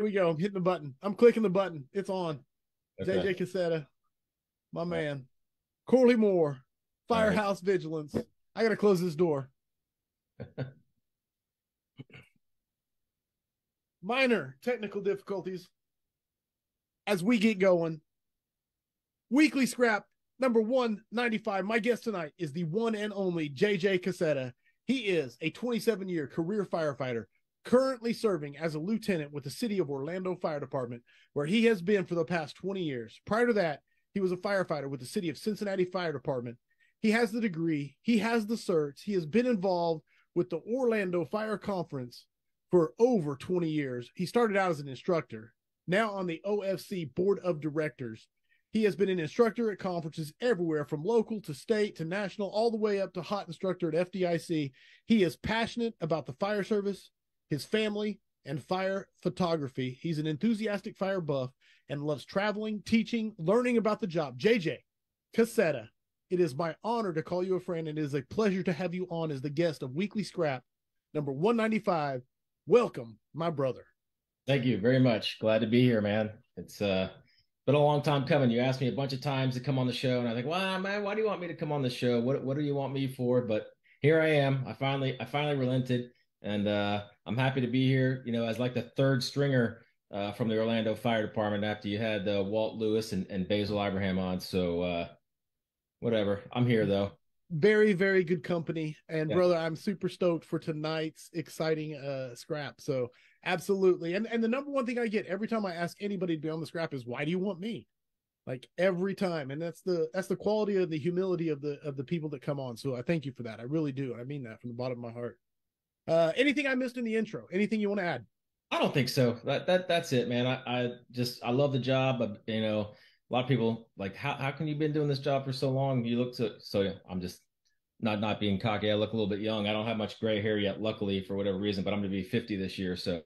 Here we go. I'm hitting the button. I'm clicking the button. It's on. Okay. JJ Cassetta, my man. Corley Moore, Firehouse Vigilance. I got to close this door. Minor technical difficulties as we get going. Weekly Scrap number 195. My guest tonight is the one and only JJ Cassetta. He is a 27-year career firefighter, currently serving as a lieutenant with the City of Orlando Fire Department, where he has been for the past 20 years. Prior to that, he was a firefighter with the City of Cincinnati Fire Department. He has the degree. He has the certs. He has been involved with the Orlando Fire Conference for over 20 years. He started out as an instructor, now on the OFC Board of Directors. He has been an instructor at conferences everywhere, from local to state to national, all the way up to hot instructor at FDIC. He is passionate about the fire service, his family, and fire photography. He's an enthusiastic fire buff and loves traveling, teaching, learning about the job. JJ Cassetta, it is my honor to call you a friend, and it is a pleasure to have you on as the guest of Weekly Scrap number 195. Welcome, my brother. Thank you very much. Glad to be here, man. It's been a long time coming. You asked me a bunch of times to come on the show, and I think, "Why, man? Why do you want me to come on the show? What do you want me for?" But here I am. I finally relented. And I'm happy to be here, you know, as like the third stringer from the Orlando Fire Department after you had Walt Lewis and Basil Abraham on. So whatever. I'm here, though. Very, very good company. And, brother, I'm super stoked for tonight's exciting scrap. So absolutely. And the number one thing I get every time I ask anybody to be on the scrap is, why do you want me? Like every time. And that's the quality and the humility of the people that come on. So I thank you for that. I really do. I mean that from the bottom of my heart. Anything I missed in the intro? Anything you want to add? I don't think so. That's it, man. I love the job. You know, a lot of people like, how can you been doing this job for so long? You look so yeah, I'm just not being cocky. I look a little bit young. I don't have much gray hair yet, luckily, for whatever reason, but I'm going to be 50 this year. So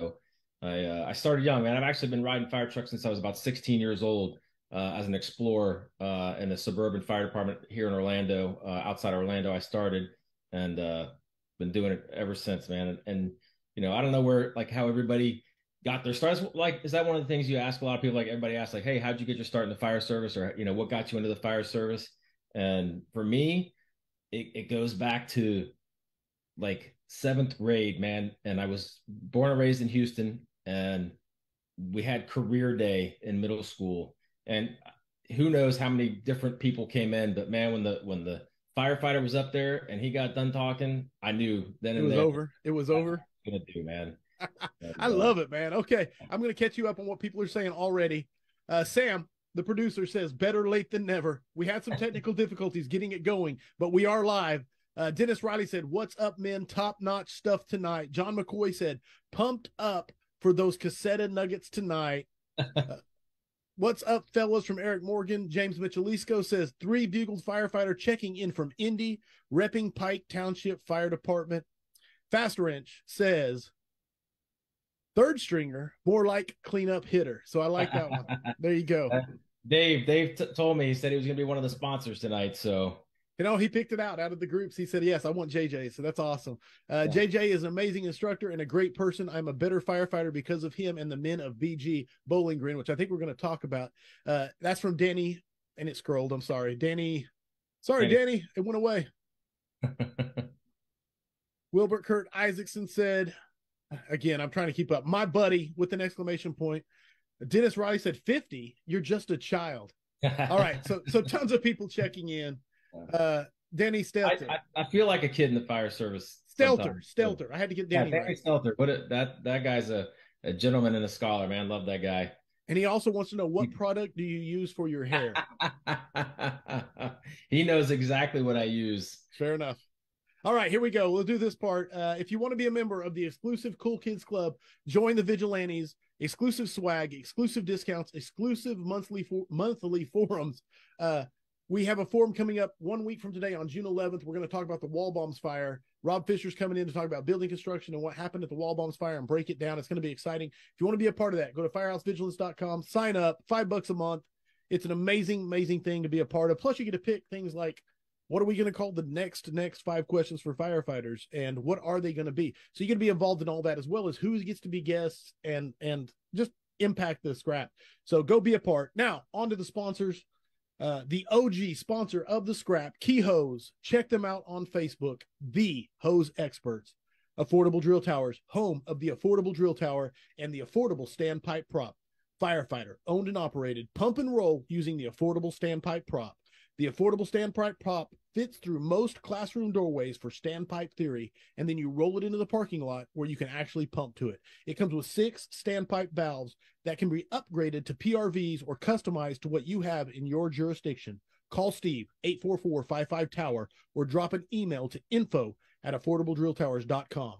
I started young, man. I've actually been riding fire trucks since I was about 16 years old as an explorer in the suburban fire department here in Orlando. Outside of Orlando, I started, and been doing it ever since, man. And you know, I don't know where, like, how everybody got their starts. Like, is that one of the things you ask a lot of people? Like, everybody asks, like, hey, how'd you get your start in the fire service? Or, you know, what got you into the fire service? And for me, it goes back to like seventh grade, man. And I was born and raised in Houston, and we had career day in middle school, and who knows how many different people came in, but man, when the firefighter was up there and he got done talking, I knew then and there. It was over. Gonna do, man. I love it, man. Okay, I'm gonna catch you up on what people are saying already. Sam, the producer, says better late than never. We had some technical difficulties getting it going, but we are live. Dennis Riley said, "What's up, men? Top notch stuff tonight." John McCoy said, "Pumped up for those Cassetta nuggets tonight." What's up, fellas, from Eric Morgan. James Michelisco says, three bugled firefighter checking in from Indy, repping Pike Township Fire Department. Fast Wrench says, third stringer, more like cleanup hitter. So I like that one. There you go. Dave told me, he said he was going to be one of the sponsors tonight. So, you know, he picked it out of the groups. He said, yes, I want JJ. So that's awesome. JJ is an amazing instructor and a great person. I'm a better firefighter because of him and the men of BG Bowling Green, which I think we're going to talk about. That's from Danny. And it scrolled. I'm sorry. Danny. It went away. Wilbert Kurt Isaacson said, again, I'm trying to keep up. My buddy, with an exclamation point. Dennis Riley said, 50. You're just a child. All right. So tons of people checking in. Danny Stelter. I feel like a kid in the fire service. Stelter. I had to get Danny right. Stelter. That guy's a gentleman and a scholar, man. Love that guy. And he also wants to know, what product do you use for your hair? He knows exactly what I use. Fair enough. All right, here we go. We'll do this part. If you want to be a member of the exclusive Cool Kids Club, join the Vigilantes. Exclusive swag, exclusive discounts, exclusive monthly forums. We have a forum coming up 1 week from today on June 11th. We're going to talk about the Wall Bombs fire. Rob Fisher's coming in to talk about building construction and what happened at the Wall Bombs fire and break it down. It's going to be exciting. If you want to be a part of that, go to firehousevigilance.com, sign up, $5 a month. It's an amazing, amazing thing to be a part of. Plus, you get to pick things like, what are we going to call the next 5 questions for firefighters, and what are they going to be? So you're going to be involved in all that, as well as who gets to be guests and just impact the scrap. So go be a part. Now, on to the sponsors. The OG sponsor of the scrap, Key Hose. Check them out on Facebook. The Hose Experts. Affordable Drill Towers, home of the Affordable Drill Tower and the Affordable Standpipe Prop. Firefighter, owned and operated, pump and roll using the Affordable Standpipe Prop. The Affordable Standpipe Prop fits through most classroom doorways for standpipe theory, and then you roll it into the parking lot where you can actually pump to it. It comes with 6 standpipe valves that can be upgraded to PRVs or customized to what you have in your jurisdiction. Call Steve, 844-55-TOWER, or drop an email to info@affordabledrilltowers.com.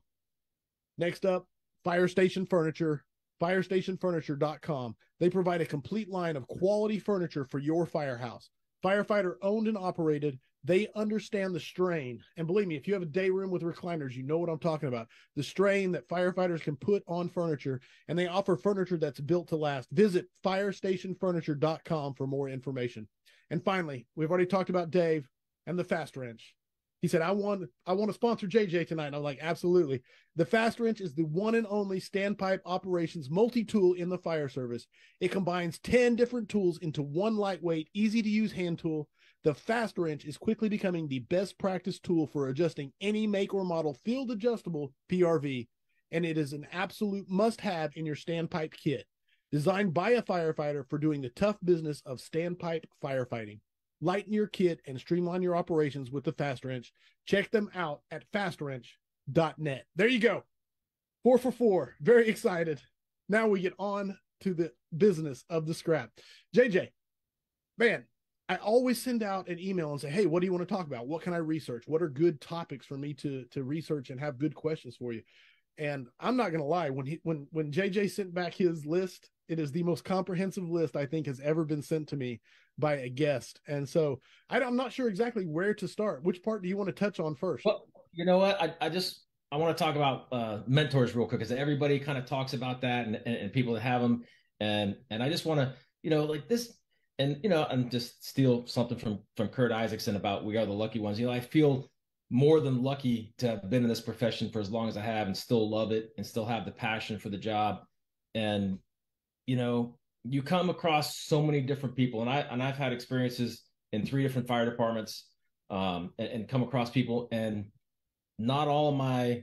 Next up, Fire Station Furniture. FirestationFurniture.com. They provide a complete line of quality furniture for your firehouse. Firefighter owned and operated. They understand the strain. And believe me, if you have a day room with recliners, you know what I'm talking about. The strain that firefighters can put on furniture, and they offer furniture that's built to last. Visit firestationfurniture.com for more information. And finally, we've already talked about Dave and the Fast Wrench. He said, I want to sponsor JJ tonight. And I'm like, absolutely. The Fast Wrench is the one and only standpipe operations multi-tool in the fire service. It combines 10 different tools into one lightweight, easy-to-use hand tool. The Fast Wrench is quickly becoming the best practice tool for adjusting any make or model field-adjustable PRV, and it is an absolute must-have in your standpipe kit. Designed by a firefighter for doing the tough business of standpipe firefighting. Lighten your kit and streamline your operations with the Fast Wrench. Check them out at fastwrench.net. There you go. 4 for 4. Very excited. Now we get on to the business of the scrap. JJ, man, I always send out an email and say, hey, what do you want to talk about? What can I research? What are good topics for me to research and have good questions for you? And I'm not going to lie, when JJ sent back his list, it is the most comprehensive list I think has ever been sent to me by a guest. And so I'm not sure exactly where to start. Which part do you want to touch on first? Well, you know what? I want to talk about mentors real quick, because everybody kind of talks about that and people that have them. And I just want to, you know, like this, and, you know, and just steal something from Kurt Isaacson about we are the lucky ones. You know, I feel more than lucky to have been in this profession for as long as I have and still love it and still have the passion for the job. And, you know, you come across so many different people, and I've had experiences in 3 different fire departments, and come across people, and not all of my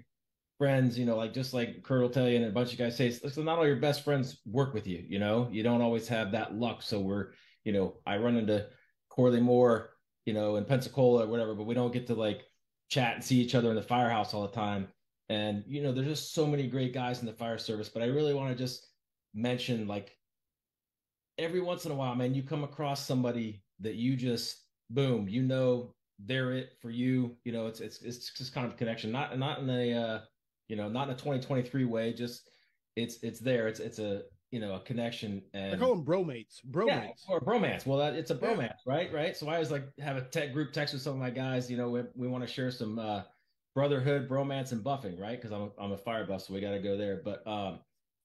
friends, you know, like just like Kurt will tell you, and a bunch of guys say, so not all your best friends work with you. You know, you don't always have that luck. So we're, you know, I run into Corley Moore, you know, in Pensacola or whatever, but we don't get to like chat and see each other in the firehouse all the time. And you know, there's just so many great guys in the fire service, but I really want to just mention, like, every once in a while, man, you come across somebody that you just, boom, you know, they're it for you. You know, it's just kind of a connection, not in a, you know, not in a 2023 way, just it's there. It's a, you know, a connection. And I call them bromates, yeah, or bromance. Well, it's a bromance, yeah. Right. So I always like have a tech group text with some of my guys, you know, we want to share some, brotherhood, bromance and buffing, right? Cause I'm a fire buff, so we got to go there. But,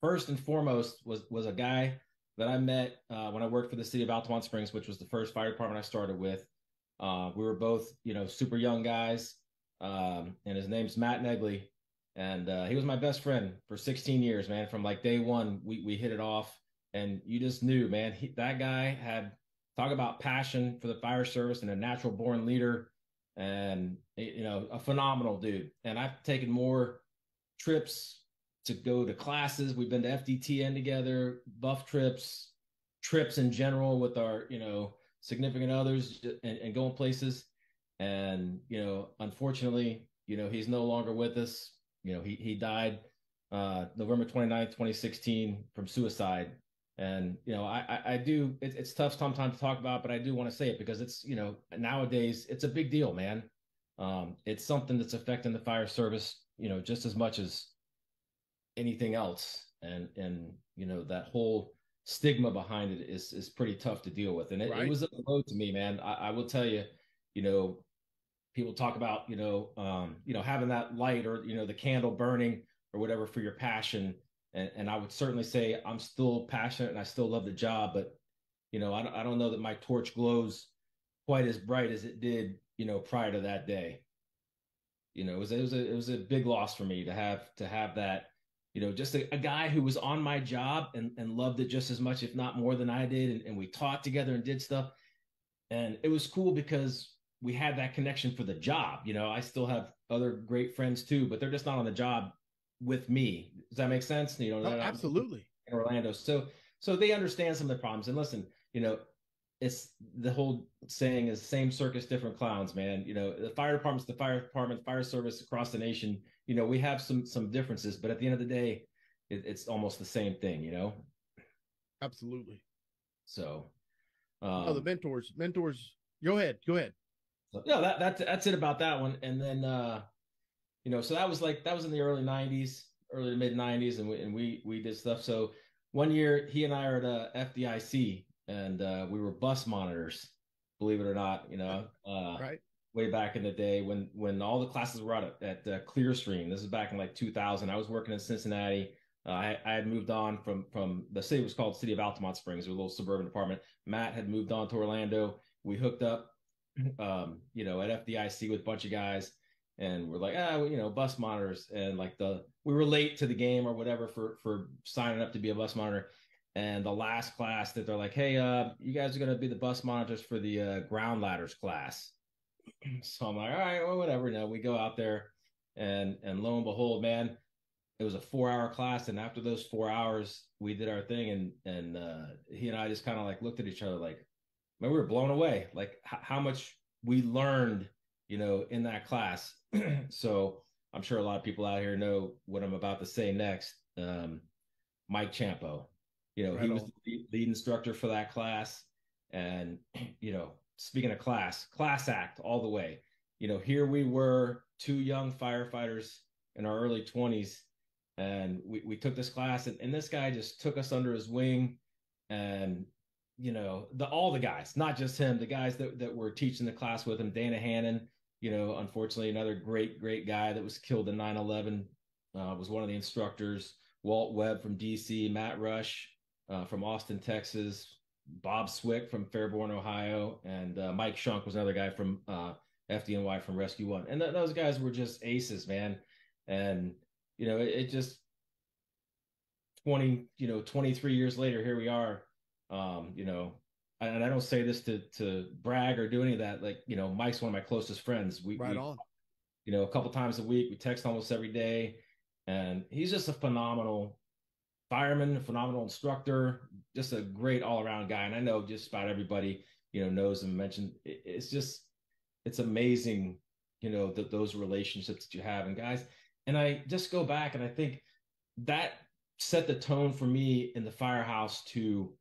first and foremost was a guy that I met when I worked for the City of Altamont Springs, which was the first fire department I started with. We were both, you know, super young guys, and his name's Matt Negley, and he was my best friend for 16 years, man. From like day one, we hit it off, and you just knew, man, that guy had, talk about passion for the fire service and a natural born leader, and, you know, a phenomenal dude. And I've taken more trips to go to classes. We've been to FDTN together, buff trips in general with our, you know, significant others, and going places. And, you know, unfortunately, you know, he's no longer with us. You know, he died November 29th, 2016 from suicide. And, you know, I do, it's tough sometimes to talk about, but I do want to say it because it's, you know, nowadays it's a big deal, man. It's something that's affecting the fire service, you know, just as much as anything else. And, you know, that whole stigma behind it is pretty tough to deal with. And it, It was a blow to me, man. I will tell you, you know, people talk about, you know, having that light or, you know, the candle burning or whatever for your passion. And I would certainly say I'm still passionate and I still love the job, but, you know, I don't know that my torch glows quite as bright as it did, you know, prior to that day. You know, it was a big loss for me to have that, you know, just a guy who was on my job and loved it just as much, if not more than I did. And we taught together and did stuff. And it was cool because we had that connection for the job. You know, I still have other great friends too, but they're just not on the job with me. Does that make sense? You know, no, absolutely. In Orlando. So they understand some of the problems. And listen, you know, it's the whole saying is same circus, different clowns, man. You know, the fire department's the fire department, fire service across the nation. You know, we have some differences, but at the end of the day, it's almost the same thing, you know? Absolutely. So. The mentors. Go ahead. So, no, that's it about that one. And then, you know, so that was in the early 90s, early to mid 90s. And we did stuff. So one year he and I are at FDIC and we were bus monitors, believe it or not, you know, right. Way back in the day when all the classes were out at Clearstream. This is back in like 2000. I was working in Cincinnati. I had moved on from the city. It was called City of Altamont Springs, a little suburban department. Matt had moved on to Orlando. We hooked up, you know, at FDIC with a bunch of guys, and we're like, you know, bus monitors, and like we were late to the game or whatever for signing up to be a bus monitor. And the last class that they're like, hey, you guys are going to be the bus monitors for the ground ladders class. So I'm like, all right, well, whatever. Now we go out there, and lo and behold, man, it was a 4-hour class. And after those 4 hours, we did our thing. And he and I just kind of like looked at each other like, man, we were blown away, like how much we learned, you know, in that class. So I'm sure a lot of people out here know what I'm about to say next. Mike Ciampo, you know, he was the lead instructor for that class. And, you know, speaking of class act all the way, you know, here we were, two young firefighters in our early 20s. And we took this class, and this guy just took us under his wing. And, you know, all the guys, not just him, the guys that were teaching the class with him, Dana Hannon, you know, unfortunately, another great, great guy that was killed in 9/11, was one of the instructors, Walt Webb from DC, Matt Rush from Austin, Texas, Bob Swick from Fairborn, Ohio, and Mike Shunk was another guy from FDNY from Rescue One. And those guys were just aces, man. And, you know, it just 23 years later, here we are. You know, and I don't say this to brag or do any of that. Like, you know, Mike's one of my closest friends. We you know, a couple times a week, we text almost every day, and he's just a phenomenal fireman, a phenomenal instructor, just a great all around guy. And I know just about everybody, you know, knows him, mentioned. It's amazing, you know, those relationships that you have, and guys. And I just go back and I think that set the tone for me in the firehouse to,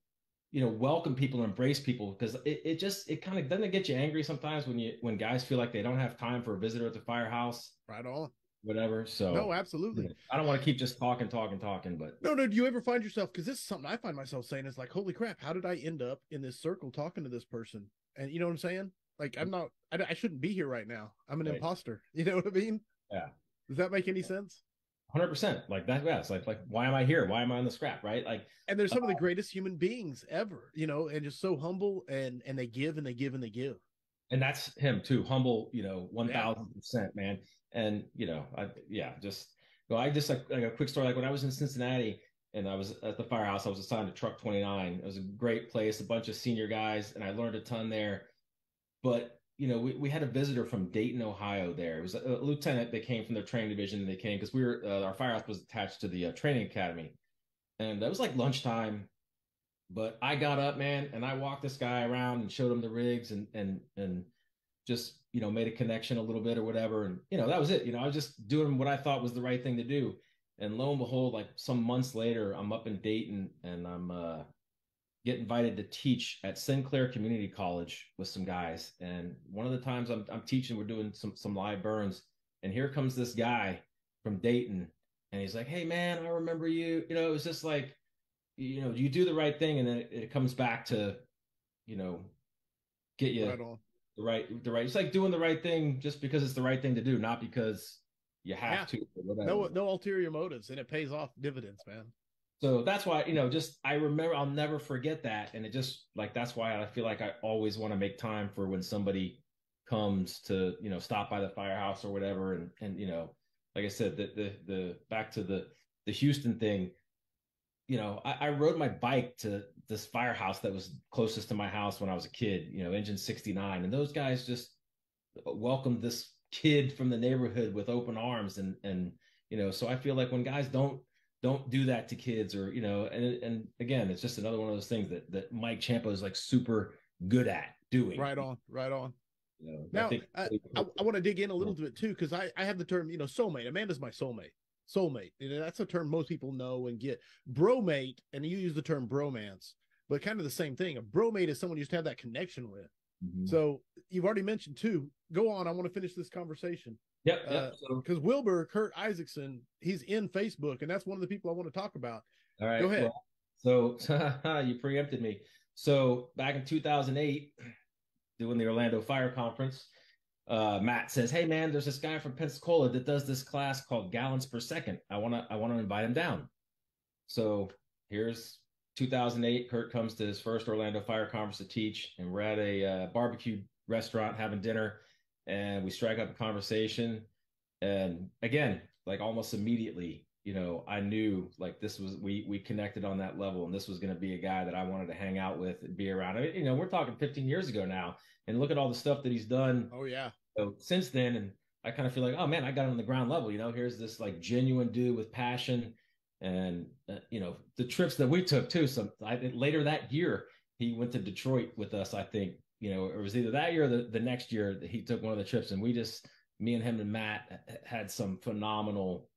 you know, welcome people, embrace people, because it kind of doesn't get you angry sometimes when guys feel like they don't have time for a visitor at the firehouse. Right on. Whatever. So no, absolutely. I don't want to keep just talking, but no. Do you ever find yourself, because this is something I find myself saying, is like, holy crap, how did I end up in this circle talking to this person? And you know what I'm saying? Like, I shouldn't be here right now. I'm an imposter. You know what I mean? Yeah. Does that make any sense? 100%. Like that. Yeah. It's like, why am I here? Why am I on the scrap? Right. Like, and they're some of the greatest human beings ever, you know, and just so humble, and they give and they give and they give. And that's him too. Humble, you know, 1,000%, man. And you know, I just like a quick story. Like when I was in Cincinnati and I was at the firehouse, I was assigned to truck 29. It was a great place, a bunch of senior guys. And I learned a ton there, but you know, we had a visitor from Dayton, Ohio there. It was a lieutenant that came from their training division, and they came because we were, our firehouse was attached to the training academy. And it was like lunchtime, but I got up, man, and I walked this guy around and showed him the rigs and just, you know, made a connection a little bit or whatever. And, you know, that was it. You know, I was just doing what I thought was the right thing to do. And lo and behold, like some months later, I'm up in Dayton and I'm, get invited to teach at Sinclair Community College with some guys. And one of the times I'm teaching, we're doing some live burns. And here comes this guy from Dayton. And he's like, hey man, I remember you. You know, it was just like, you know, you do the right thing. And then it comes back to, you know, get you right on. the right. It's like doing the right thing just because it's the right thing to do, not because you have to. Or whatever. No ulterior motives. And it pays off dividends, man. So that's why, you know, just, I remember, I'll never forget that. And it just like, that's why I feel like I always want to make time for when somebody comes to, you know, stop by the firehouse or whatever. And, you know, like I said, the back to the the Houston thing, you know, I rode my bike to this firehouse that was closest to my house when I was a kid, you know, engine 69. And those guys just welcomed this kid from the neighborhood with open arms. And, you know, so I feel like when guys don't do that to kids, or, you know, and again, it's just another one of those things that Mike Ciampo is like super good at doing. Right on. You know, now, I want to dig in a little bit too, because I have the term, you know, soulmate. Amanda's my soulmate. You know, that's a term most people know and get. Bromate, and you use the term bromance, but kind of the same thing. A bromate is someone you just have that connection with. Mm-hmm. So you've already mentioned two. Go on. I want to finish this conversation. Yep. Because Wilbur, Kurt Isaacson, he's in Facebook, and that's one of the people I want to talk about. All right. Go ahead. Well, so you preempted me. So back in 2008, doing the Orlando Fire Conference, Matt says, "Hey man, there's this guy from Pensacola that does this class called gallons per second. I want to invite him down." So here's 2008. Kurt comes to his first Orlando Fire Conference to teach, and we're at a barbecue restaurant having dinner, and we strike up a conversation. And again, like almost immediately, you know, I knew like this was, we connected on that level, and this was going to be a guy that I wanted to hang out with and be around. I mean, you know, we're talking 15 years ago now, and look at all the stuff that he's done. Oh yeah. So since then, and I kind of feel like, oh man, I got on the ground level, you know, here's this like genuine dude with passion, and you know, the trips that we took too. So I think later that year, he went to Detroit with us, I think, you know, it was either that year or the next year that he took one of the trips, and me and him and Matt had some phenomenal,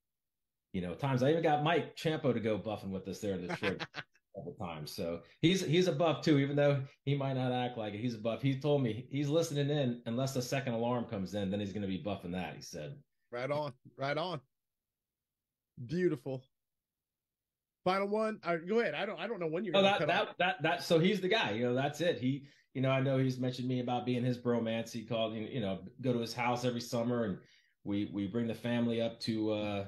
you know, times. I even got Mike Ciampo to go buffing with us there in Detroit a couple times. So he's a buff too, even though he might not act like it. He's a buff. He told me he's listening in unless the second alarm comes in, then he's going to be buffing that. He said, right on. Beautiful. Final one. Go ahead. I don't know when you're going to cut off. So he's the guy, you know, that's it. He, you know, I know he's mentioned me about being his bromance. He called, you know, go to his house every summer, and we bring the family up to,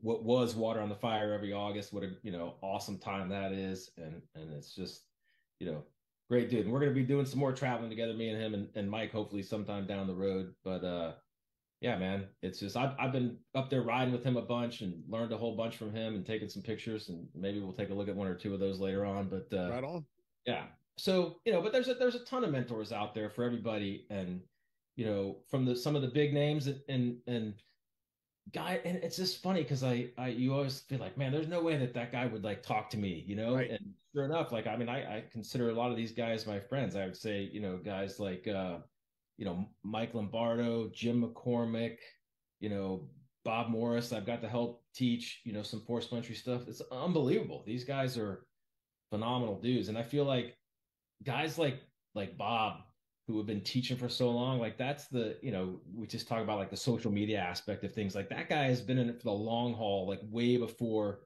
what was Water on the Fire every August. What a, you know, awesome time that is. And it's just, you know, great dude. And we're going to be doing some more traveling together, me and him and Mike, hopefully sometime down the road. But yeah, man, it's just, I've been up there riding with him a bunch and learned a whole bunch from him and taking some pictures, and maybe we'll take a look at one or two of those later on, but right on. Yeah. So, you know, but there's a ton of mentors out there for everybody. And, you know, from some of the big names and guy, and it's just funny because you always feel like, man, there's no way that guy would like talk to me, you know. Right. And sure enough, like I mean, I consider a lot of these guys my friends. I would say, you know, guys like you know, Mike Lombardo, Jim McCormick, you know, Bob Morris. I've got to help teach, you know, some forced entry stuff. It's unbelievable. These guys are phenomenal dudes, and I feel like guys like Bob, who have been teaching for so long, like that's the, you know, we just talk about like the social media aspect of things. Like that guy has been in it for the long haul, like way before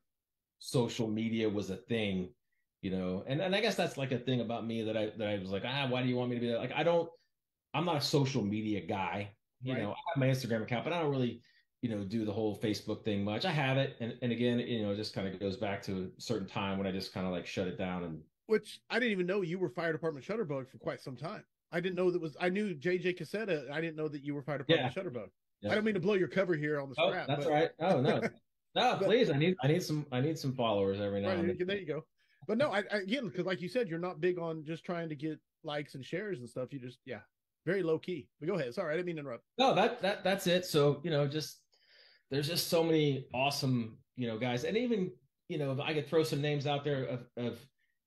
social media was a thing, you know. And I guess that's like a thing about me that I was like, why do you want me to be there? Like I'm not a social media guy, you right. know. I have my Instagram account, but I don't really, you know, do the whole Facebook thing much. I have it, and again, you know, it just kind of goes back to a certain time when I just kind of like shut it down. And which I didn't even know you were fire department shutterbug for quite some time. I didn't know that was. I knew JJ Cassetta. I didn't know that you were fire department shutterbug. Yeah. I don't mean to blow your cover here on the scrap. That's right. Oh no, no, please. I need some followers every now and then. There you go. But no, I again, because like you said, you're not big on just trying to get likes and shares and stuff. You just very low key. But go ahead. Sorry, I didn't mean to interrupt. No, that's it. So you know, just there's just so many awesome, you know, guys, and even, you know, I could throw some names out there of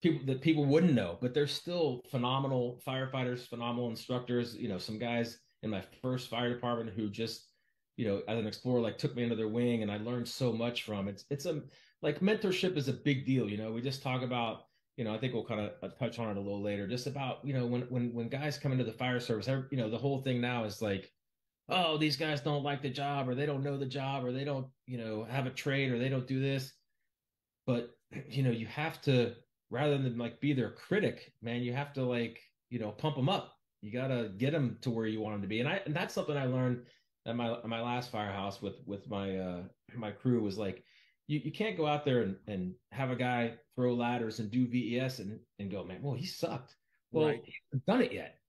people that people wouldn't know, but they're still phenomenal firefighters, phenomenal instructors. You know, some guys in my first fire department who just, you know, as an explorer, like took me under their wing, and I learned so much from it. It's a, like, mentorship is a big deal. You know, we just talk about, you know, I think we'll kind of touch on it a little later, just about, you know, when guys come into the fire service, you know, the whole thing now is like, oh, these guys don't like the job, or they don't know the job, or they don't, you know, have a trade, or they don't do this. But, you know, you have to, rather than like be their critic, man, you have to like, you know, pump them up. You got to get them to where you want them to be. And that's something I learned at my last firehouse with my crew, was like, you can't go out there and have a guy throw ladders and do VES and go, man, well, he sucked. Well, right. He hasn't done it yet.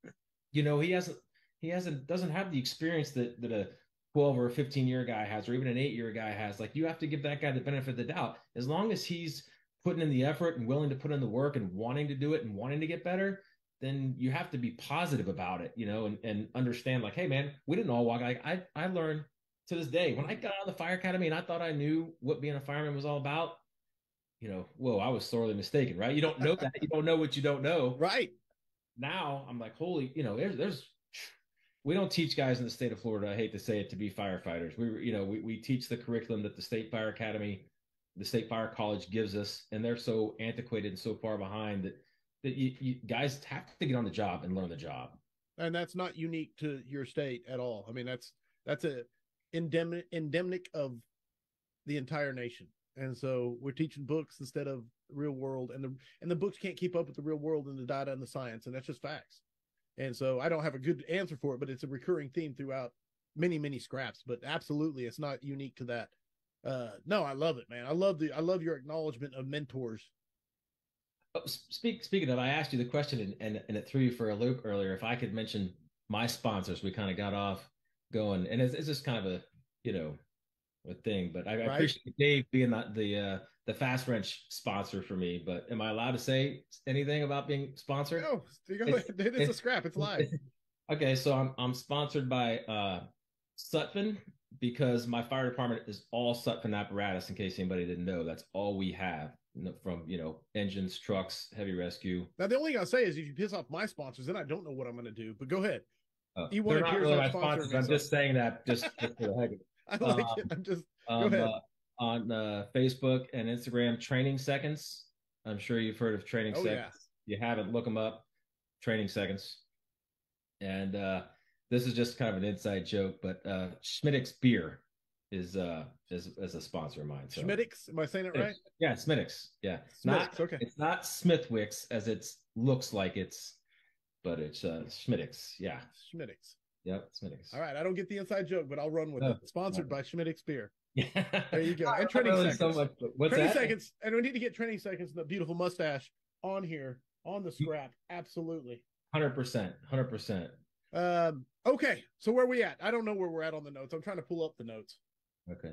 You know, he doesn't have the experience that a 12 or 15 year guy has, or even an 8-year guy has, like, you have to give that guy the benefit of the doubt. As long as he's putting in the effort and willing to put in the work and wanting to do it and wanting to get better, then you have to be positive about it, you know, and understand, like, hey man, we didn't all walk. Like I learned to this day, when I got out of the fire academy and I thought I knew what being a fireman was all about, you know, whoa, I was sorely mistaken, right? You don't know that. You don't know what you don't know. Right. Now I'm like, holy, you know, there's we don't teach guys in the state of Florida, I hate to say it, to be firefighters. We teach the curriculum that the State Fire Academy, the State Fire College gives us, and they're so antiquated and so far behind that you guys have to get on the job and learn the job. And that's not unique to your state at all. I mean, that's a endemic of the entire nation. And so we're teaching books instead of real world, and the books can't keep up with the real world and the data and the science, and that's just facts. And so I don't have a good answer for it, but it's a recurring theme throughout many, many scraps. But absolutely, it's not unique to that. No, I love it, man. I love your acknowledgement of mentors. Oh, speaking of, I asked you the question and it threw you for a loop earlier. If I could mention my sponsors, we kind of got off going, and it's just kind of a, you know, a thing. But I appreciate Dave being the Fast Wrench sponsor for me. But am I allowed to say anything about being sponsored? No, it's a scrap. It's live. Okay, so I'm sponsored by Sutphen, because my fire department is all Sutphen apparatus. In case anybody didn't know, that's all we have, from, you know, engines, trucks, heavy rescue. Now the only thing I'll say is, if you piss off my sponsors, then I don't know what I'm going to do. But go ahead. You want to really my sponsors? I'm just saying that just for the heck of it. I like it. I'm just go ahead. On Facebook and Instagram, Training Seconds. I'm sure you've heard of Training Seconds. Yeah. If you haven't, look them up. Training Seconds. And this is just kind of an inside joke, but Schmidt's beer is a sponsor of mine. So. Schmidt's, am I saying it right? Yeah, Schmidt's. Yeah, okay. It's not Smithwick's as it looks like it's, but it's Schmidt's. Yeah, Schmidt's. Yep, Schmidt's. All right, I don't get the inside joke, but I'll run with it. Sponsored by Schmidt's beer. There you go. And Training Seconds. So much, what's Training that? Seconds, and we need to get Training Seconds and the beautiful mustache on here on the scrap. Absolutely. 100%. Okay, so where are we at? I don't know where we're at on the notes. I'm trying to pull up the notes. Okay.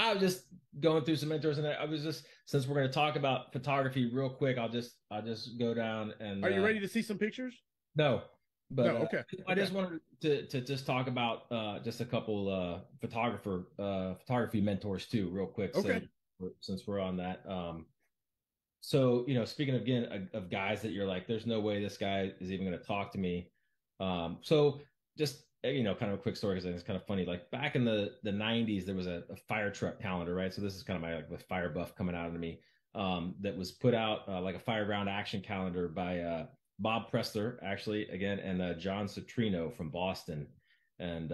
I was just going through some mentors, and I was just, since we're going to talk about photography real quick, I'll just go down and. Are you ready to see some pictures? No. But no, okay. I just wanted to just talk about just a couple photography mentors too, real quick. Okay. Since we're on that, so, you know, speaking of, again, of guys that you're like, there's no way this guy is even going to talk to me. So just, you know, kind of a quick story, because it's kind of funny. Like back in the 90s, there was a fire truck calendar, right? So this is kind of my, like, with fire buff coming out of me, that was put out like a fire round action calendar by Bob Pressler, actually, again, and John Citrino from Boston. And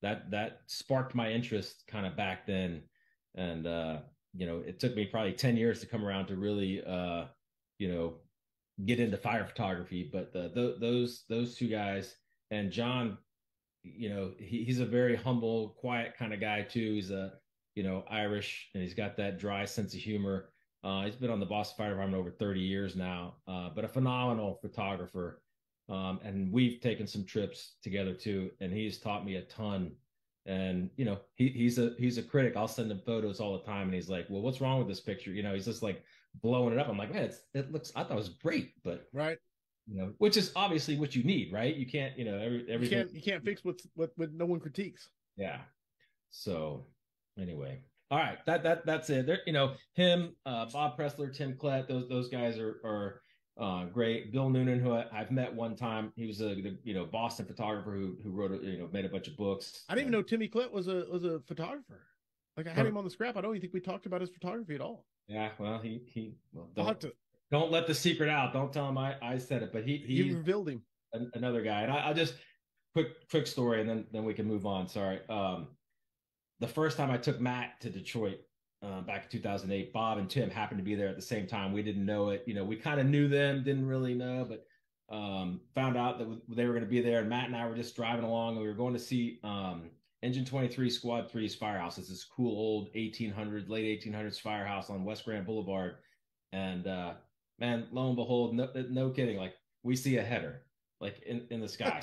that sparked my interest kind of back then. And, you know, it took me probably 10 years to come around to really, you know, get into fire photography. But those two guys, and John, you know, he's a very humble, quiet kind of guy too. He's a, you know, Irish, and he's got that dry sense of humor. He's been on the Boston Fire Department over 30 years now, but a phenomenal photographer. And we've taken some trips together too, and he's taught me a ton. And, you know, he's a critic. I'll send him photos all the time, and he's like, well, what's wrong with this picture? You know, he's just like blowing it up. I'm like, man, I thought it was great, but right. You know, which is obviously what you need, right? You can't, you know, everything. You can't fix what no one critiques. Yeah. So anyway. All right, that's it. There, you know, him, Bob Pressler, Tim Klett, those guys are great. Bill Noonan, who I've met one time, he was the Boston photographer who wrote, you know, made a bunch of books. I didn't even know Timmy Klett was a photographer. Like I had him on the scrap. I don't even think we talked about his photography at all. Yeah, well, don't let the secret out. Don't tell him I said it. But he revealed him. Another guy, and I'll just quick story, and then we can move on. Sorry. The first time I took Matt to Detroit back in 2008, Bob and Tim happened to be there at the same time. We didn't know it. You know, we kind of knew them, didn't really know, but found out that they were going to be there. And Matt and I were just driving along, and we were going to see Engine 23 Squad 3's firehouse. It's this cool old late 1800s firehouse on West Grand Boulevard. And man, lo and behold, no kidding. Like we see a header like in the sky.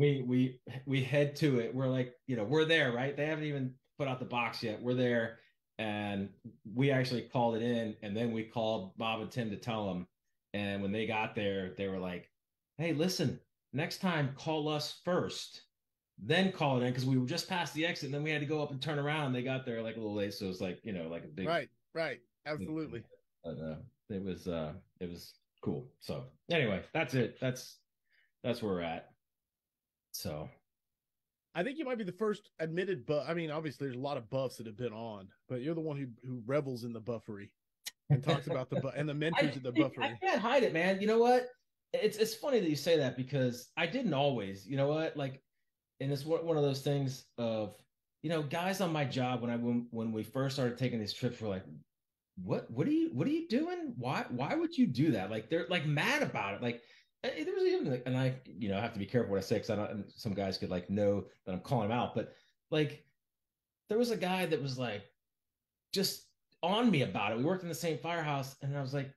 we head to it. We're like, you know, we're there, right? They haven't even put out the box yet. We're there. And we actually called it in, and then we called Bob and Tim to tell them. And when they got there, they were like, hey, listen, next time call us first, then call it in, because we were just past the exit, and then we had to go up and turn around, and they got there like a little late. So it was like, you know, like a big. Right. Absolutely. But, it was cool. So anyway, that's it. That's where we're at. So. I think you might be the first admitted buff. I mean, obviously, there's a lot of buffs that have been on, but you're the one who revels in the buffery and talks about the mentors of the buffery. I can't hide it, man. You know what? It's funny that you say that, because I didn't always. You know what? Like, and it's one of those things of, you know, guys on my job when we first started taking these trips, we're like, what are you doing? Why would you do that? Like, they're like mad about it. Like. There was even like, and I, you know, I have to be careful what I say, because I don't. Some guys could like know that I'm calling him out, but like, there was a guy that was like, just on me about it. We worked in the same firehouse, and I was like,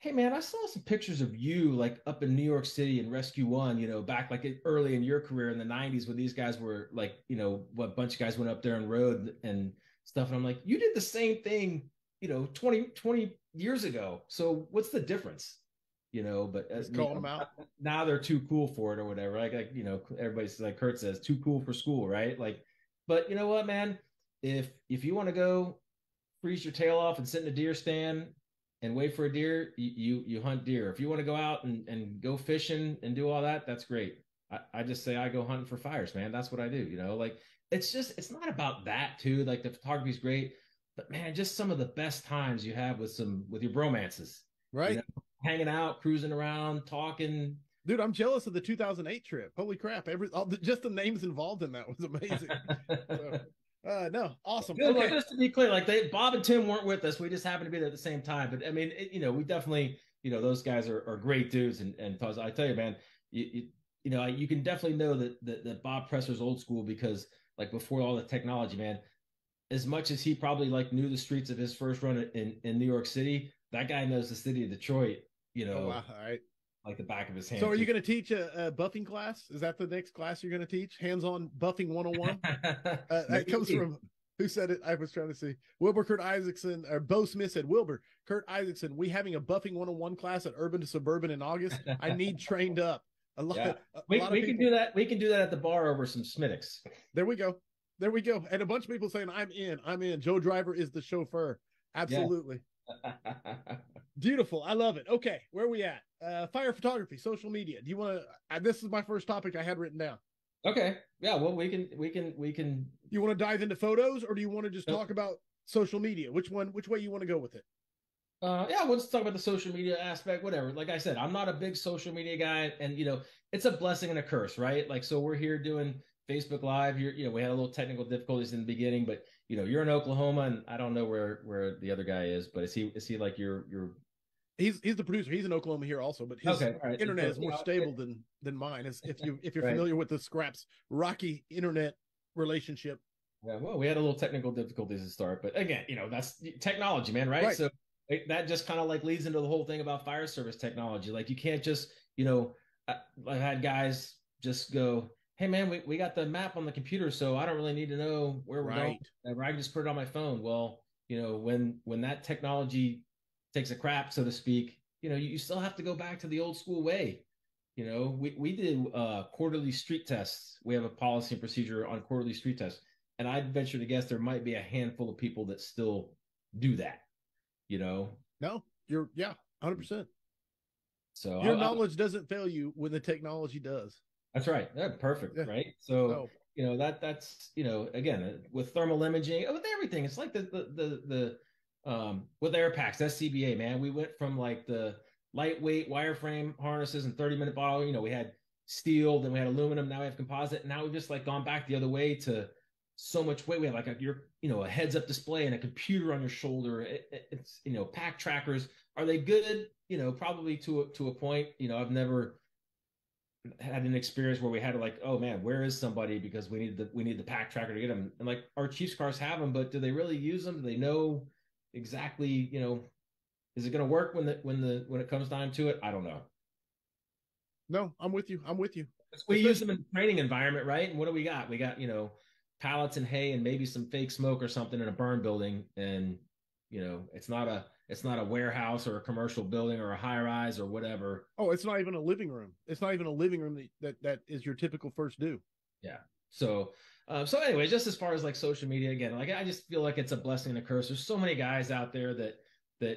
"Hey, man, I saw some pictures of you like up in New York City in Rescue One, you know, back like early in your career in the '90s when these guys were like, you know, what bunch of guys went up there and rode and stuff." And I'm like, "You did the same thing, you know, 20 years ago. So what's the difference?" You know, but as call them out. Now they're too cool for it or whatever. Like, you know, everybody's like Kurt says, too cool for school, right? Like, but you know what, man? If you want to go freeze your tail off and sit in a deer stand and wait for a deer, you hunt deer. If you want to go out and go fishing and do all that, that's great. I just say I go hunting for fires, man. That's what I do, you know? Like, it's just, it's not about that too. Like, the photography's great, but man, just some of the best times you have with your bromances. Right. You know? Hanging out, cruising around, talking. Dude, I'm jealous of the 2008 trip. Holy crap. Just the names involved in that was amazing. So, no, awesome. Good, okay. Just to be clear, like Bob and Tim weren't with us. We just happened to be there at the same time. But I mean, you know, we definitely, you know, those guys are great dudes. And I tell you, man, you know, you can definitely know that Bob Pressler's old school, because like before all the technology, man, as much as he probably like knew the streets of his first run in New York City, that guy knows the city of Detroit. You know, oh, wow. All right. Like the back of his hand. So are you going to teach a buffing class? Is that the next class you're going to teach? Hands-on buffing 101? That comes from, who said it? I was trying to see. Wilbur Kurt Isaacson, or Bo Smith said, Wilbur Kurt Isaacson, we having a buffing 101 class at Urban to Suburban in August. I need trained up. A lot of people, can do that. We can do that at the bar over some Smittix. There we go. And a bunch of people saying, I'm in. Joe Driver is the chauffeur. Absolutely. Yeah. Beautiful. I love it. Okay, where are we at? Fire photography, social media. Do you want to? This is my first topic I had written down. Okay. Yeah. Well, we can. You want to dive into photos, or do you want to just talk about social media? Which way you want to go with it? Yeah. We'll just talk about the social media aspect. Whatever. Like I said, I'm not a big social media guy, and you know, it's a blessing and a curse, right? Like, so we're here doing Facebook Live. You know, we had a little technical difficulties in the beginning, but you know, you're in Oklahoma, and I don't know where the other guy is, but is he like your? He's the producer. He's in Oklahoma here also, but his internet is more stable than mine. If you're familiar with the Scraps rocky internet relationship. Yeah, well, we had a little technical difficulties to start, but again, you know, that's technology, man, right? So that just kind of like leads into the whole thing about fire service technology. Like, you can't just, you know, I had guys just go, hey, man, we got the map on the computer, so I don't really need to know where we're going. I can just put it on my phone. Well, you know, when that technology takes a crap, so to speak, you know, you still have to go back to the old school way. You know, we did quarterly street tests. We have a policy and procedure on quarterly street tests. And I'd venture to guess there might be a handful of people that still do that, you know? No, 100%. So your knowledge doesn't fail you when the technology does. That's right. Yeah, perfect. Yeah. Right. So, you know, that's, you know, again, with thermal imaging, with everything, it's like the with air packs, that's CBA, man. We went from like the lightweight wireframe harnesses and 30-minute bottle, you know, we had steel, then we had aluminum, now we have composite. Now we've just like gone back the other way to so much weight. We have like a heads up display and a computer on your shoulder. It's, you know, pack trackers. Are they good? You know, probably to a point. You know, I've never had an experience where we had to like, oh man, where is somebody, because we need the pack tracker to get them. And like, our Chiefs cars have them, but do they really use them? Do they know exactly, you know, is it going to work when it comes down to it? I don't know. No, I'm with you. We use them in the training environment, right? And what do we got? We got, you know, pallets and hay and maybe some fake smoke or something in a burn building. And, you know, it's not a warehouse or a commercial building or a high rise or whatever. Oh, it's not even a living room. It's not even a living room that is your typical first do. Yeah. So anyway, just as far as like social media, again, like I just feel like it's a blessing and a curse. There's so many guys out there that,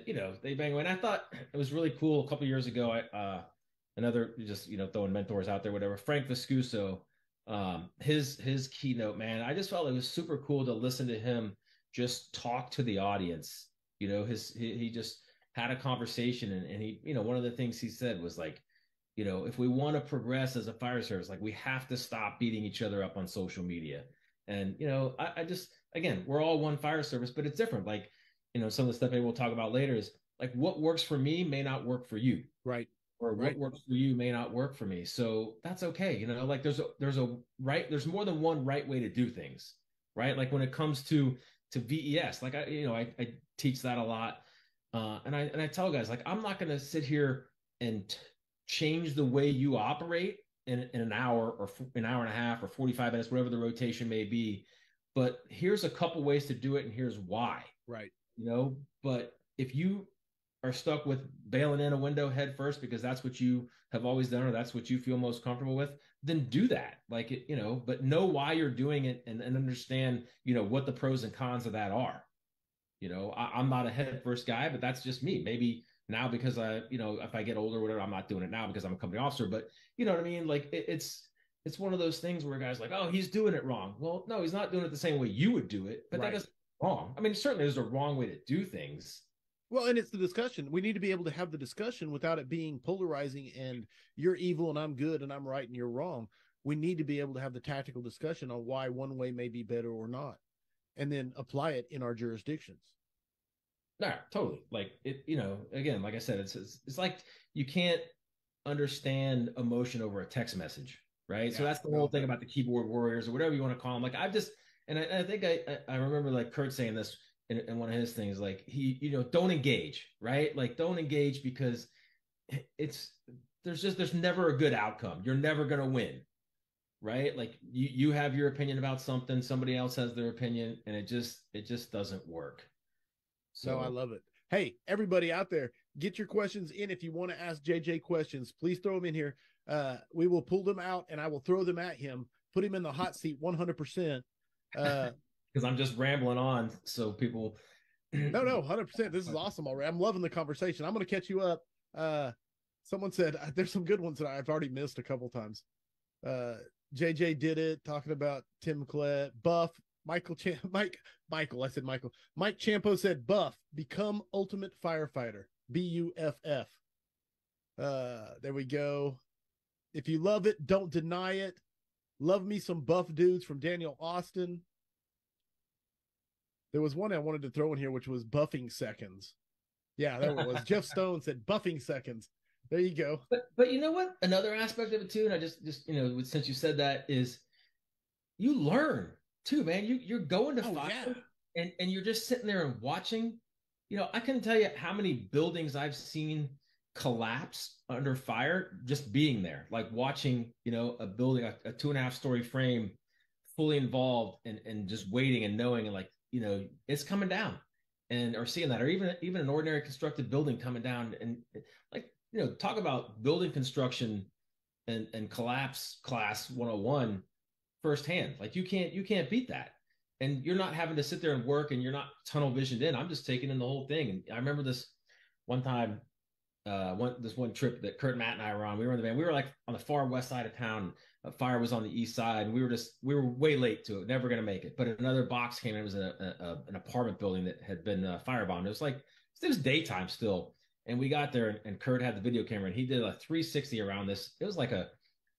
you know, they bang away. And I thought it was really cool. A couple of years ago, another just, you know, throwing mentors out there, whatever, Frank Viscuso, his keynote, man, I just felt it was super cool to listen to him just talk to the audience. You know, he just had a conversation and he, you know, one of the things he said was like, you know, if we want to progress as a fire service, like we have to stop beating each other up on social media. And, you know, I just, again, we're all one fire service, but it's different. Like, you know, some of the stuff that we'll talk about later is like, what works for me may not work for you. Right. Or what works for you may not work for me. So that's okay. You know, like there's more than one right way to do things, right? Like when it comes to VES, like I teach that a lot. And I tell guys, like, I'm not going to sit here and change the way you operate in an hour or an hour and a half or 45 minutes, whatever the rotation may be. But here's a couple ways to do it. And here's why, right? You know, but if you are stuck with bailing in a window head first because that's what you have always done or that's what you feel most comfortable with, then do that. Like, it, you know, but know why you're doing it and understand, you know, what the pros and cons of that are. You know, I'm not a head first guy, but that's just me. Maybe now because I, you know, if I get older or whatever, I'm not doing it now because I'm a company officer, but you know what I mean? Like it's one of those things where a guy's like, oh, he's doing it wrong. Well, no, he's not doing it the same way you would do it, but That isn't wrong. I mean, certainly there's a wrong way to do things. Well, and it's the discussion. We need to be able to have the discussion without it being polarizing and you're evil and I'm good and I'm right and you're wrong. We need to be able to have the tactical discussion on why one way may be better or not, and then apply it in our jurisdictions. No, totally. Like it, you know, again, like I said, it's like you can't understand emotion over a text message, right? Yeah. So that's the whole thing about the keyboard warriors or whatever you want to call them. Like I've just, and I think I remember like Kurt saying this, and one of his things, like he, you know, don't engage, right? Like don't engage because there's never a good outcome. You're never going to win, right? Like you have your opinion about something, somebody else has their opinion, and it just doesn't work. So I love it. Hey, everybody out there, get your questions in. If you want to ask JJ questions, please throw them in here. We will pull them out and I will throw them at him, put him in the hot seat 100%. Because I'm just rambling on, so people. No, 100%. This is awesome already. I'm loving the conversation. I'm going to catch you up. Someone said there's some good ones that I've already missed a couple times. JJ did it, talking about Tim Klett, Buff, Mike Ciampo said Buff, become ultimate firefighter, BUFF. There we go. If you love it, don't deny it. Love me some Buff dudes from Daniel Austin. There was one I wanted to throw in here, which was buffing seconds. Yeah, there it was. Jeff Stone said buffing seconds. There you go. But you know what? Another aspect of it too, and I just you know, since you said that, is you learn too, man. You're going to fire, yeah. and you're just sitting there and watching. You know, I couldn't tell you how many buildings I've seen collapse under fire just being there, like watching, you know, a building, a 2.5-story frame, fully involved and just waiting and knowing and like, you know, it's coming down, and or seeing that, or even an ordinary constructed building coming down, and like, you know, talk about building construction and collapse class 101 firsthand. Like you can't beat that. And you're not having to sit there and work, and you're not tunnel visioned in. I'm just taking in the whole thing. And I remember this one time, one trip that Kurt, Matt, and I were on. We were in the van. We were like on the far west side of town. A fire was on the east side, and we were way late to it, never going to make it. But another box came in. It was an apartment building that had been firebombed. It was daytime still. And we got there, and Kurt had the video camera, and he did a 360 around this. It was like a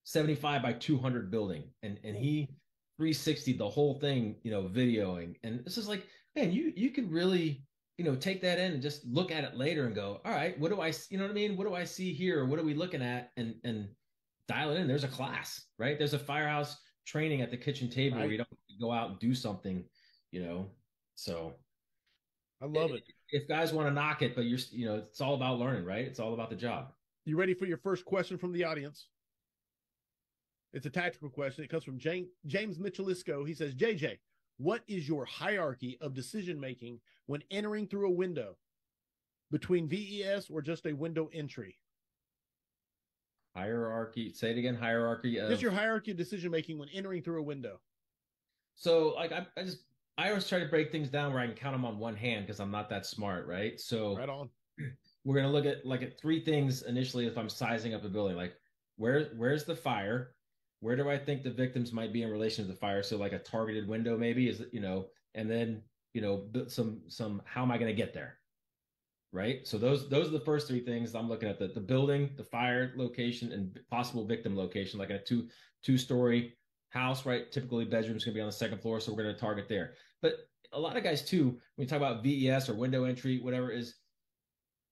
75-by-200 building. And he 360'd the whole thing, you know, videoing. And this is like, man, you could really, you know, take that in and just look at it later and go, all right, what do I, you know what I mean? What do I see here? What are we looking at? And dial it in. There's a class, right? There's a firehouse training at the kitchen table, right, where you don't go out and do something, you know? So I love it. If guys want to knock it, but you know, it's all about learning, right? It's all about the job. You ready for your first question from the audience? It's a tactical question. It comes from James Michelisco. He says, JJ, what is your hierarchy of decision-making when entering through a window between VES or just a window entry? Hierarchy. Say it again. Hierarchy. Just your hierarchy of decision-making when entering through a window. So like I always try to break things down where I can count them on one hand because I'm not that smart, right? So right on. We're going to look at three things initially if I'm sizing up a building, like where's the fire? Where do I think the victims might be in relation to the fire? So like a targeted window maybe is, you know, and then, you know, some how am I going to get there? Right? So those are the first three things I'm looking at: the building, the fire location, and possible victim location, like a two-story house, right? Typically bedrooms going to be on the second floor, so we're going to target there. But a lot of guys too, when you talk about VES or window entry, whatever, is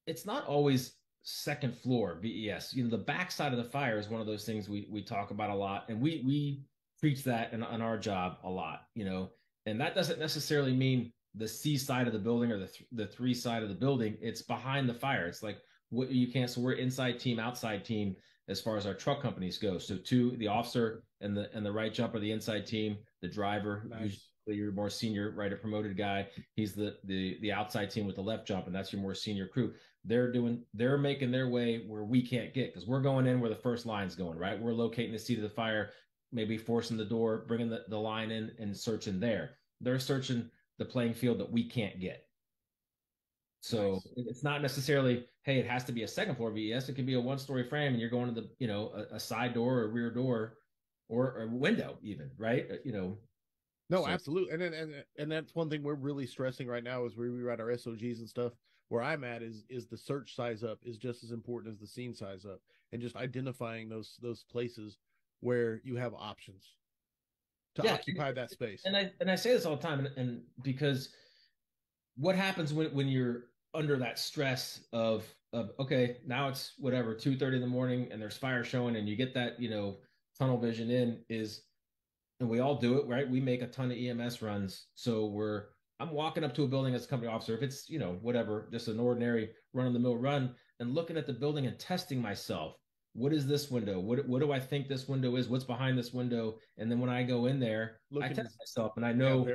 it's not always second floor VES. You know, the backside of the fire is one of those things we talk about a lot, and we preach that in our job a lot, you know, and that doesn't necessarily mean the C side of the building or the three side of the building. It's behind the fire. It's like what you can't. So we're inside team, outside team as far as our truck companies go. So two, the officer and the right jumper, the inside team, the driver, nice. Usually your more senior, right, a promoted guy. He's the outside team with the left jump, and that's your more senior crew. They're making their way where we can't get because we're going in where the first line's going, right? We're locating the seat of the fire, maybe forcing the door, bringing the line in and searching there. They're searching the playing field that we can't get. So nice. It's not necessarily, hey, it has to be a second floor VES. It could be a one-story frame and you're going to the, you know, a side door or a rear door or a window even, right? You know. No, so. Absolutely. And that's one thing we're really stressing right now as we rewrite our SOGs and stuff. Where I'm at is the search size up is just as important as the scene size up, and just identifying those places where you have options to occupy that space. And I say this all the time, and because what happens when you're under that stress of okay, now it's whatever 2:30 in the morning and there's fire showing and you get that, you know, tunnel vision in is, and we all do it, right? We make a ton of EMS runs, so I'm walking up to a building as a company officer, if it's, you know, whatever, just an ordinary run-of-the-mill run, and looking at the building and testing myself. What is this window? What do I think this window is? What's behind this window? And then when I go in there, I test myself and I know,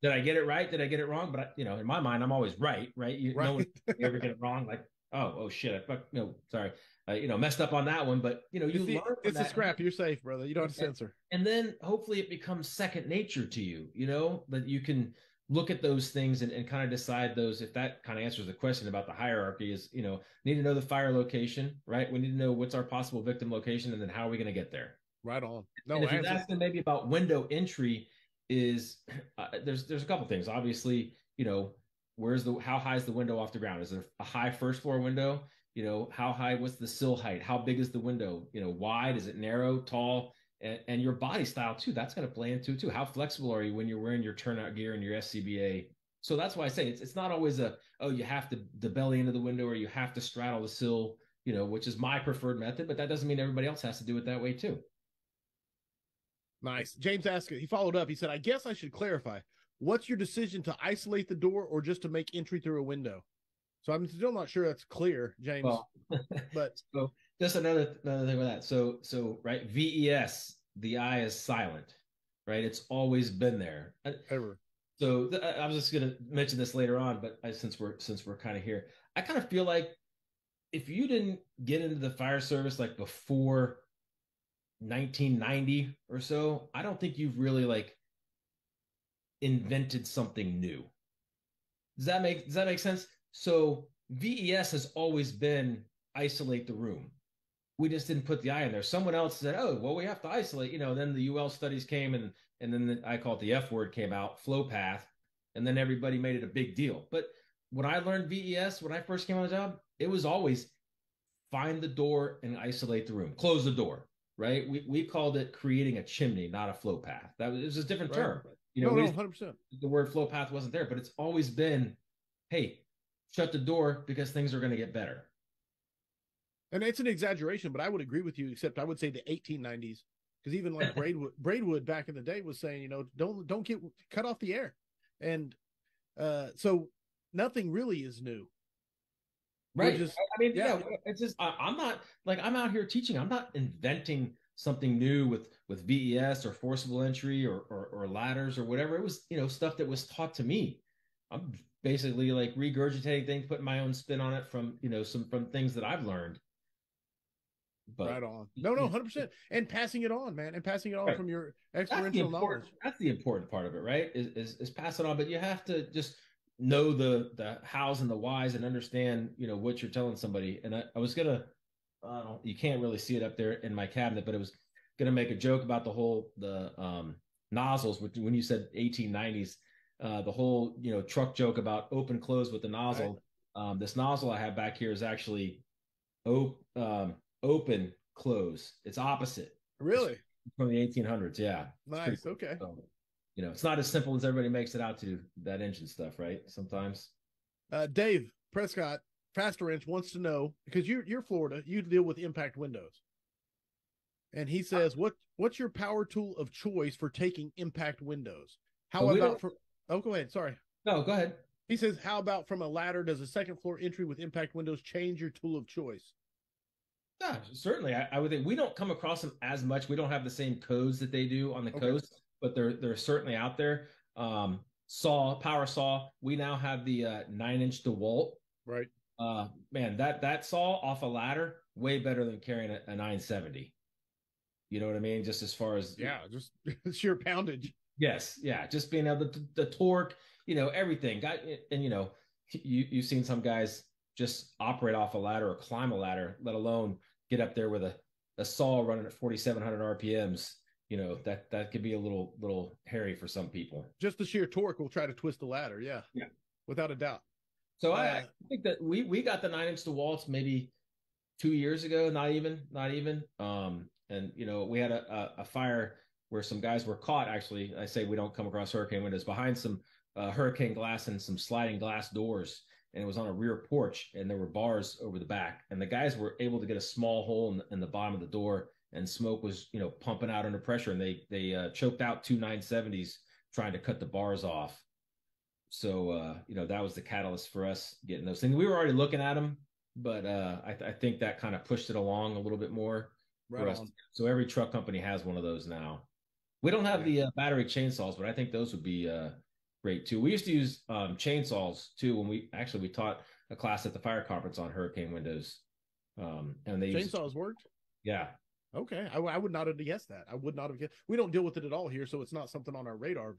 did I get it right? Did I get it wrong? But, you know, in my mind, I'm always right? No one ever get it wrong. Like, oh shit. Messed up on that one. But, you know, you learn. It's a scrap. You're safe, brother. You don't have to censor. And then hopefully it becomes second nature to you, you know, that you can look at those things and kind of decide those, if that kind of answers the question about the hierarchy is, you know, need to know the fire location, right? We need to know what's our possible victim location, and then how are we going to get there? Right on. No, and if you're asking maybe about window entry is, there's a couple things. Obviously, you know, how high is the window off the ground? Is there a high first floor window? You know, how high, what's the sill height? How big is the window? You know, wide, is it narrow, tall? And your body style too, that's going to play into it too. How flexible are you when you're wearing your turnout gear and your SCBA? So that's why I say it's not always you have to the belly into the window or you have to straddle the sill, you know, which is my preferred method, but that doesn't mean everybody else has to do it that way too. Nice. James asked, he followed up. He said, I guess I should clarify, what's your decision to isolate the door or just to make entry through a window? So I'm still not sure that's clear, James. Well, but so just another thing with that. So right, VES, the I is silent, right? It's always been there. Ever. So I was just gonna mention this later on, but since we're kind of here, I kind of feel like if you didn't get into the fire service like before 1990 or so, I don't think you've really like invented something new. Does that make sense? So VES has always been isolate the room. We just didn't put the I in there. Someone else said, oh, well, we have to isolate, you know, then the UL studies came and then I call it the F word came out, flow path. And then everybody made it a big deal. But when I learned VES, when I first came on the job, it was always find the door and isolate the room, close the door, right? We called it creating a chimney, not a flow path. It was a different term. Right. You know, 100%. The word flow path wasn't there, but it's always been, hey, shut the door because things are going to get better. And it's an exaggeration, but I would agree with you, except I would say the 1890s, because even like Braidwood back in the day was saying, you know, don't get cut off the air. And so nothing really is new. Right. Just, I'm out here teaching. I'm not inventing something new with VES or forcible entry or ladders or whatever. It was, you know, stuff that was taught to me. I'm basically like regurgitating things, putting my own spin on it from, you know, from things that I've learned. But, right on. No, 100%. And passing it on, man. And passing it on from your experiential knowledge. That's the important part of it, right? Is pass it on. But you have to just know the hows and the whys and understand, you know, what you're telling somebody. And I was going to, you can't really see it up there in my cabinet, but it was going to make a joke about the nozzles, which when you said 1890s, the whole, you know, truck joke about open, close with the nozzle. Right. This nozzle I have back here is actually open, close. It's opposite. Really? It's from the 1800s. Yeah. Nice. Cool. Okay. So, you know, it's not as simple as everybody makes it out to, that engine stuff, right? Sometimes. Dave Prescott, Faster Wrench, wants to know, because you're Florida, you deal with impact windows. And he says, what's your power tool of choice for taking impact windows? Oh, go ahead. Sorry. No, go ahead. He says, how about from a ladder? Does a second floor entry with impact windows change your tool of choice? Yeah, certainly. I would think we don't come across them as much. We don't have the same codes that they do on the coast, but they're certainly out there. Power saw. We now have the 9-inch DeWalt. Right. Man, that saw off a ladder, way better than carrying a 970. You know what I mean? Just as far as... Yeah, just sheer poundage. Yes, yeah, just being able to the torque, you know, everything. And, you know, you've seen some guys just operate off a ladder or climb a ladder, let alone get up there with a saw running at 4,700 RPMs. You know, that could be a little hairy for some people. Just the sheer torque will try to twist the ladder, yeah, without a doubt. So I think that we got the 9-inch DeWalt's maybe 2 years ago, not even. And, you know, we had a fire where some guys were caught, actually. I say we don't come across hurricane windows, behind some hurricane glass and some sliding glass doors. And it was on a rear porch, and there were bars over the back. And the guys were able to get a small hole in the bottom of the door, and smoke was, you know, pumping out under pressure. And they choked out two 970s trying to cut the bars off. So, you know, that was the catalyst for us getting those things. We were already looking at them, but I think that kind of pushed it along a little bit more. Right for us. So every truck company has one of those now. We don't have the battery chainsaws, but I think those would be great too. We used to use chainsaws too when we taught a class at the fire conference on hurricane windows. And they chainsaws worked. Yeah. Okay. I would not have guessed that. I would not have guessed. We don't deal with it at all here, so it's not something on our radar.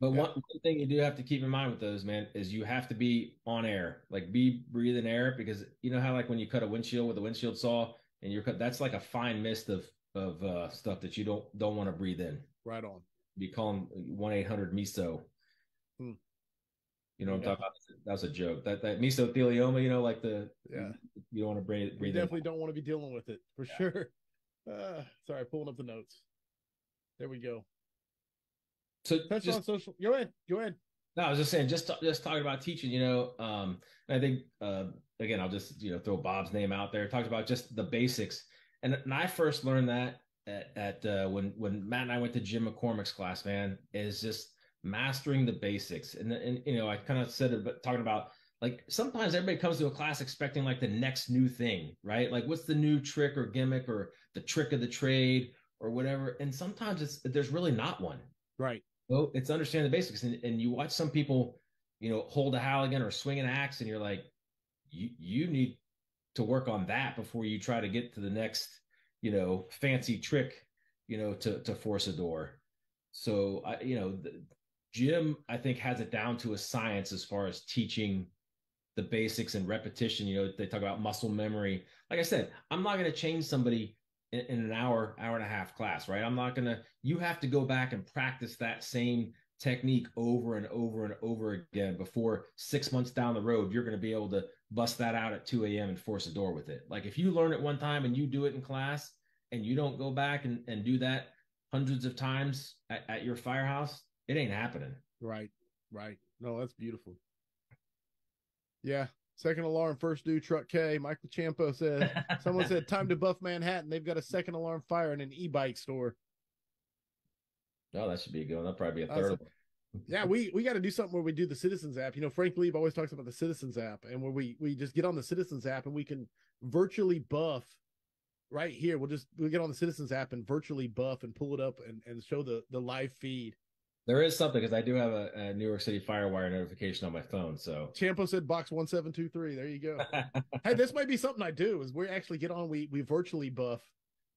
But one thing you do have to keep in mind with those, man, is you have to be on air, like be breathing air, because you know how like when you cut a windshield with a windshield saw and you're cut, that's like a fine mist of stuff that you don't want to breathe in. Right on. You call them 1-800-MISO. Hmm. You know what I'm talking about? That's a joke. That mesothelioma, you know, like you don't want to breathe. You definitely don't want to be dealing with it for sure. Sorry, pulling up the notes. There we go. So touch on social. Go ahead. No, I was just saying, just talking about teaching, you know, and I think, again, I'll just, you know, throw Bob's name out there. Talked about just the basics. And I first learned that at when Matt and I went to Jim McCormick's class, man, is just mastering the basics. And you know, I kind of said it, but talking about like sometimes everybody comes to a class expecting like the next new thing, right? Like what's the new trick or gimmick or the trick of the trade or whatever. And sometimes there's really not one. Right. So it's understanding the basics. And you watch some people, you know, hold a halligan or swing an axe, and you're like, you need to work on that before you try to get to the next, you know, fancy trick, you know, to force a door. So, Jim, I think, has it down to a science as far as teaching the basics and repetition. You know, they talk about muscle memory. Like I said, I'm not going to change somebody in an hour and a half class, right? I'm not going to, you have to go back and practice that same technique over and over and over again before 6 months down the road, you're going to be able to bust that out at 2 a.m. and force a door with it. Like if you learn it one time and you do it in class and you don't go back and do that hundreds of times at your firehouse, it ain't happening. Right. No, that's beautiful. Yeah. Second alarm, first due, truck K. Michael Ciampo says, someone said, time to buff Manhattan. They've got a second alarm fire in an e-bike store. Oh, that should be a good one. That'll probably be a third one. Yeah, we got to do something where we do the Citizens app. You know, Frank Lieb always talks about the Citizens app, and where we just get on the Citizens app and we can virtually buff right here. We'll get on the Citizens app and virtually buff and pull it up and show the live feed. There is something, because I do have a New York City Firewire notification on my phone. So Ciampo said box 1723. There you go. Hey, this might be something I do, is we actually get on, we virtually buff,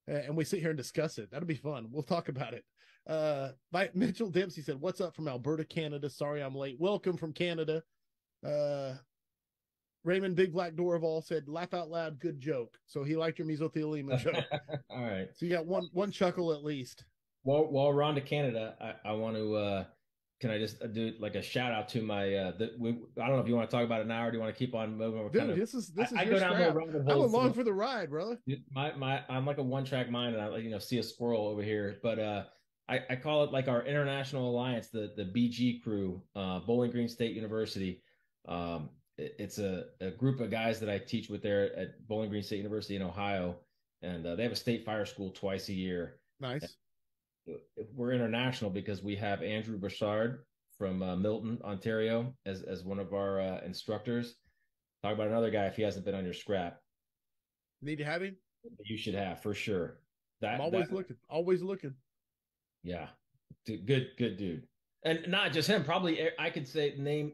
and we sit here and discuss it. That'll be fun. We'll talk about it. Mitchell Dempsey said, "What's up from Alberta, Canada? Sorry I'm late. Welcome from Canada." Raymond Big Black Dorval said, "Laugh out loud, good joke." So he liked your mesothelioma joke. All right. So you got one chuckle at least. While we're on to Canada, I want to can I just do like a shout out to my I don't know if you want to talk about it now or do you want to keep on moving? This is I go down there. I'm along for the ride, brother. I'm like a one track mind, and I see a squirrel over here. But I call it like our international alliance, the BG crew, Bowling Green State University. It's a group of guys that I teach with there at Bowling Green State University in Ohio, and they have a state fire school twice a year. Nice. And we're international because we have Andrew Broussard from Milton, Ontario, as one of our instructors. Talk about another guy, if he hasn't been on your scrap. Need to have him? You should have, for sure. I'm always looking. Yeah. Good dude. And not just him, probably I could say name,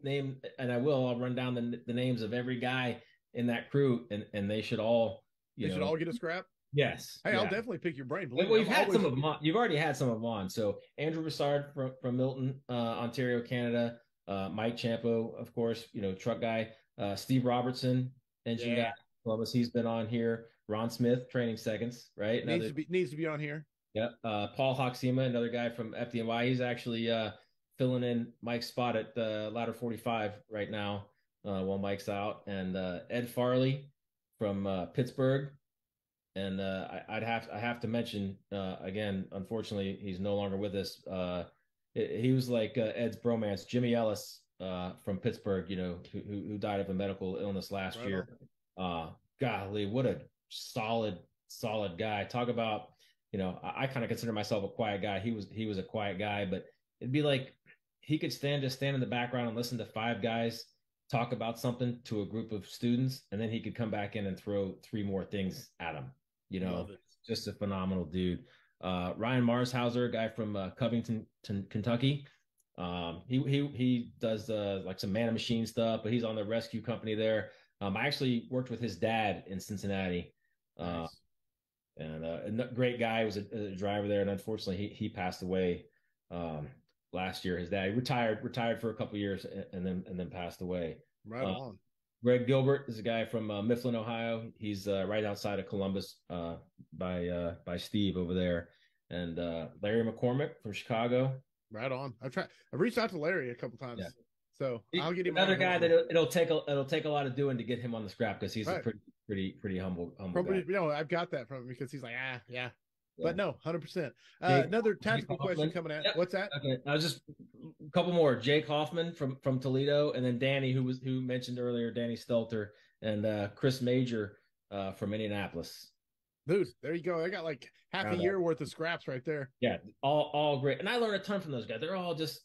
and I will. I'll run down the names of every guy in that crew, and they should all, should all get a scrap. Yes. Hey, yeah. I'll definitely pick your brain. You've already had some of them on. So Andrew Broussard from Milton, Ontario, Canada. Mike Ciampo, of course, truck guy. Steve Robertson, engine guy, Columbus. He's been on here. Ron Smith, training seconds, right? Needs to be on here. Yep. Paul Hoxema, another guy from FDNY. He's actually filling in Mike's spot at the Ladder 45 right now while Mike's out. And Ed Farley from Pittsburgh. And I have to mention again, unfortunately, he's no longer with us. He was like Ed's bromance, Jimmy Ellis from Pittsburgh, who died of a medical illness last year. Golly, what a solid guy. Talk about, I kind of consider myself a quiet guy. He was a quiet guy, but it'd be like he could just stand in the background and listen to five guys talk about something to a group of students, and then he could come back in and throw three more things at them. Just a phenomenal dude. Ryan Marshauser, a guy from Covington, Kentucky. He does like some man and machine stuff, but he's on the rescue company there. I actually worked with his dad in Cincinnati. Nice. And a great guy. He was a driver there, and unfortunately he passed away last year. His dad, he retired for a couple of years and then passed away. Right on. Greg Gilbert is a guy from Mifflin, Ohio. He's right outside of Columbus by Steve over there. And Larry McCormick from Chicago. Right on. I've reached out to Larry a couple times. Yeah. So I'll get him. Another guy that it'll take a lot of doing to get him on the scrap, because he's a pretty humble guy. I've got that from him because he's like, yeah. But no, 100%. Another tactical question coming at. Yep. What's that? Okay, I was just a couple more. Jake Hoffman from Toledo, and then Danny, who mentioned earlier, Danny Stelter, and Chris Major from Indianapolis. Dude, there you go. I got like half a year worth of scraps right there. Yeah, all great, and I learned a ton from those guys. They're all just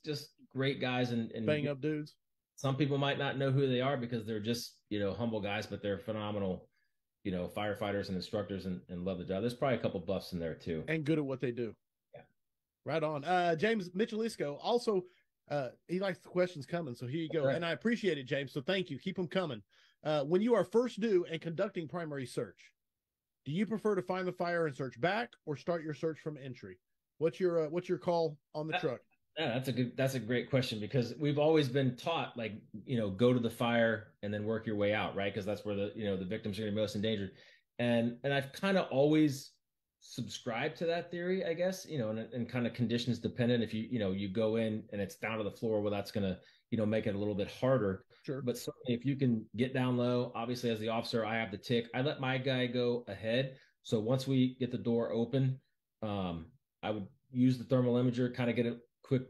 great guys and bang up dudes. Some people might not know who they are because they're just humble guys, but they're phenomenal firefighters and instructors and love the job. There's probably a couple buffs in there too. And good at what they do. Yeah. Right on. James Michelisco also, he likes the questions coming. So here you go. Right. And I appreciate it, James. So thank you. Keep them coming. When you are first due and conducting primary search, do you prefer to find the fire and search back or start your search from entry? What's your call on the truck? Yeah, that's a great question, because we've always been taught, like, go to the fire and then work your way out, right? Because that's where the victims are going to be most endangered. And I've kind of always subscribed to that theory, I guess, and kind of conditions dependent. If you go in and it's down to the floor, well, that's going to, make it a little bit harder. Sure. But certainly if you can get down low, obviously as the officer, I have the tick. I let my guy go ahead. So once we get the door open, I would use the thermal imager, kind of get it, quick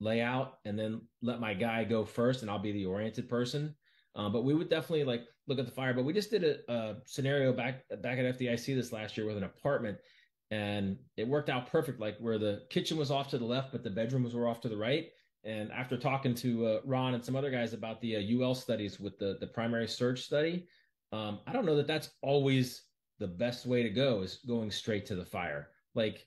layout, and then let my guy go first, and I'll be the oriented person. But we would definitely like look at the fire. But we just did a scenario back at FDIC this last year with an apartment, and it worked out perfect. Like where the kitchen was off to the left, but the bedrooms were off to the right. And after talking to Ron and some other guys about the UL studies with the primary search study, I don't know that that's always the best way to go is going straight to the fire. Like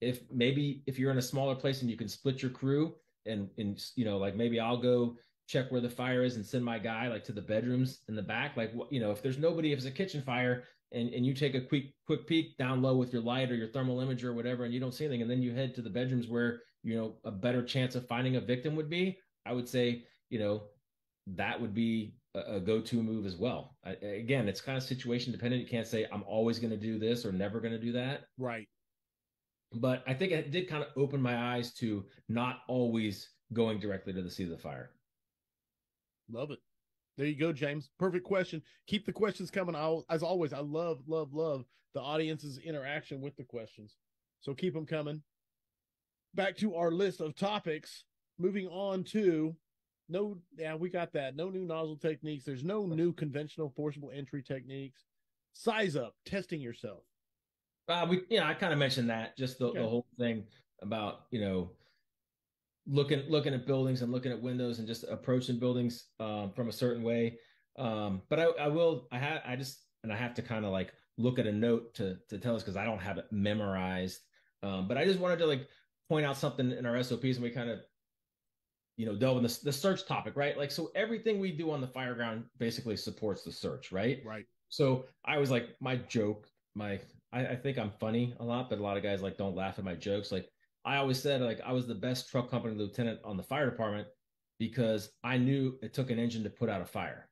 if you're in a smaller place and you can split your crew and you know, like maybe I'll go check where the fire is and send my guy like to the bedrooms in the back. Like, you know, if there's nobody, if it's a kitchen fire and you take a quick peek down low with your light or your thermal imager or whatever, and you don't see anything, and then you head to the bedrooms where, you know, a better chance of finding a victim would be, I would say, you know, that would be a go-to move as well. Again, it's kind of situation dependent. You can't say I'm always going to do this or never going to do that. Right. But I think it did kind of open my eyes to not always going directly to the seat of the fire. Love it. There you go, James. Perfect question. Keep the questions coming. As always, I love the audience's interaction with the questions. So keep them coming. Back to our list of topics. Moving on to we got that. No new nozzle techniques. There's no new conventional forcible entry techniques. Size up, testing yourself. I kind of mentioned that, just the whole thing about, you know, looking at buildings and looking at windows and just approaching buildings from a certain way. But I have to kind of like look at a note to tell us, because I don't have it memorized. But I just wanted to like point out something in our SOPs, and we kind of, you know, delve in the search topic, right? Like, so everything we do on the fire ground basically supports the search, right? Right. So I was like, I think I'm funny a lot, but a lot of guys like don't laugh at my jokes. Like, I always said, like, I was the best truck company lieutenant on the fire department because I knew it took an engine to put out a fire,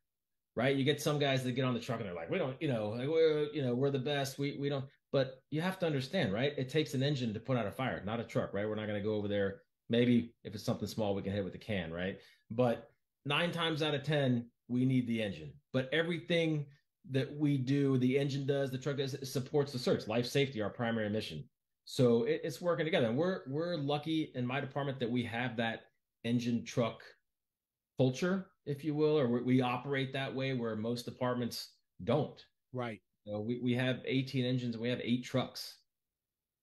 right? You get some guys that get on the truck and they're like, we don't, you know, like, we're the best. We don't, but you have to understand, right? It takes an engine to put out a fire, not a truck, right? We're not going to go over there. Maybe if it's something small, we can hit with a can, right? But 9 times out of 10, we need the engine. But everything that we do, the engine does, the truck does, supports the search. Life safety, our primary mission. So it's working together. And we're lucky in my department that we have that engine truck culture, if you will, or we operate that way where most departments don't. Right. You know, we have 18 engines and we have 8 trucks.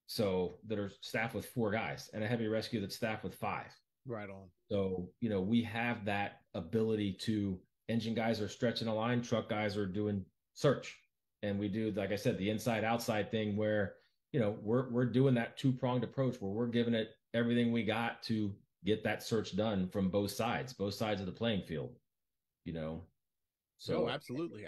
So that are staffed with 4 guys, and a heavy rescue that's staffed with 5. Right on. So, you know, we have that ability to, engine guys are stretching a line, truck guys are doing search. And we do, like I said, the inside outside thing where, you know, we're doing that 2-pronged approach where we're giving it everything we got to get that search done from both sides of the playing field, you know? So absolutely.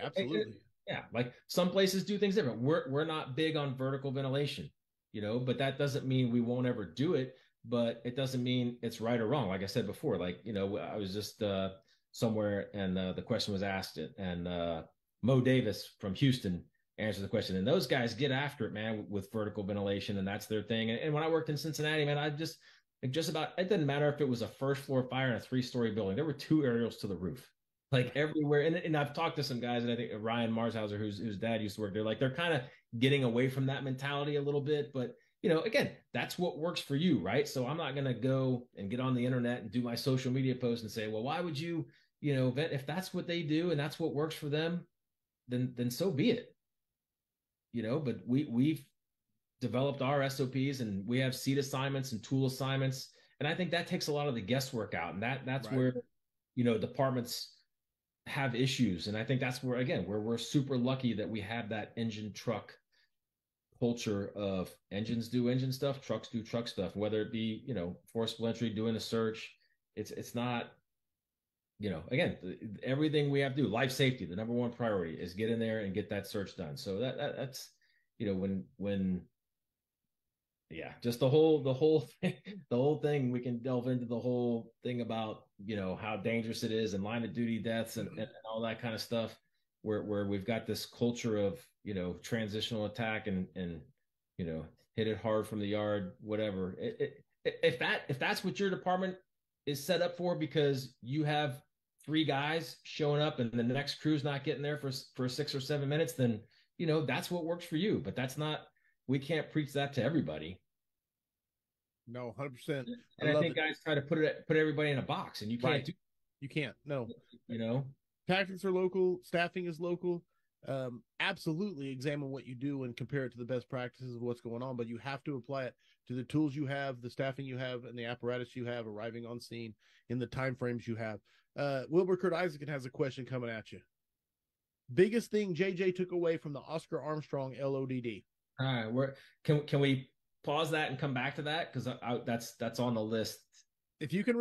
Like some places do things different. We're not big on vertical ventilation, you know, but that doesn't mean we won't ever do it, but it doesn't mean it's right or wrong. Like I said before, like, you know, I was just somewhere and the question was asked, and Mo Davis from Houston answer the question. And those guys get after it, man, with vertical ventilation, and that's their thing. And when I worked in Cincinnati, man, it didn't matter if it was a first floor fire in a 3-story building, there were 2 aerials to the roof, like everywhere. And I've talked to some guys, and I think Ryan Marshauser, whose dad used to work there, like they're kind of getting away from that mentality a little bit, but you know, again, that's what works for you, right? So I'm not going to go and get on the internet and do my social media posts and say, well, why would you, you know, if that's what they do and that's what works for them, then so be it. You know, but we've developed our SOPs, and we have seat assignments and tool assignments. And I think that takes a lot of the guesswork out. And that's right. Where, you know, departments have issues. And I think that's where, again, where we're super lucky that we have that engine truck culture of engines do engine stuff, trucks do truck stuff, whether it be, you know, forcible entry, doing a search. It's not, you know, again, everything we have to do, life safety, the number one priority is get in there and get that search done. So that's, you know, just the whole thing, we can delve into the whole thing about, you know, how dangerous it is and line of duty deaths and all that kind of stuff where we've got this culture of, you know, transitional attack and, you know, hit it hard from the yard, whatever. If that's what your department is set up for, because you have 3 guys showing up and the next crew's not getting there for 6 or 7 minutes, then, you know, that's what works for you. But that's not, we can't preach that to everybody. No, 100%. And I think guys try to put everybody in a box, and you can't do. You can't. No. You know, tactics are local. Staffing is local. Absolutely examine what you do and compare it to the best practices of what's going on, but you have to apply it to the tools you have, the staffing you have, and the apparatus you have arriving on scene in the timeframes you have. Wilbur Kurt Isaacson has a question coming at you. biggest thing JJ took away from the Oscar Armstrong LODD. All right, can we pause that and come back to that, because that's on the list. If you can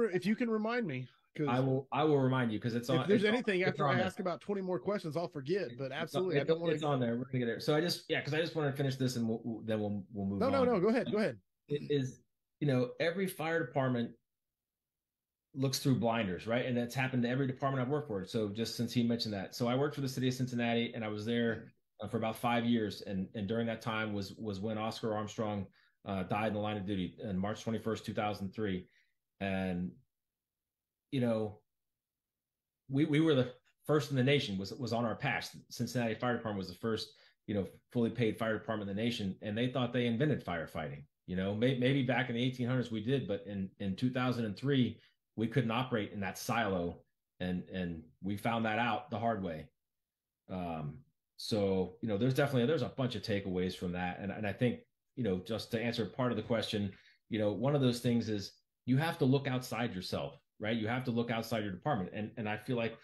remind me, because I will remind you, because it's on. If there's anything after I ask about 20 more questions, I'll forget. But absolutely, I don't want to. It's on there. We're gonna get there. So because I just wanted to finish this, and then we'll move on. No. Go ahead. It is, every fire department looks through blinders, right? And that's happened to every department I've worked for. So just since he mentioned that, so I worked for the city of Cincinnati, and I was there for about 5 years, and during that time was when Oscar Armstrong died in the line of duty on March 21st, 2003. And, we were the first in the nation, was on our patch. Cincinnati Fire Department was the first, fully paid fire department in the nation. And they thought they invented firefighting, maybe back in the 1800s we did, but in 2003, we couldn't operate in that silo. And we found that out the hard way. So, there's a bunch of takeaways from that. And I think, just to answer part of the question, one of those things is you have to look outside yourself, right? You have to look outside your department. And I feel like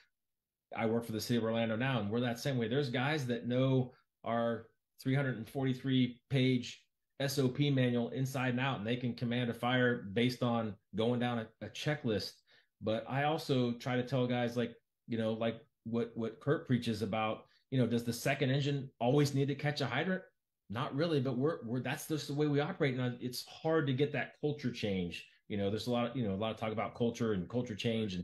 I work for the city of Orlando now, and we're that same way. There's guys that know our 343-page SOP manual inside and out, and they can command a fire based on going down a checklist. But I also try to tell guys like what Kurt preaches about, does the second engine always need to catch a hydrant? Not really, but we're that's just the way we operate. And it's hard to get that culture change. There's a lot of talk about culture and culture change and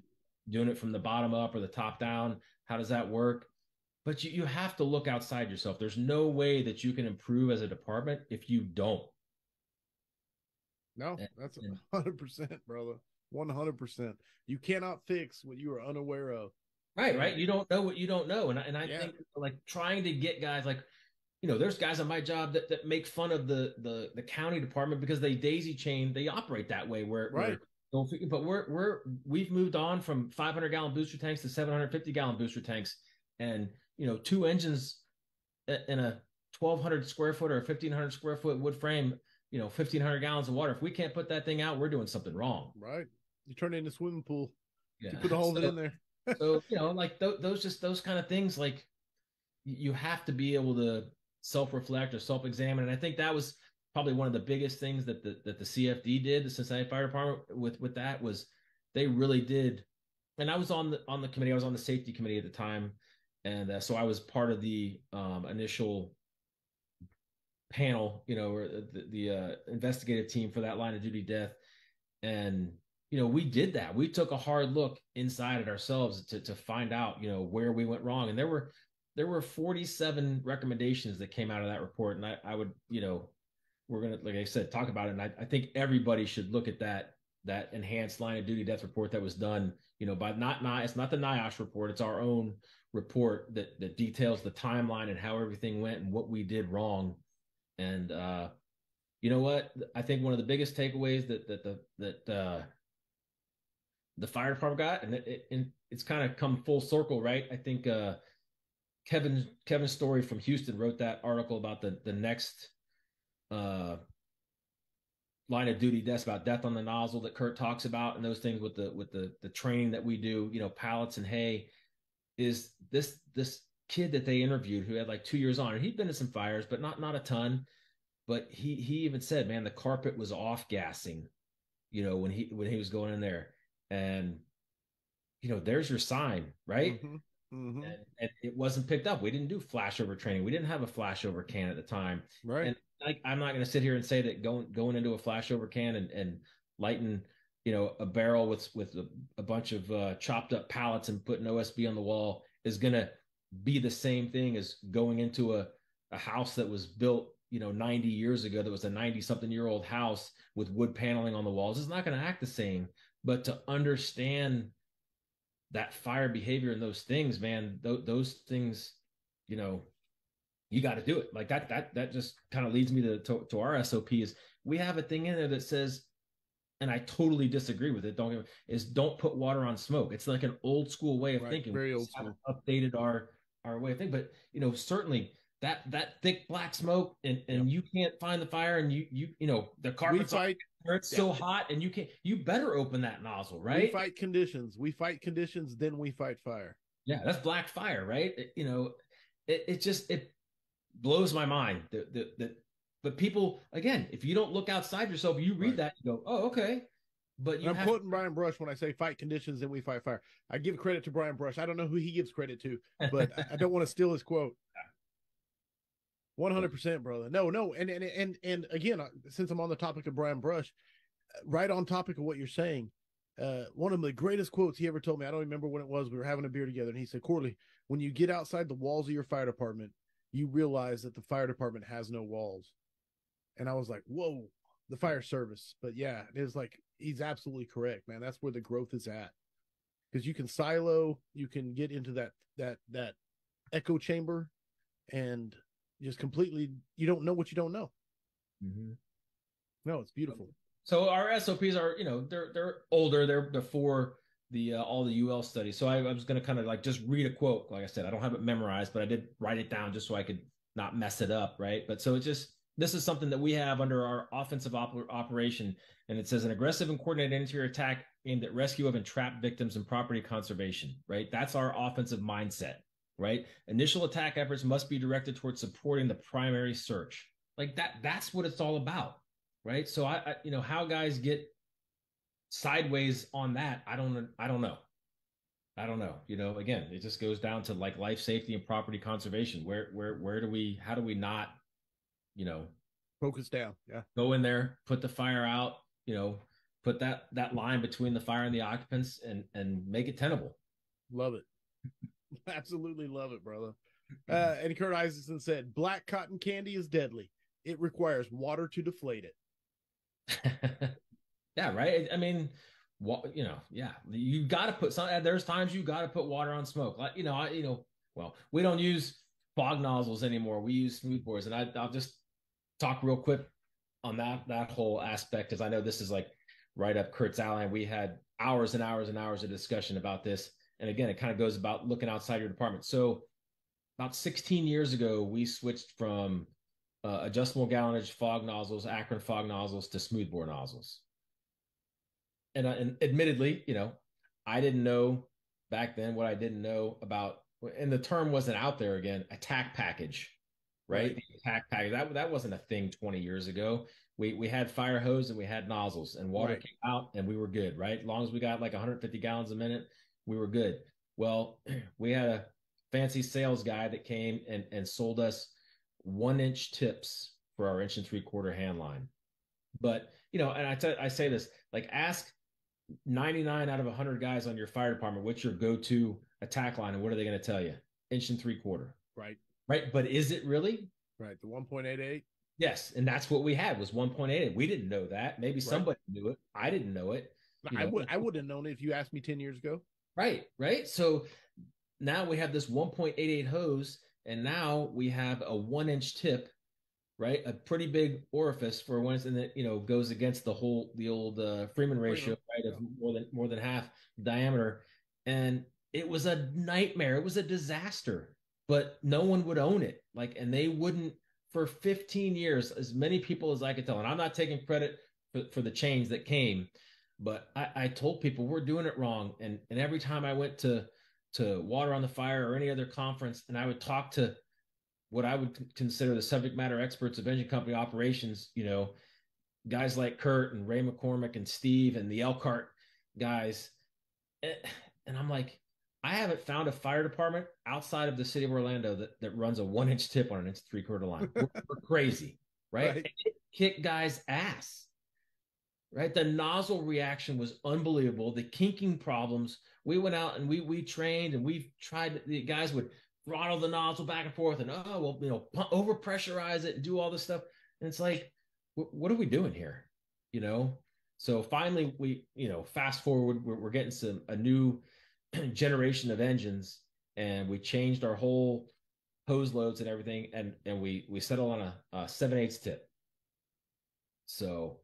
doing it from the bottom up or the top down. How does that work? But you have to look outside yourself. There's no way that you can improve as a department if you don't. No, that's 100%, brother. 100%. You cannot fix what you are unaware of. Right. You don't know what you don't know. And I think trying to get guys there's guys on my job that make fun of the county department because they daisy chain, they operate that way but we've moved on from 500-gallon booster tanks to 750-gallon booster tanks, and 2 engines in a 1,200 square foot or a 1,500 square foot wood frame, 1,500 gallons of water. If we can't put that thing out, we're doing something wrong. Right, you turn it into a swimming pool. Yeah, you put all that in there. So those kind of things, you have to be able to self-reflect or self-examine. And I think that was probably one of the biggest things that the CFD did, the Cincinnati Fire Department, with that was they really did. And I was on the committee, I was on the safety committee at the time. And so I was part of the initial panel, or the investigative team for that line of duty death. And, we did that. We took a hard look inside at ourselves to find out, where we went wrong. And there were 47 recommendations that came out of that report. And I would, we're going to, like I said, talk about it. And I think everybody should look at that enhanced line of duty death report that was done, by it's not the NIOSH report. It's our own report that details the timeline and how everything went and what we did wrong. And you know what? I think one of the biggest takeaways that the fire department got, and it's kind of come full circle, right? I think, Kevin Story from Houston wrote that article about the next line of duty deaths, about death on the nozzle that Kurt talks about, and those things with the training that we do, pallets and hay. Is this kid that they interviewed who had 2 years on, and he'd been to some fires, but not a ton. But he even said, man, the carpet was off gassing, when he was going in there, and there's your sign, right? Mm-hmm. Mm-hmm. And it wasn't picked up. We didn't do flashover training. We didn't have a flashover can at the time. Right. And I'm not going to sit here and say that going into a flashover can and lighting, a barrel with a bunch of chopped up pallets and putting OSB on the wall is going to be the same thing as going into a house that was built, 90 years ago, that was a 90-something-year-old house with wood paneling on the walls. It's not going to act the same, but to understand that fire behavior and those things, man, those things, you got to do it like that. That just kind of leads me to our SOP. Is we have a thing in there that says, and I totally disagree with it, don't put water on smoke. It's like an old school way of thinking. Very old school. Updated our way of thinking, but certainly that thick black smoke and you can't find the fire, and you the carpet's it's so hot, and you better open that nozzle, right? We fight conditions, then we fight fire. Yeah, that's black fire, right? it blows my mind that people, again, if you don't look outside yourself, you read that and go, oh, okay. But I'm quoting Brian Brush when I say fight conditions and we fight fire. I give credit to Brian Brush. I don't know who he gives credit to, but I don't want to steal his quote. 100%, brother. No. And again, since I'm on the topic of Brian Brush, right on topic of what you're saying, one of the greatest quotes he ever told me, I don't remember when it was, we were having a beer together, and he said, Corley, when you get outside the walls of your fire department, you realize that the fire department has no walls. And I was like, whoa, the fire service. But yeah, it was like, he's absolutely correct, man. That's where the growth is at, because you can silo, you can get into that echo chamber, and just completely, you don't know what you don't know. Mm-hmm. No, it's beautiful. So our SOPs are, they're older. They're for the all the UL studies. So I was going to kind of like just read a quote. Like I said, I don't have it memorized, but I did write it down just so I could not mess it up, right? But so it just. This is something that we have under our offensive operation, and it says an aggressive and coordinated interior attack aimed at rescue of entrapped victims and property conservation, right? That's our offensive mindset, right? Initial attack efforts must be directed towards supporting the primary search. Like that's what it's all about, right? So I how guys get sideways on that, I don't know. Again, it just goes down to like life safety and property conservation. Where do we, how do we not, focus down. Yeah. Go in there, put the fire out, put that line between the fire and the occupants and make it tenable. Love it. Absolutely love it, brother. And Kurt Isaacson said, black cotton candy is deadly. It requires water to deflate it. Yeah. Right. I mean, you got to put some, there's times you got to put water on smoke. Like, we don't use fog nozzles anymore. We use smooth bores. And I'll just talk real quick on that whole aspect, because I know this is like right up Kurt's alley. We had hours and hours and hours of discussion about this. And again, it kind of goes about looking outside your department. So about 16 years ago, we switched from adjustable gallonage fog nozzles, Akron fog nozzles, to smooth bore nozzles. And admittedly, I didn't know back then what I didn't know about, and the term wasn't out there again, attack package, right? The attack package. That wasn't a thing 20 years ago. We had fire hose and we had nozzles, and water came out and we were good, right? As long as we got like 150 gallons a minute, we were good. Well, we had a fancy sales guy that came and sold us 1-inch tips for our 1 3/4 inch hand line. But, and I say this, like ask 99 out of 100 guys on your fire department, what's your go-to attack line, and what are they going to tell you? 1 3/4 inch. Right. But is it really? Right. The 1.88. Yes. And that's what we had was 1.88. We didn't know that. Maybe somebody knew it. I didn't know it. I would have known it if you asked me 10 years ago. Right. So now we have this 1.88 hose, and now we have a 1-inch tip, right? A pretty big orifice for one, and that, goes against the old Freeman ratio, right? Of more than half diameter. And it was a nightmare. It was a disaster, but no one would own it. Like, and they wouldn't for 15 years, as many people as I could tell. And I'm not taking credit for the change that came, but I told people we're doing it wrong. And every time I went to Water on the Fire or any other conference, and I would talk to what I would consider the subject matter experts of engine company operations, guys like Kurt and Ray McCormick and Steve and the Elkhart guys. And I'm like, I haven't found a fire department outside of the city of Orlando that runs a 1-inch tip on an 1 3/4 line. We're crazy, right? It kicked guys' ass, right? The nozzle reaction was unbelievable. The kinking problems. We went out and we trained, and we tried. The guys would throttle the nozzle back and forth, and over pressurize it and do all this stuff. And it's like, what are we doing here? So finally, we fast forward, we're getting a new generation of engines, and we changed our whole hose loads and everything, and we settled on a 7/8 tip. So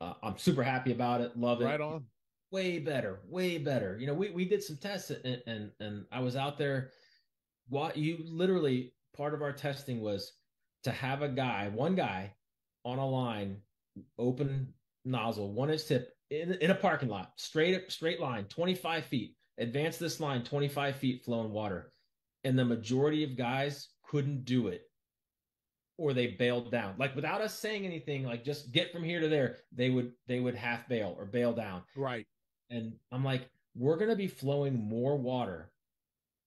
I'm super happy about it, love it. Right on. Way better. We did some tests, and I was out there. What you literally, part of our testing was to have one guy on a line, open nozzle, 1-inch tip in a parking lot, straight line, 25 feet. Advance this line, 25 feet flowing water. And the majority of guys couldn't do it, or they bailed down. Like without us saying anything, like just get from here to there, they would half bail or bail down. Right. And I'm like, we're going to be flowing more water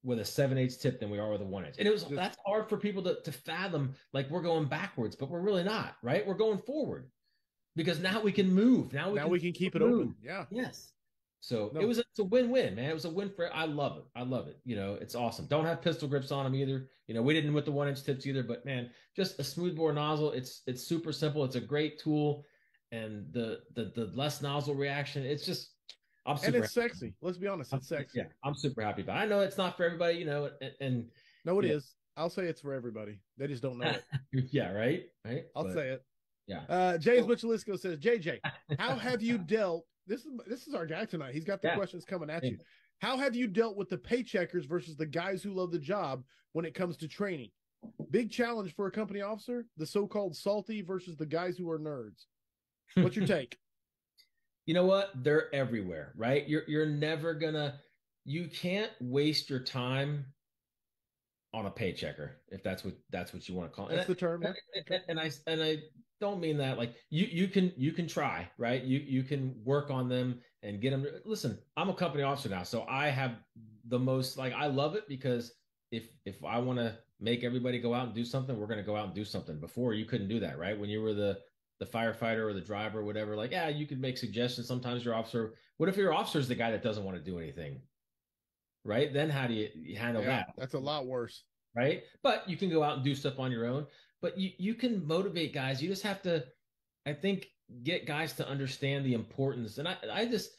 with a 7/8 tip than we are with a 1/8. And that's hard for people to fathom. Like we're going backwards, but we're really not, right? We're going forward because now we can move. Now we can keep it open. Yeah. Yes. So it's a win-win, man. It was a win for, I love it. You know, it's awesome. Don't have pistol grips on them either. You know, we didn't with the 1-inch tips either, but man, just a smoothbore nozzle. It's super simple. It's a great tool. And the less nozzle reaction, it's just, I'm super and it's happy. Sexy. Let's be honest. It's sexy. Yeah, I'm super happy. But I know it's not for everybody, you know, and no, it is. Know. I'll say it's for everybody. They just don't know it. Yeah. Right. Right. I'll say it. Yeah. James Michelisco says, JJ, how have you dealt? This is our guy tonight. He's got the questions coming at you. How have you dealt with the paycheckers versus the guys who love the job when it comes to training? Big challenge for a company officer, the so-called salty versus the guys who are nerds. What's your take? You know what? They're everywhere, right? You're never gonna, you can't waste your time on a paychecker, if that's what you want to call it. That's the term. And I don't mean that like you can try, right? You can work on them and get them. Listen, I'm a company officer now, so I have the most, like, I love it because if I want to make everybody go out and do something, we're going to go out and do something. Before, you couldn't do that, right? When you were the firefighter or the driver or whatever, like, yeah, you could make suggestions. Sometimes your officer, what if your officer is the guy that doesn't want to do anything, right? Then how do you handle that? That's a lot worse. Right. But you can go out and do stuff on your own, but you can motivate guys. You just have to, I think, get guys to understand the importance. And I just,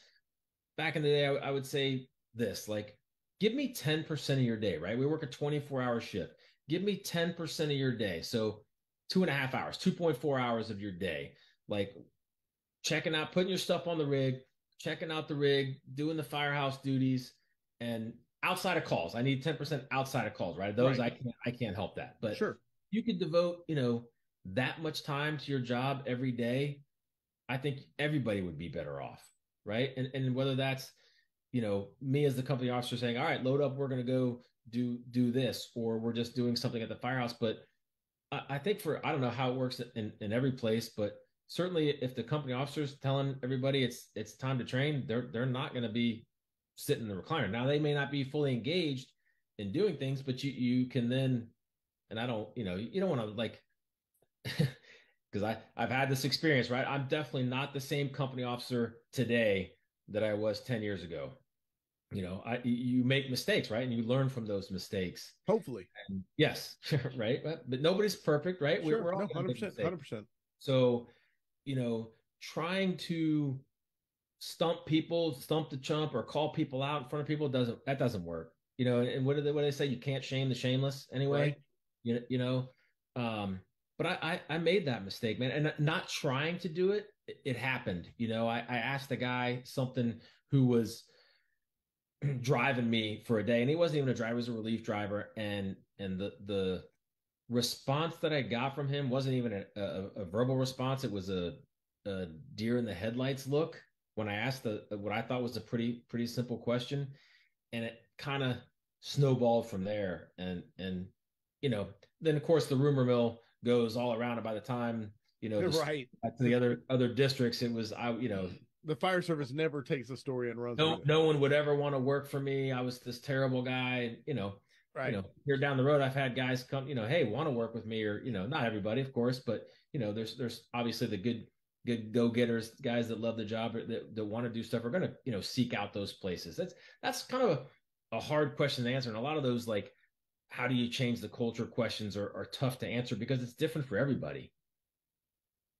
back in the day, I would say this, like, give me 10% of your day, right? We work a 24-hour shift. Give me 10% of your day. So 2.5 hours, 2.4 hours of your day, like checking out, putting your stuff on the rig, checking out the rig, doing the firehouse duties, and outside of calls. I need 10% outside of calls, right? Those, right. I can't help that, but sure, you could devote, you know, that much time to your job every day. I think everybody would be better off, right? And whether that's, you know, me as the company officer saying, all right, load up, we're going to go do this, or we're just doing something at the firehouse, but I think I don't know how it works in every place, but certainly if the company officer is telling everybody it's time to train, they're not going to be sitting in the recliner. Now they may not be fully engaged in doing things, but you can then, and I don't, you know, you don't want to, like, because I've had this experience, right? I'm definitely not the same company officer today that I was 10 years ago. You know, you make mistakes, right? And you learn from those mistakes. Hopefully. And yes. Right. But nobody's perfect, right? Sure. We're all 100%. So, you know, trying to stump the chump or call people out in front of people doesn't work. You know, and what do they say? You can't shame the shameless anyway. Right. You know, but I made that mistake, man. And not trying to do it, it happened. You know, I asked the guy something who was driving me for a day, and he wasn't even a driver, he was a relief driver, and the response that I got from him wasn't even a verbal response. It was a deer in the headlights look when I asked what I thought was a pretty simple question, and it kind of snowballed from there. And you know, then of course the rumor mill goes all around, and by the time, you know, right to the other districts, it was, I, you know, the fire service never takes a story and runs. No one would ever want to work for me. I was this terrible guy, you know. Right. You know, here down the road, I've had guys come, you know, hey, want to work with me, or, you know, not everybody, of course, but you know, there's obviously the good go-getters, guys that love the job, or that want to do stuff, are going to, you know, seek out those places. That's kind of a hard question to answer, and a lot of those, like, how do you change the culture questions are tough to answer because it's different for everybody.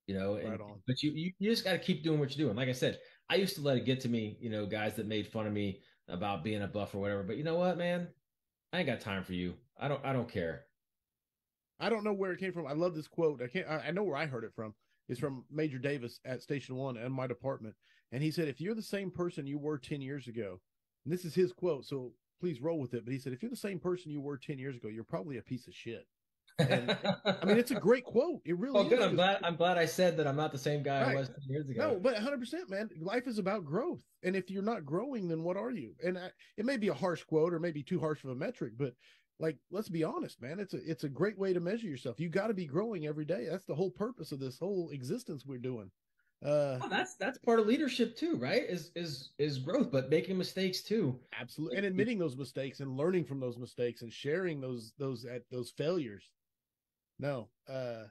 You know, and, right on. But you just got to keep doing what you're doing. Like I said, I used to let it get to me, you know, guys that made fun of me about being a buff or whatever, but you know what, man, I ain't got time for you. I don't care. I don't know where it came from. I love this quote. I know where I heard it from. It's from Major Davis at Station 1 and my department. And he said, if you're the same person you were 10 years ago, and this is his quote, so please roll with it. But he said, if you're the same person you were 10 years ago, you're probably a piece of shit. And, I mean, it's a great quote. It really is. Good. I'm glad I said that I'm not the same guy I was 10 years ago. No, but 100%, man. Life is about growth. And if you're not growing, then what are you? And it may be a harsh quote or maybe too harsh of a metric, but like, let's be honest, man, it's a great way to measure yourself. You got to be growing every day. That's the whole purpose of this whole existence we're doing. That's part of leadership too, right? Is growth, but making mistakes too. Absolutely. And admitting those mistakes and learning from those mistakes and sharing those failures. No. Let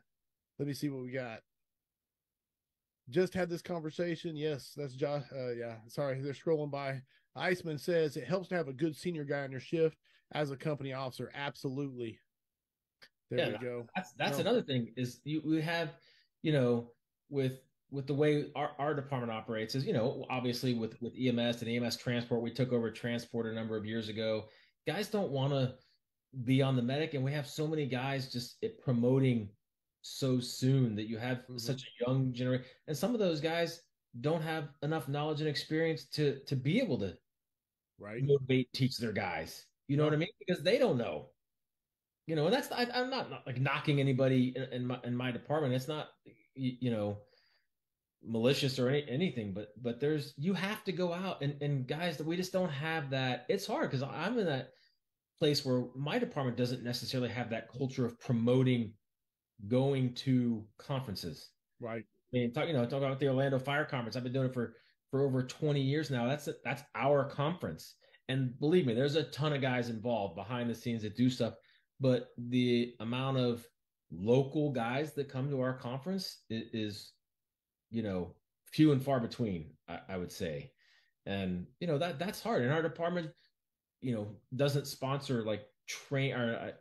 me see what we got. Just had this conversation. Yes, that's Josh. Yeah, sorry, they're scrolling by. Iceman says it helps to have a good senior guy on your shift as a company officer. Absolutely. There we go. That's another thing is we have, with the way our department operates is, obviously with EMS and EMS transport, we took over transport a number of years ago. Guys don't want to be on the medic, and we have so many guys just promoting so soon that you have such a young generation. And some of those guys don't have enough knowledge and experience to be able to motivate, teach their guys. You know what I mean? Because they don't know. And that's I'm not like knocking anybody in my department. It's not malicious or anything, but there's, you have to go out and guys that we just don't have that. It's hard because I'm in that place where my department doesn't necessarily have that culture of promoting going to conferences. Right. I mean, talk about the Orlando Fire Conference. I've been doing it for over 20 years now. That's our conference. And believe me, there's a ton of guys involved behind the scenes that do stuff, but the amount of local guys that come to our conference is few and far between, I would say. And, that's hard. And our department, doesn't sponsor like train or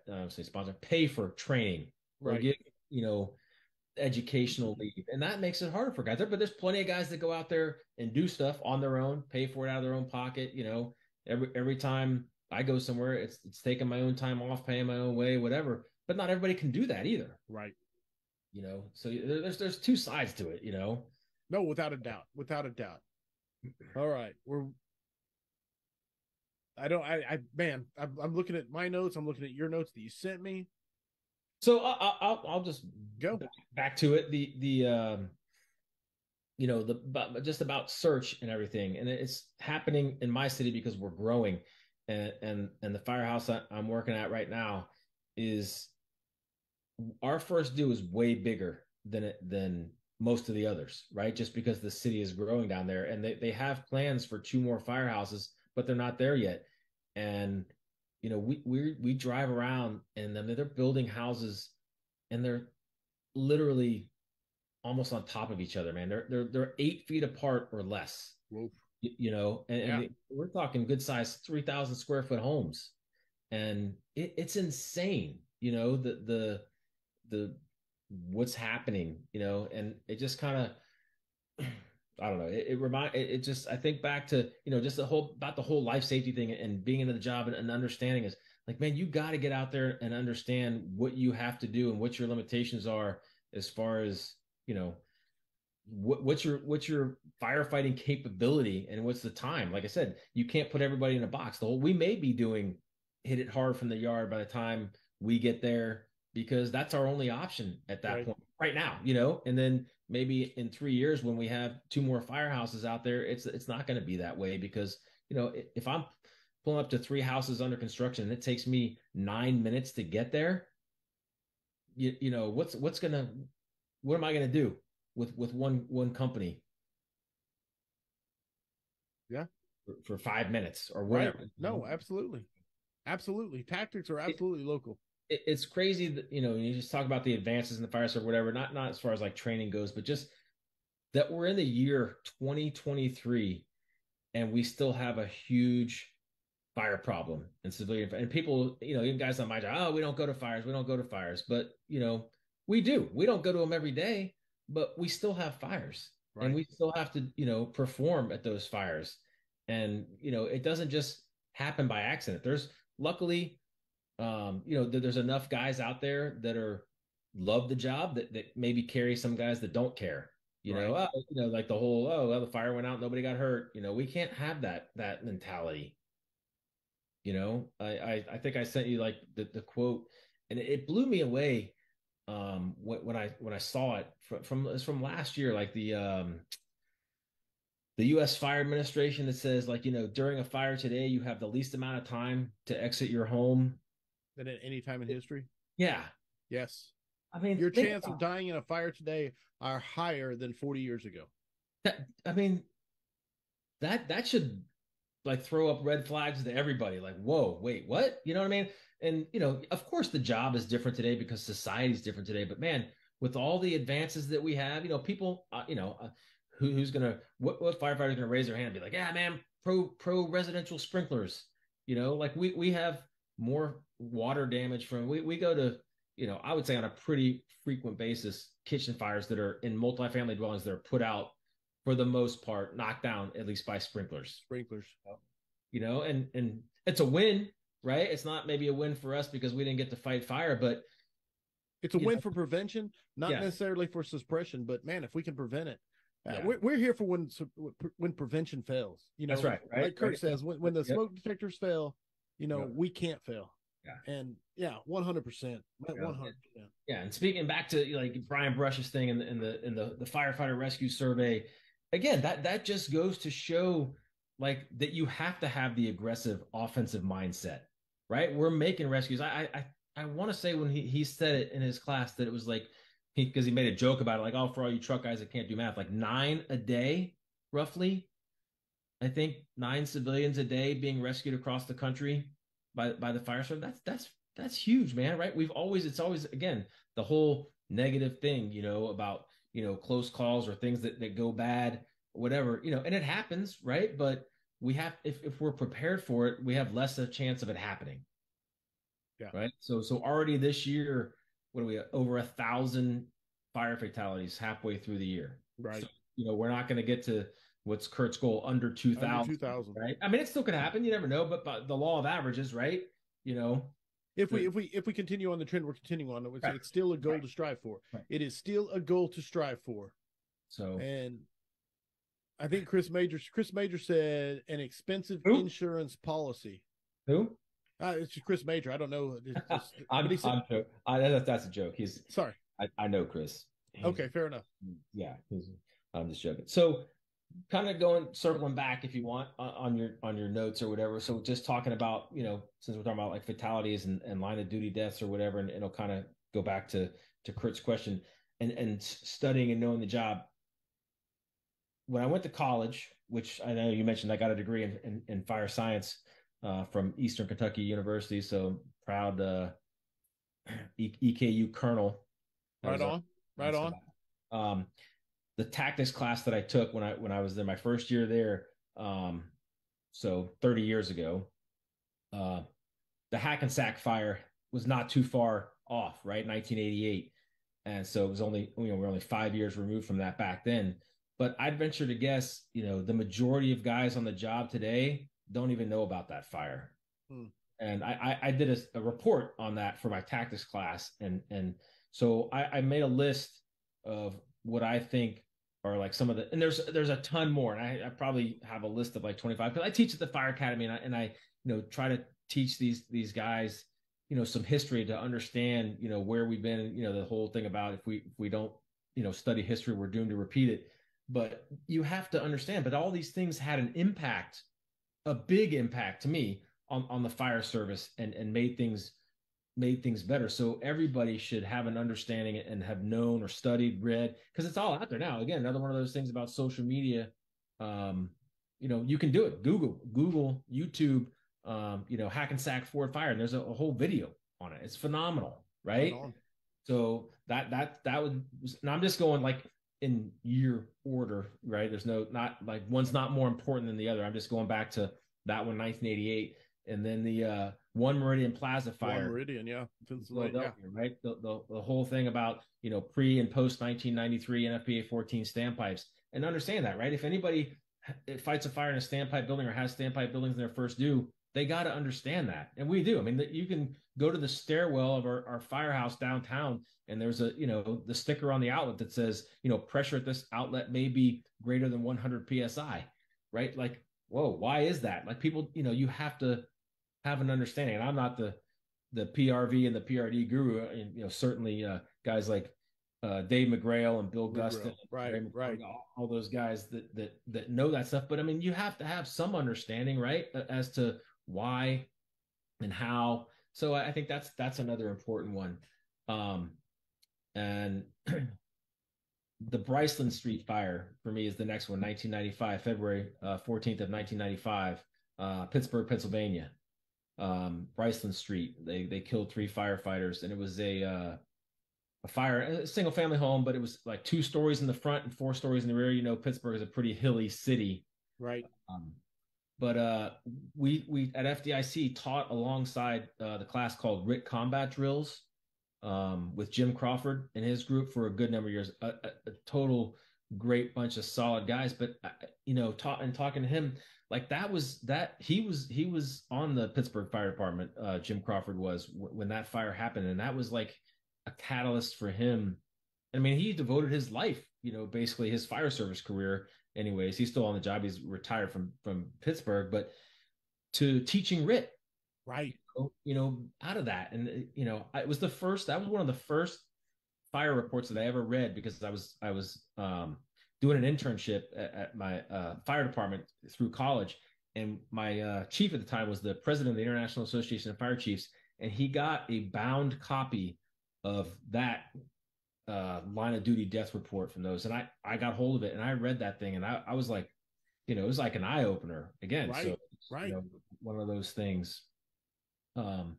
pay for training or give, educational leave. And that makes it harder for guys. But there's plenty of guys that go out there and do stuff on their own, pay for it out of their own pocket. Every time I go somewhere, it's taking my own time off, paying my own way, whatever. But not everybody can do that either. Right. So there's two sides to it, No, without a doubt. All right. I'm looking at my notes. I'm looking at your notes that you sent me. So I'll just go back to it. Just about search and everything. And it's happening in my city because we're growing and the firehouse I'm working at right now is, our first due is way bigger than most of the others, right? Just because the city is growing down there, and they have plans for 2 more firehouses, but they're not there yet. And we drive around, and they're building houses, and they're literally almost on top of each other, man. They're 8 feet apart or less. Whoa. And we're talking good size 3,000 square foot homes, and it's insane. The what's happening, and it just kind of, I don't know. I think back to, just the whole life safety thing and being into the job and understanding is like, man, you got to get out there and understand what you have to do and what your limitations are as far as, what's your firefighting capability and what's the time. Like I said, you can't put everybody in a box. We may be doing hit it hard from the yard by the time we get there, because that's our only option at that point right now, and then maybe in 3 years when we have 2 more firehouses out there, it's not going to be that way because, if I'm pulling up to 3 houses under construction and it takes me 9 minutes to get there, what am I going to do with one company? Yeah. For 5 minutes or whatever. Right. No, absolutely. Absolutely. Tactics are absolutely local. It's crazy that, you just talk about the advances in the fire service or whatever, not as far as like training goes, but just that we're in the year 2023 and we still have a huge fire problem in civilian. And people, even guys on my job, we don't go to fires. We don't go to fires, but we do, we don't go to them every day, but we still have fires and we still have to, perform at those fires. And, it doesn't just happen by accident. There's luckily, there's enough guys out there that love the job that maybe carry some guys that don't care, like the whole, the fire went out, nobody got hurt. We can't have that mentality. I think I sent you like the quote, and it blew me away. When I saw it from last year, like the U.S. Fire Administration, that says, during a fire today, you have the least amount of time to exit your home than at any time in history? Yeah. Yes. I mean, your chance of dying in a fire today are higher than 40 years ago. That should like throw up red flags to everybody. Like, whoa, wait, what? You know what I mean? And, you know, of course the job is different today because society's different today, but man, with all the advances that we have, you know, people, who's going to, what firefighter's going to raise their hand and be like, yeah, man, pro residential sprinklers, you know, like we have more water damage from, we go to, you know, I would say on a pretty frequent basis, kitchen fires that are in multifamily dwellings that are put out for the most part, knocked down at least by sprinklers. You know, and it's a win, right? It's not maybe a win for us because we didn't get to fight fire, but it's a win for prevention, not necessarily for suppression. But man, if we can prevent it, we're here for when prevention fails. You know, that's right. Like Kurt says, when the smoke detectors fail, you know, we can't fail. Yeah. And 100%, 100%. Yeah. And speaking back to like Brian Brush's thing in the firefighter rescue survey, again, that just goes to show like that you have to have the aggressive offensive mindset, right? We're making rescues. I want to say when he said it in his class that it was like, because he made a joke about it, like, oh, for all you truck guys that can't do math, like 9 a day, roughly, I think 9 civilians a day being rescued across the country by the fire service. That's huge, man. Right. It's always, again, the whole negative thing, you know, about, you know, close calls or things that go bad, whatever, you know, and it happens. Right. But we have, if we're prepared for it, we have less of a chance of it happening. Yeah. Right. So already this year, what are we at? Over 1,000 fire fatalities halfway through the year. Right. So, you know, we're not going to get to, what's Kurt's goal? Under 2,000, right? I mean, it still could happen. You never know, but the law of averages, right? You know, if we continue on the trend we're continuing on, it's still a goal to strive for. Right. It is still a goal to strive for. So, and I think Chris Major said an expensive insurance policy. Who? It's just Chris Major. I don't know. That's a joke. He's sorry. I know Chris. Okay, fair enough. Yeah, I'm just joking. So, kind of circling back, if you want, on your notes or whatever. So just talking about, you know, since we're talking about like fatalities and line of duty deaths or whatever, and it'll kind of go back to Kurt's question and studying and knowing the job. When I went to college, which I know you mentioned, I got a degree in fire science from Eastern Kentucky University. So proud EKU Colonel. Right on. The tactics class that I took when I was there, my first year there, so 30 years ago, the Hackensack fire was not too far off, right? 1988. And so it was only, you know, we're only 5 years removed from that back then. But I'd venture to guess, you know, the majority of guys on the job today don't even know about that fire. Hmm. And I did a report on that for my tactics class. And so I made a list of what I think are like some of the, and there's a ton more. And I probably have a list of like 25, because I teach at the Fire Academy and I, you know, try to teach these guys, you know, some history to understand, you know, where we've been, you know, the whole thing about if we don't, you know, study history, we're doomed to repeat it. But you have to understand, but all these things had an impact, a big impact to me on the fire service and made things better. So everybody should have an understanding and have known or studied, read, because it's all out there now. Again, another one of those things about social media. You know, you can do it. Google, YouTube, you know, Hackensack Ford Fire. And there's a whole video on it. It's phenomenal. Right. So that would, and I'm just going like in year order, right? There's not like one's not more important than the other. I'm just going back to that one, 1988. And then the, One Meridian Plaza fire. One Meridian, yeah. Philadelphia, yeah. Right? The whole thing about, you know, pre and post 1993 NFPA 14 standpipes, and understand that, right? If anybody fights a fire in a standpipe building or has standpipe buildings in their first due, they got to understand that. And we do. I mean, you can go to the stairwell of our firehouse downtown, and there's a, you know, the sticker on the outlet that says, you know, pressure at this outlet may be greater than 100 PSI, right? Like, whoa, why is that? Like people, you know, you have to have an understanding. And I'm not the PRV and the PRD guru, and, you know, certainly guys like Dave McGrail and Bill Gustin, right, all those guys that know that stuff. But I mean, you have to have some understanding, right, as to why and how So I think that's another important one. And the Briceland Street Fire for me is the next one, 1995, February 14th of 1995, Pittsburgh, Pennsylvania, Briceland Street. They killed three firefighters, and it was a fire, a single family home, but it was like 2 stories in the front and 4 stories in the rear. You know, Pittsburgh is a pretty hilly city. Right. But we at FDIC taught alongside the class called RIT Combat Drills with Jim Crawford and his group for a good number of years, a total great bunch of solid guys. But, you know, talking to him, like he was on the Pittsburgh Fire Department. Jim Crawford was when that fire happened. And that was like a catalyst for him. I mean, he devoted his life, you know, basically his fire service career. Anyways, he's still on the job. He's retired from Pittsburgh, but to teaching RIT, right? You know, out of that, and you know, it was one of the first fire reports that I ever read, because I was doing an internship at my fire department through college, and my chief at the time was the president of the International Association of Fire Chiefs, and he got a bound copy of that line of duty death report from those, and I got hold of it and I read that thing, and I was like, you know, it was like an eye opener again. Right, so right. You know, one of those things. And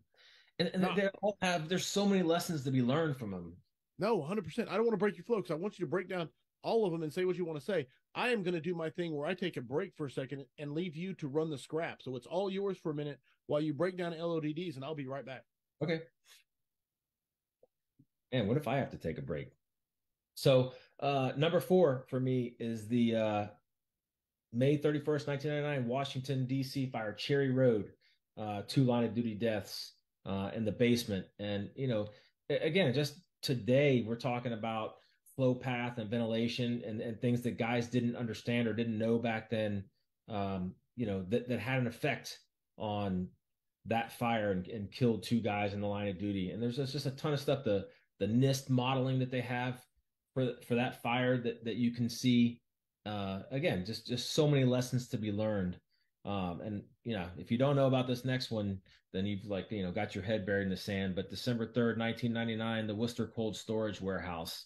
no. They all have. There's so many lessons to be learned from them. No, 100%. I don't want to break your flow, because I want you to break down all of them and say what you want to say. I am going to do my thing where I take a break for a second and leave you to run the scrap. So it's all yours for a minute while you break down LODDs, and I'll be right back. Okay. Man, what if I have to take a break? So number 4 for me is the May 31st, 1999, Washington, D.C. fire, Cherry Road, 2 line of duty deaths in the basement. And, you know, again, just today we're talking about flow path and ventilation and things that guys didn't understand or didn't know back then, you know, that had an effect on that fire and killed 2 guys in the line of duty. And there's just a ton of stuff the NIST modeling that they have for that fire that you can see, again, just so many lessons to be learned. And, you know, if you don't know about this next one, then you've like, you know, got your head buried in the sand. But December 3rd, 1999, the Worcester Cold Storage Warehouse,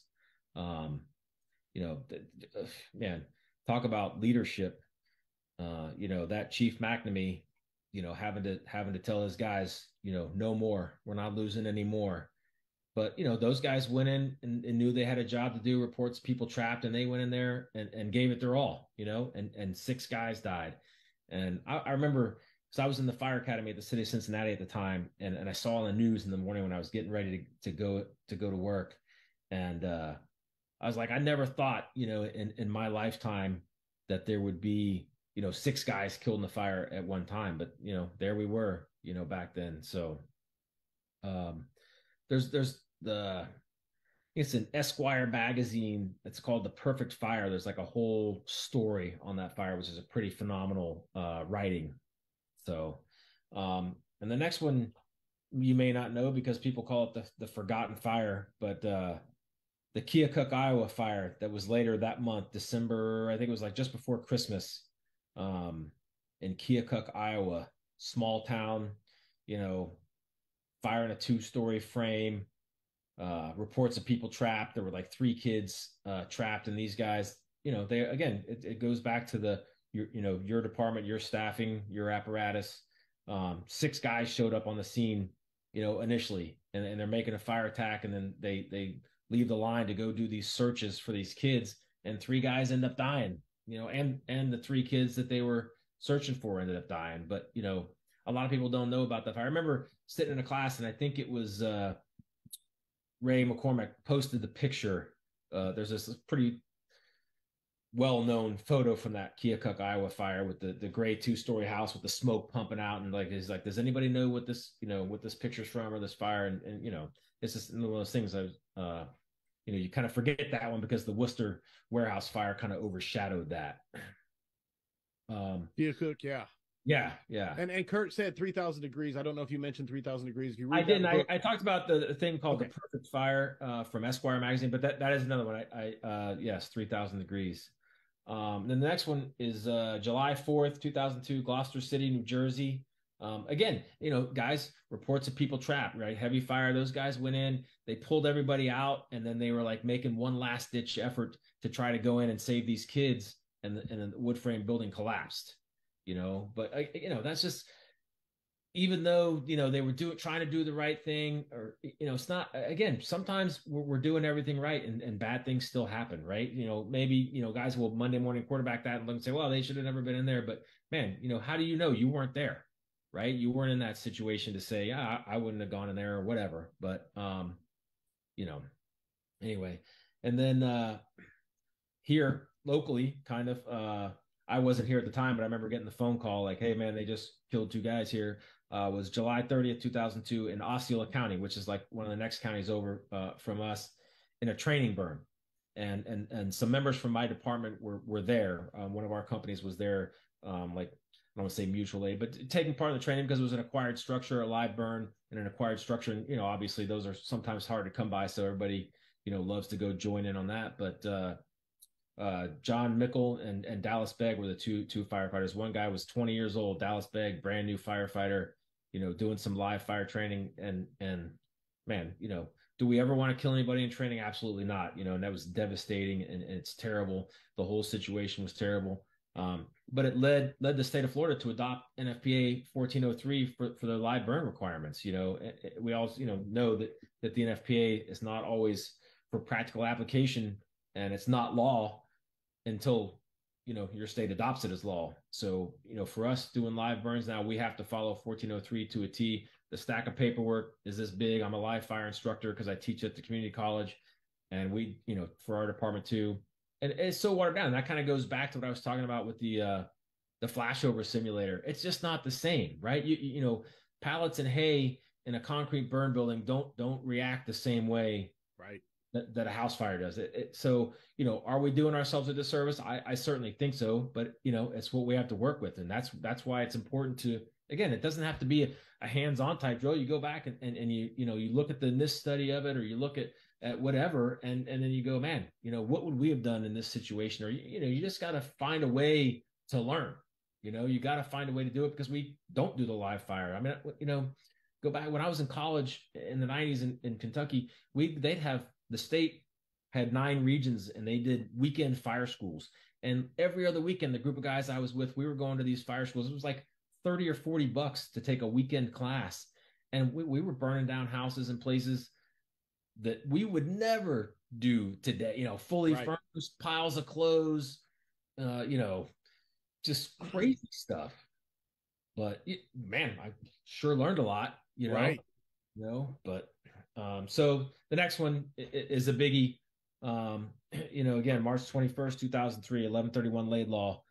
you know, man, talk about leadership. You know, that Chief McNamee, you know, having to tell his guys, you know, no more, we're not losing any more. But, you know, those guys went in and knew they had a job to do, reports people trapped, and they went in there and gave it their all, you know, and 6 guys died. And I remember, because I was in the fire academy at the city of Cincinnati at the time, and I saw on the news in the morning when I was getting ready to go to work. And I was like, I never thought, you know, in my lifetime that there would be, you know, 6 guys killed in the fire at one time. But, you know, there we were, you know, back then. So there's it's an Esquire magazine. It's called The Perfect Fire. There's like a whole story on that fire, which is a pretty phenomenal writing. So, and the next one you may not know, because people call it the forgotten fire, but the Keokuk, Iowa fire that was later that month, December, I think it was like just before Christmas, in Keokuk, Iowa, small town, you know, fire in a 2-story frame, reports of people trapped. There were like 3 kids trapped, and these guys, you know, they, again, it goes back to your department, your staffing, your apparatus. 6 guys showed up on the scene, you know, initially, and they're making a fire attack, and then they leave the line to go do these searches for these kids, and 3 guys end up dying, you know, and the 3 kids that they were searching for ended up dying. But, you know, a lot of people don't know about that fire. I remember sitting in a class, and I think it was Ray McCormick posted the picture. There's this pretty well-known photo from that Keokuk, Iowa fire with the gray 2-story house with the smoke pumping out. And like, he's like, does anybody know what this picture's from, or this fire? And you know, it's just one of those things that, you know, you kind of forget that one because the Worcester warehouse fire kind of overshadowed that. Keokuk, yeah. Yeah, yeah. And Kurt said 3,000 degrees. I don't know if you mentioned 3,000 degrees. I didn't. I talked about the thing called The Perfect Fire from Esquire magazine, but that is another one. Yes, 3,000 degrees. Then the next one is July 4th, 2002, Gloucester City, New Jersey, Again, you know, guys, reports of people trapped, right? Heavy fire. Those guys went in, they pulled everybody out, and then they were like making one last ditch effort to try to go in and save these kids. And then the wood frame building collapsed, you know, but you know, that's just, even though, you know, they were trying to do the right thing, or, you know, it's not, again, sometimes we're doing everything right and bad things still happen, right? You know, maybe, you know, guys will Monday morning quarterback that and look and say, well, they should have never been in there, but man, you know, how do you know you weren't there, right? You weren't in that situation to say, yeah, I wouldn't have gone in there or whatever, but, you know, anyway. And then here locally kind of, I wasn't here at the time, but I remember getting the phone call like, hey man, they just killed two guys here. Was July 30th, 2002 in Osceola County, which is like one of the next counties over from us, in a training burn. And some members from my department were there. One of our companies was there, like, I don't want to say mutual aid, but taking part in the training because it was an acquired structure, a live burn and an acquired structure. And, you know, obviously those are sometimes hard to come by. So everybody, you know, loves to go join in on that. But, John Mickle and Dallas Begg were the two firefighters. One guy was 20 years old, Dallas Begg, brand new firefighter, you know, doing some live fire training. And man, you know, do we ever want to kill anybody in training? Absolutely not. You know, and that was devastating, and it's terrible. The whole situation was terrible. But it led the state of Florida to adopt NFPA 1403 for their live burn requirements. You know, we all, you know that the NFPA is not always for practical application, and it's not law until, you know, your state adopts it as law. So, you know, for us doing live burns now, we have to follow 1403 to a T. The stack of paperwork is this big. I'm a live fire instructor because I teach at the community college, and we, you know, for our department too. And it's so watered down. And that kind of goes back to what I was talking about with the flashover simulator. It's just not the same, right? You know, pallets and hay in a concrete burn building don't react the same way, right, that a house fire does. So, you know, are we doing ourselves a disservice? I certainly think so, but you know, it's what we have to work with. And that's why it's important to, again, it doesn't have to be a hands-on type drill. You go back and you know, you look at the NIST study of it, or you look at whatever, and then you go, man, you know, what would we have done in this situation? Or, you know, you just got to find a way to learn, you know, you got to find a way to do it, because we don't do the live fire. I mean, you know, go back when I was in college in the 90s in Kentucky, they'd have, the state had 9 regions, and they did weekend fire schools. And every other weekend, the group of guys I was with, we were going to these fire schools. It was like $30 or $40 to take a weekend class. And we were burning down houses and places that we would never do today, you know, fully right, furnished, piles of clothes, you know, just crazy stuff. But man, I sure learned a lot, you know, right, you know, but so the next one is a biggie. You know, again, March 21st, 2003, 1131 Laidlaw,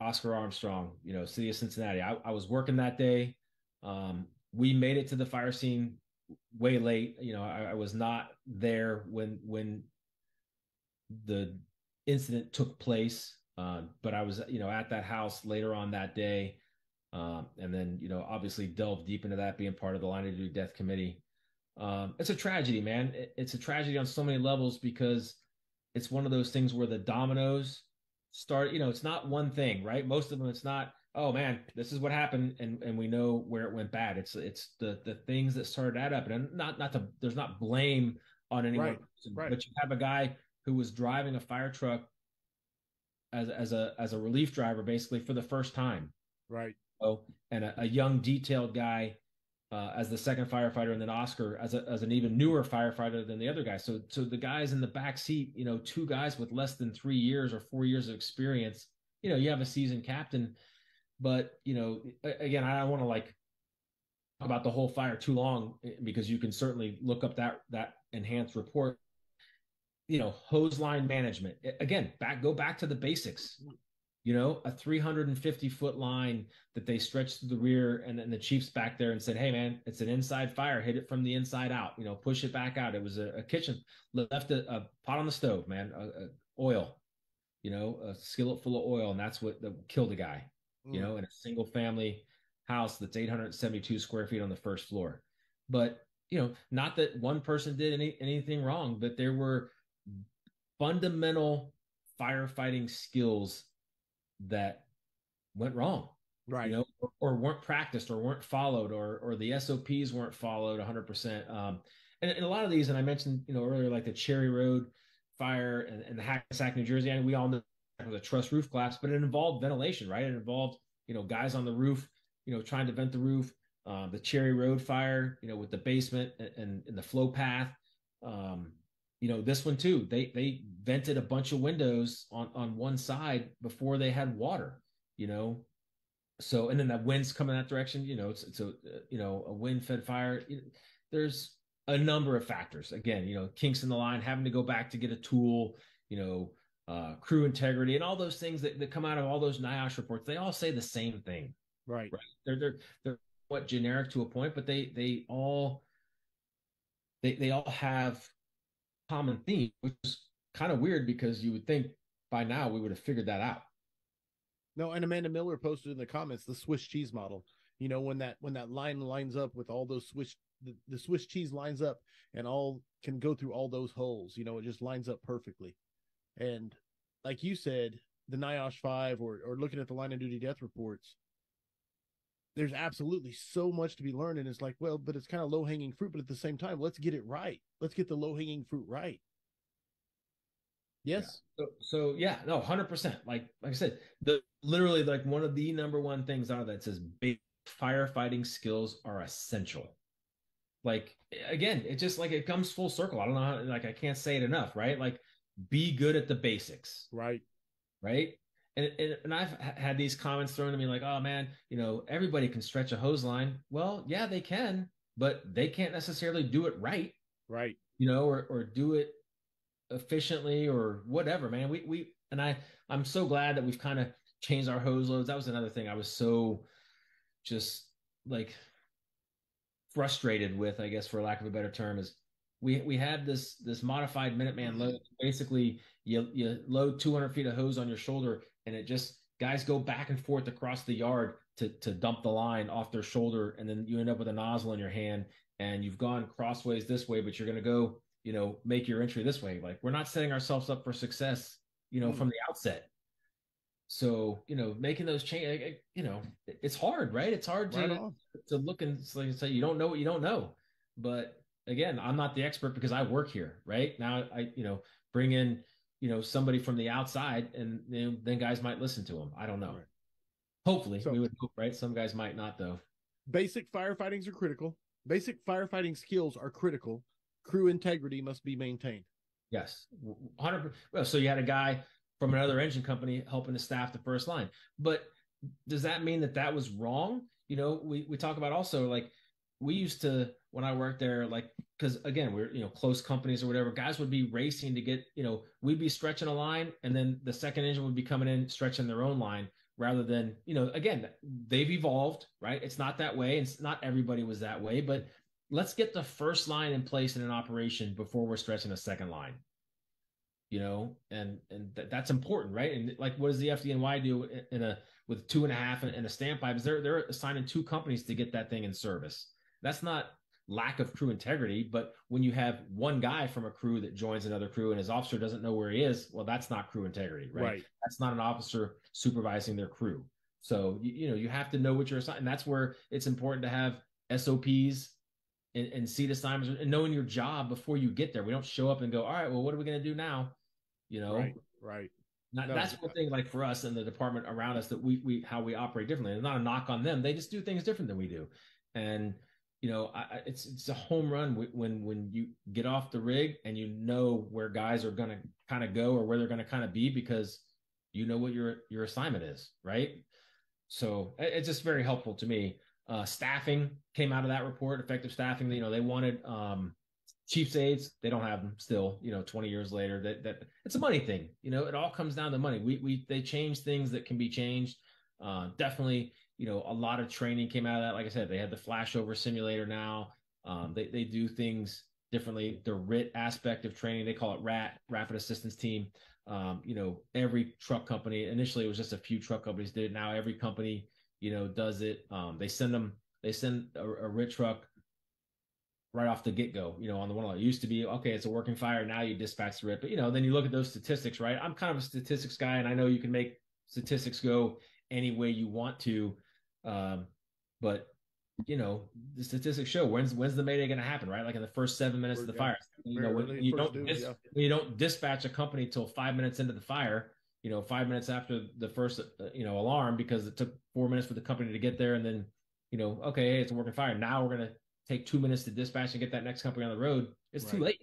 Oscar Armstrong, you know, City of Cincinnati. I was working that day. We made it to the fire scene way late. You know, I was not there when the incident took place. But I was, you know, at that house later on that day. And then, you know, obviously delve deep into that, being part of the Line of Duty Death Committee. It's a tragedy, man. It's a tragedy on so many levels, because it's one of those things where the dominoes start, you know, it's not one thing, right? Most of them, it's not, oh man, this is what happened, and we know where it went bad. It's the things that started that up, and there's not blame on anyone, right. But you have a guy who was driving a fire truck as a relief driver, basically, for the first time. Right. And a young detailed guy as the second firefighter, and then Oscar as an even newer firefighter than the other guy. So the guys in the back seat, you know, two guys with less than 3 years or 4 years of experience. You know, you have a seasoned captain, but you know, again, I don't want to like talk about the whole fire too long, because you can certainly look up that enhanced report. You know, hose line management. Again, go back to the basics. You know, a 350-foot line that they stretched to the rear, and then the chief's back there and said, hey, man, it's an inside fire. Hit it from the inside out. You know, push it back out. It was a kitchen. Left a pot on the stove, man, oil, you know, a skillet full of oil, and that's what killed a guy, you know, in a single-family house that's 872 square feet on the first floor. But, you know, not that one person did anything wrong, but there were fundamental firefighting skills that went wrong. right? You know, or weren't practiced or weren't followed, or the SOPs weren't followed 100%. And a lot of these, and I mentioned, you know, earlier, like the Cherry Road fire and the Hackensack, New Jersey, and we all know it was a truss roof collapse, but it involved ventilation, right? It involved, you know, guys on the roof, you know, trying to vent the roof. The Cherry Road fire, you know, with the basement and the flow path. You know, this one too, they vented a bunch of windows on one side before they had water, you know? So, and then that wind's coming that direction, you know, it's a, you know, a wind fed fire. There's a number of factors, again, you know, kinks in the line, having to go back to get a tool, you know, crew integrity and all those things that come out of all those NIOSH reports. They all say the same thing, right? They're what generic to a point, but they all have common theme, which is kind of weird because you would think by now we would have figured that out. No, and Amanda Miller posted in the comments the Swiss cheese model. You know, when that line lines up with all those Swiss, the Swiss cheese lines up and all can go through all those holes. You know, it just lines up perfectly. And like you said, the NIOSH 5 or looking at the line of duty death reports, there's absolutely so much to be learned. And it's like, well, but it's kind of low hanging fruit, but at the same time, let's get it right. Let's get the low hanging fruit right. Yes. Yeah. So yeah, no, 100%. Like I said, literally like one of the number one things out of that says big firefighting skills are essential. Like, again, it just like, it comes full circle. I don't know how, like, I can't say it enough, right? Like, be good at the basics. Right. And I've had these comments thrown to me like, oh man, you know, everybody can stretch a hose line. Well, yeah, they can, but they can't necessarily do it right. Right. You know, or do it efficiently or whatever, man. I'm so glad that we've kind of changed our hose loads. That was another thing I was so just like frustrated with, I guess, for lack of a better term, is we had this modified Minuteman load. Basically, you load 200 feet of hose on your shoulder, and it just guys go back and forth across the yard to dump the line off their shoulder, and then you end up with a nozzle in your hand, and you've gone crossways this way, but you're going to go, you know, make your entry this way. Like, we're not setting ourselves up for success, you know, from the outset. So, you know, making those changes, you know, it's hard, right? It's hard to look and say you don't know what you don't know, but. Again, I'm not the expert because I work here, right? Now I, you know, bring in, you know, somebody from the outside and then guys might listen to them. I don't know. Right. Hopefully we would hope, right? Some guys might not though. Basic firefightings are critical. Basic firefighting skills are critical. Crew integrity must be maintained. Yes. 100%. Well, so you had a guy from another engine company helping to staff the first line, but does that mean that was wrong? You know, we talk about also like, we used to, when I worked there, like, because again, we're, you know, close companies or whatever, guys would be racing to get, you know, we'd be stretching a line and then the second engine would be coming in, stretching their own line rather than, you know, again, they've evolved, right? It's not that way. It's not everybody was that way, but let's get the first line in place in an operation before we're stretching a second line, you know, and that's important, right? And like, what does the FDNY do with 2.5 and a standpipe? They're assigning 2 companies to get that thing in service. That's not lack of crew integrity, but when you have one guy from a crew that joins another crew and his officer doesn't know where he is, well, that's not crew integrity, right? That's not an officer supervising their crew. So, you know, you have to know what you're assigning. That's where it's important to have SOPs and seat assignments and knowing your job before you get there. We don't show up and go, all right, well, what are we going to do now? You know, right. That's one thing like for us and the department around us that we how we operate differently. It's not a knock on them. They just do things different than we do. And, you know, it's a home run when you get off the rig and you know where guys are going to kind of go or where they're going to kind of be because you know what your assignment is, right? So it's just very helpful to me. Staffing came out of that report, effective staffing. You know, they wanted chief's aides. They don't have them still, you know, 20 years later. That it's a money thing. You know, it all comes down to money. They change things that can be changed. Definitely, you know, a lot of training came out of that. Like I said, they had the flashover simulator now. They do things differently. The RIT aspect of training, they call it RAT, Rapid Assistance Team. You know, every truck company, initially it was just a few truck companies did it. Now every company, you know, does it. They send a RIT truck right off the get-go, you know, on the one. It used to be, okay, it's a working fire. Now you dispatch the RIT. But, you know, then you look at those statistics, right? I'm kind of a statistics guy, and I know you can make statistics go any way you want to. But you know, the statistics show when's the Mayday going to happen, right? Like in the first 7 minutes of the fire. You know, when you don't when you don't dispatch a company till 5 minutes into the fire, you know, 5 minutes after the first alarm, because it took 4 minutes for the company to get there, and then okay, hey, it's a working fire. Now we're going to take 2 minutes to dispatch and get that next company on the road. It's too late.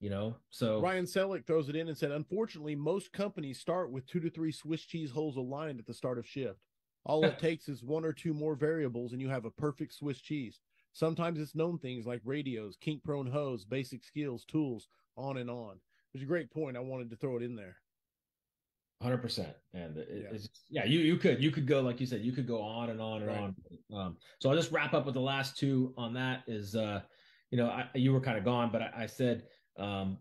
You know, so Ryan Selleck throws it in and said, unfortunately, most companies start with 2 to 3 Swiss cheese holes aligned at the start of shift. All it takes is 1 or 2 more variables and you have a perfect Swiss cheese. Sometimes it's known things like radios, kink prone hose, basic skills, tools, on and on. It's a great point. I wanted to throw it in there. 100%. And it's just, you could go, like you said, you could go on and on and on. So I'll just wrap up with the last two on that is, you were kind of gone, but I said,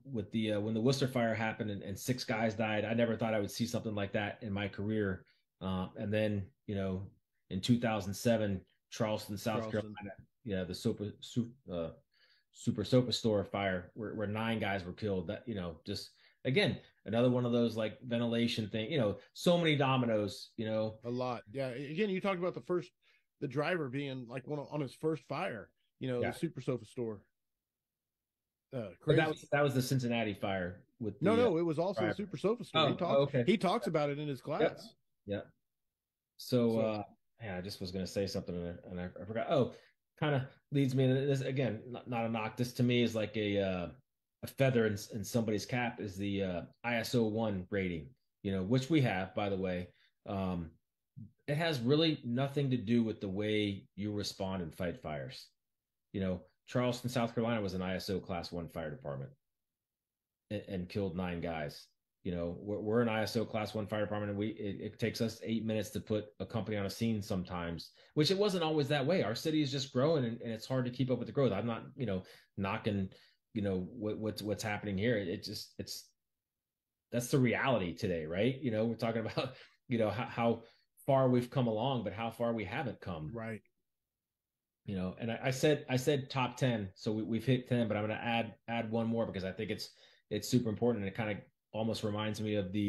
with the when the Worcester fire happened and 6 guys died, I never thought I would see something like that in my career. And then in 2007, Charleston, South Carolina, the Super Sopa store fire where 9 guys were killed. That just again another one of those like ventilation thing. So many dominoes. A lot. Yeah. Again, you talked about the driver being like on his first fire. The Super Sopa store. Crazy. That was the Cincinnati fire with it was also a Super Sopa store. He talks about it in his class. Yeah. So I just was going to say something and I forgot. Kind of leads me into this again. Not a knock. This to me is like a feather in somebody's cap is the ISO 1 rating. Which we have, by the way. It has really nothing to do with the way you respond and fight fires. Charleston, South Carolina was an ISO class 1 fire department and killed 9 guys. We're an ISO class 1 fire department and it takes us 8 minutes to put a company on a scene sometimes, which it wasn't always that way. Our city is just growing and it's hard to keep up with the growth. I'm not, knocking, what's happening here. That's the reality today. Right. We're talking about, how far we've come along, but how far we haven't come. Right. And I said top 10, so we've hit 10, but I'm going to add one more because I think it's super important, and it kind of almost reminds me of the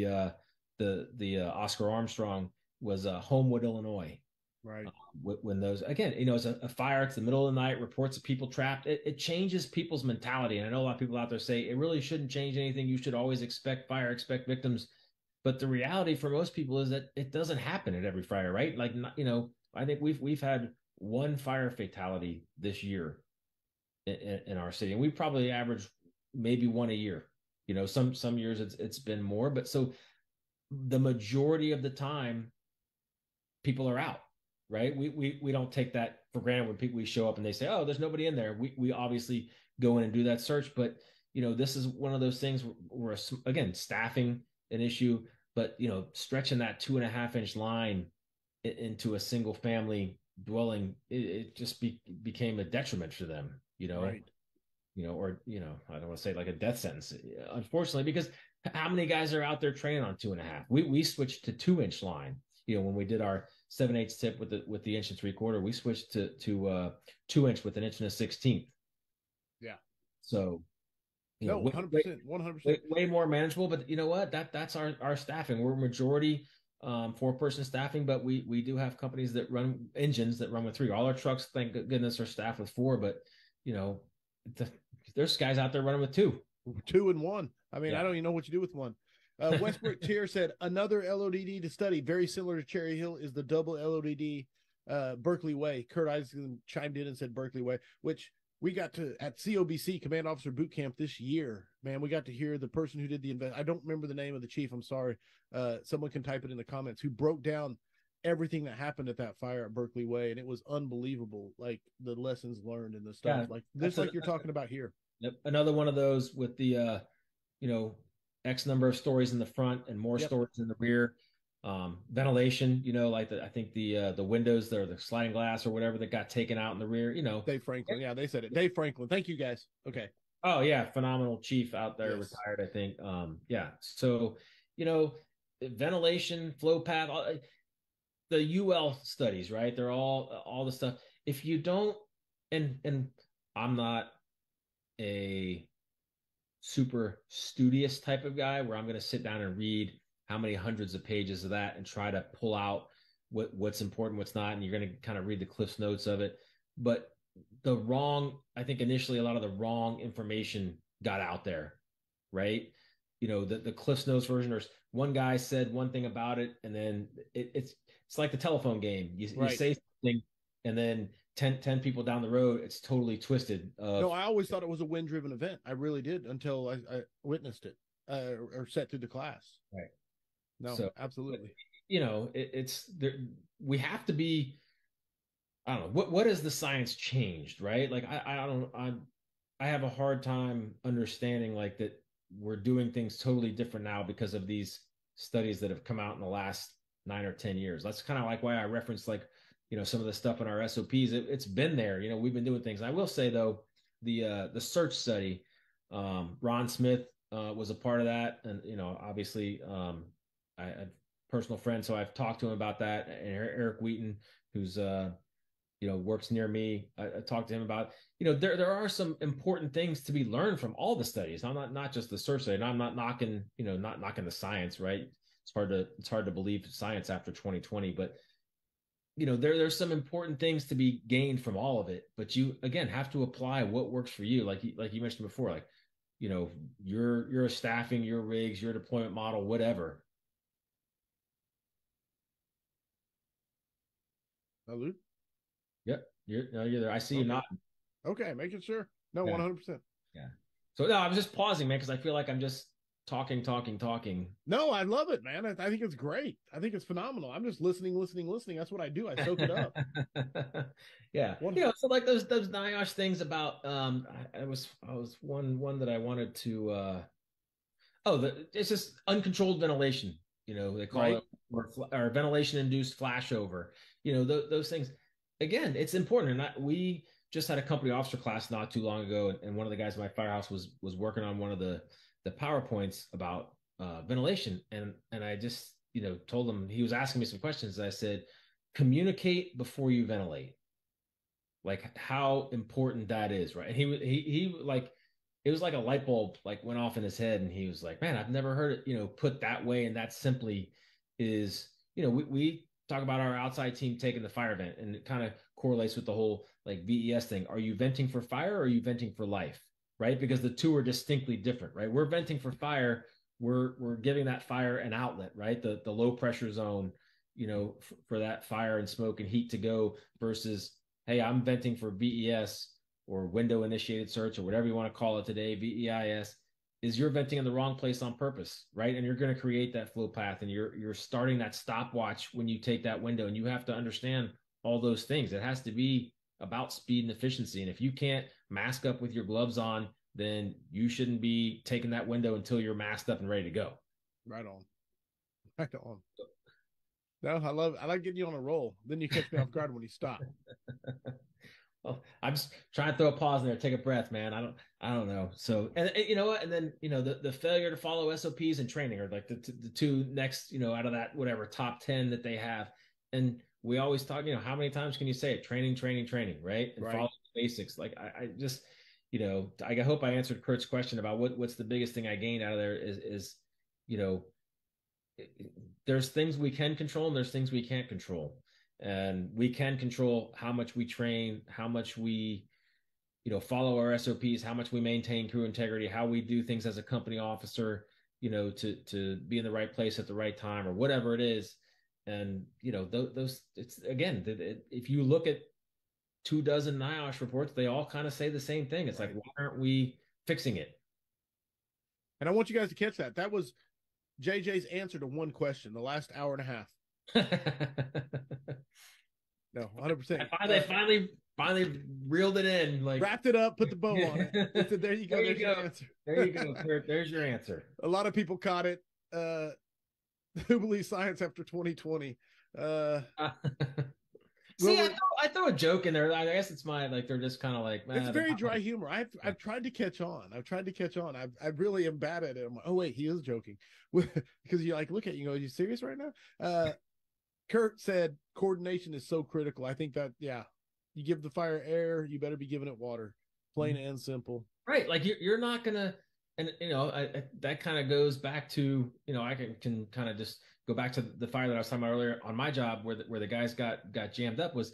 Oscar Armstrong was Homewood, Illinois, right? When those again, it's a fire, it's the middle of the night, reports of people trapped. It changes people's mentality, and I know a lot of people out there say it really shouldn't change anything. You should always expect fire, expect victims, but the reality for most people is that it doesn't happen at every fire, right? Like I think we've had 1 fire fatality this year in our city, and we probably average maybe 1 a year. Some years it's been more, but so the majority of the time people are out, right? We don't take that for granted when we show up and they say, oh, there's nobody in there. We obviously go in and do that search, but this is one of those things where again, staffing an issue, but stretching that 2.5-inch line into a single family dwelling, it just became a detriment to them, I don't want to say like a death sentence, unfortunately, because how many guys are out there training on 2.5? We switched to 2-inch line, when we did our 7/8 tip with the 1 3/4 inch, we switched to 2-inch with 1 1/16. Yeah. So, 100%, way more manageable, but you know what, that's our staffing. We're majority, 4-person staffing, but we do have companies that run engines that run with 3. All our trucks, thank goodness, are staffed with 4, but there's guys out there running with 2 and 1. I mean, I don't even know what you do with 1. Westbrook Tier said another LODD to study, very similar to Cherry Hill, is the double LODD Berkeley Way. Kurt Isaacson chimed in and said Berkeley Way, which we got to at COBC Command Officer Boot Camp this year. Man, we got to hear the person who did the I don't remember the name of the chief. I'm sorry. Someone can type it in the comments, who broke down everything that happened at that fire at Berkeley Way. And it was unbelievable. Like the lessons learned and the stuff like this, like you're talking about here. Yep. Another one of those with the, X number of stories in the front and more stories in the rear. Ventilation, I think the windows there, the sliding glass or whatever that got taken out in the rear, Dave Franklin. Yeah, they said it. Dave Franklin. Thank you guys. Okay. Oh yeah. Phenomenal chief out there, retired, I think. So, ventilation, flow path, the UL studies, right? They're all the stuff. If you don't, and I'm not a super studious type of guy where I'm going to sit down and read how many hundreds of pages of that and try to pull out what's important, what's not, and you're going to kind of read the Cliff's notes of it. But the wrong, I think initially a lot of the wrong information got out there, right? You know, the Cliff's notes version, or one guy said one thing about it, and then it's like the telephone game. You say something, and then 10 people down the road, it's totally twisted. No, I always thought it was a wind-driven event. I really did until I witnessed it or sat through the class. Right. No, so, absolutely. But, you know, it's there. We have to be. I don't know what has the science changed, right? Like I have a hard time understanding like that we're doing things totally different now because of these studies that have come out in the last 9 or 10 years. That's kind of like why I referenced like, you know, some of the stuff in our SOPs, it's been there, you know, we've been doing things. I will say though, the search study, Ron Smith, was a part of that. And, you know, obviously, I personal friend. So I've talked to him about that. And Eric Wheaton, who's, you know, works near me. I talked to him about, you know, there are some important things to be learned from all the studies. I'm not just the search study, and I'm not knocking the science, right? It's hard to believe science after 2020, but you know, there's some important things to be gained from all of it, but you, again, have to apply what works for you. Like you mentioned before, like, you know, your staffing, your rigs, your deployment model, whatever. Hello? Yep. You're there. I see you nodding. Okay. Making sure. No, yeah. 100%. Yeah. So no, I was just pausing, man, because I feel like I'm just talking. No, I love it, man. I think it's great. I think it's phenomenal. I'm just listening. That's what I do. I soak it up. Yeah. Wonderful. You know, so like those NIOSH things about, I was one that I wanted to, it's just uncontrolled ventilation. You know, they call it or ventilation induced flashover, you know, those things. Again, it's important. And we just had a company officer class not too long ago. And one of the guys in my firehouse was working on one of the PowerPoints about ventilation. And I just, you know, told him, he was asking me some questions. And I said, communicate before you ventilate, like how important that is. Right. And he like, it was like a light bulb, like went off in his head. And he was like, man, I've never heard it, you know, put that way. And that simply is, you know, we talk about our outside team taking the fire vent, and it kind of correlates with the whole like VES thing. Are you venting for fire or are you venting for life? Right? Because the two are distinctly different, right? We're venting for fire. We're giving that fire an outlet, right? The low pressure zone, you know, for that fire and smoke and heat to go, versus, hey, I'm venting for VES or window initiated search or whatever you want to call it today, VEIS. Is you're venting in the wrong place on purpose, right? And you're going to create that flow path, and you're starting that stopwatch when you take that window, and you have to understand all those things. It has to be about speed and efficiency. And if you can't mask up with your gloves on, then you shouldn't be taking that window until you're masked up and ready to go. Right on. Right on. No, I like getting you on a roll. Then you catch me off guard when you stop. Well, I'm just trying to throw a pause in there, take a breath, man. I don't know. So, and you know what? And then, you know, the failure to follow SOPs and training are like the two next, you know, out of that, whatever, top 10 that they have. And we always talk, you know, how many times can you say it? Training, right? And follow the basics. Like I just, you know, I hope I answered Kurt's question about what's the biggest thing I gained out of there is, you know, there's things we can control and there's things we can't control. And we can control how much we train, how much we, you know, follow our SOPs, how much we maintain crew integrity, how we do things as a company officer, you know, to be in the right place at the right time or whatever it is. And, you know, those it's, again, if you look at 24 NIOSH reports, they all kind of say the same thing. It's like, why aren't we fixing it? And I want you guys to catch that. That was JJ's answer to one question, the last hour and a half. No, 100%. They finally reeled it in, like wrapped it up, put the bow on it. Said, there you go. Your answer. There you go, Kurt. There's your answer. A lot of people caught it. Who believes science after 2020? See, I throw a joke in there. I guess it's my like they're just kind of like it's very dry humor. I've tried to catch on. I really am bad at it. I'm like, oh wait, he is joking, because you like look at you go, are you serious right now? Kurt said coordination is so critical. I think that, yeah, you give the fire air, you better be giving it water, plain and simple. Right. Like you're not going to, And, you know, that kind of goes back to, you know, I can kind of just go back to the fire that I was talking about earlier on my job, where the guys got jammed up was,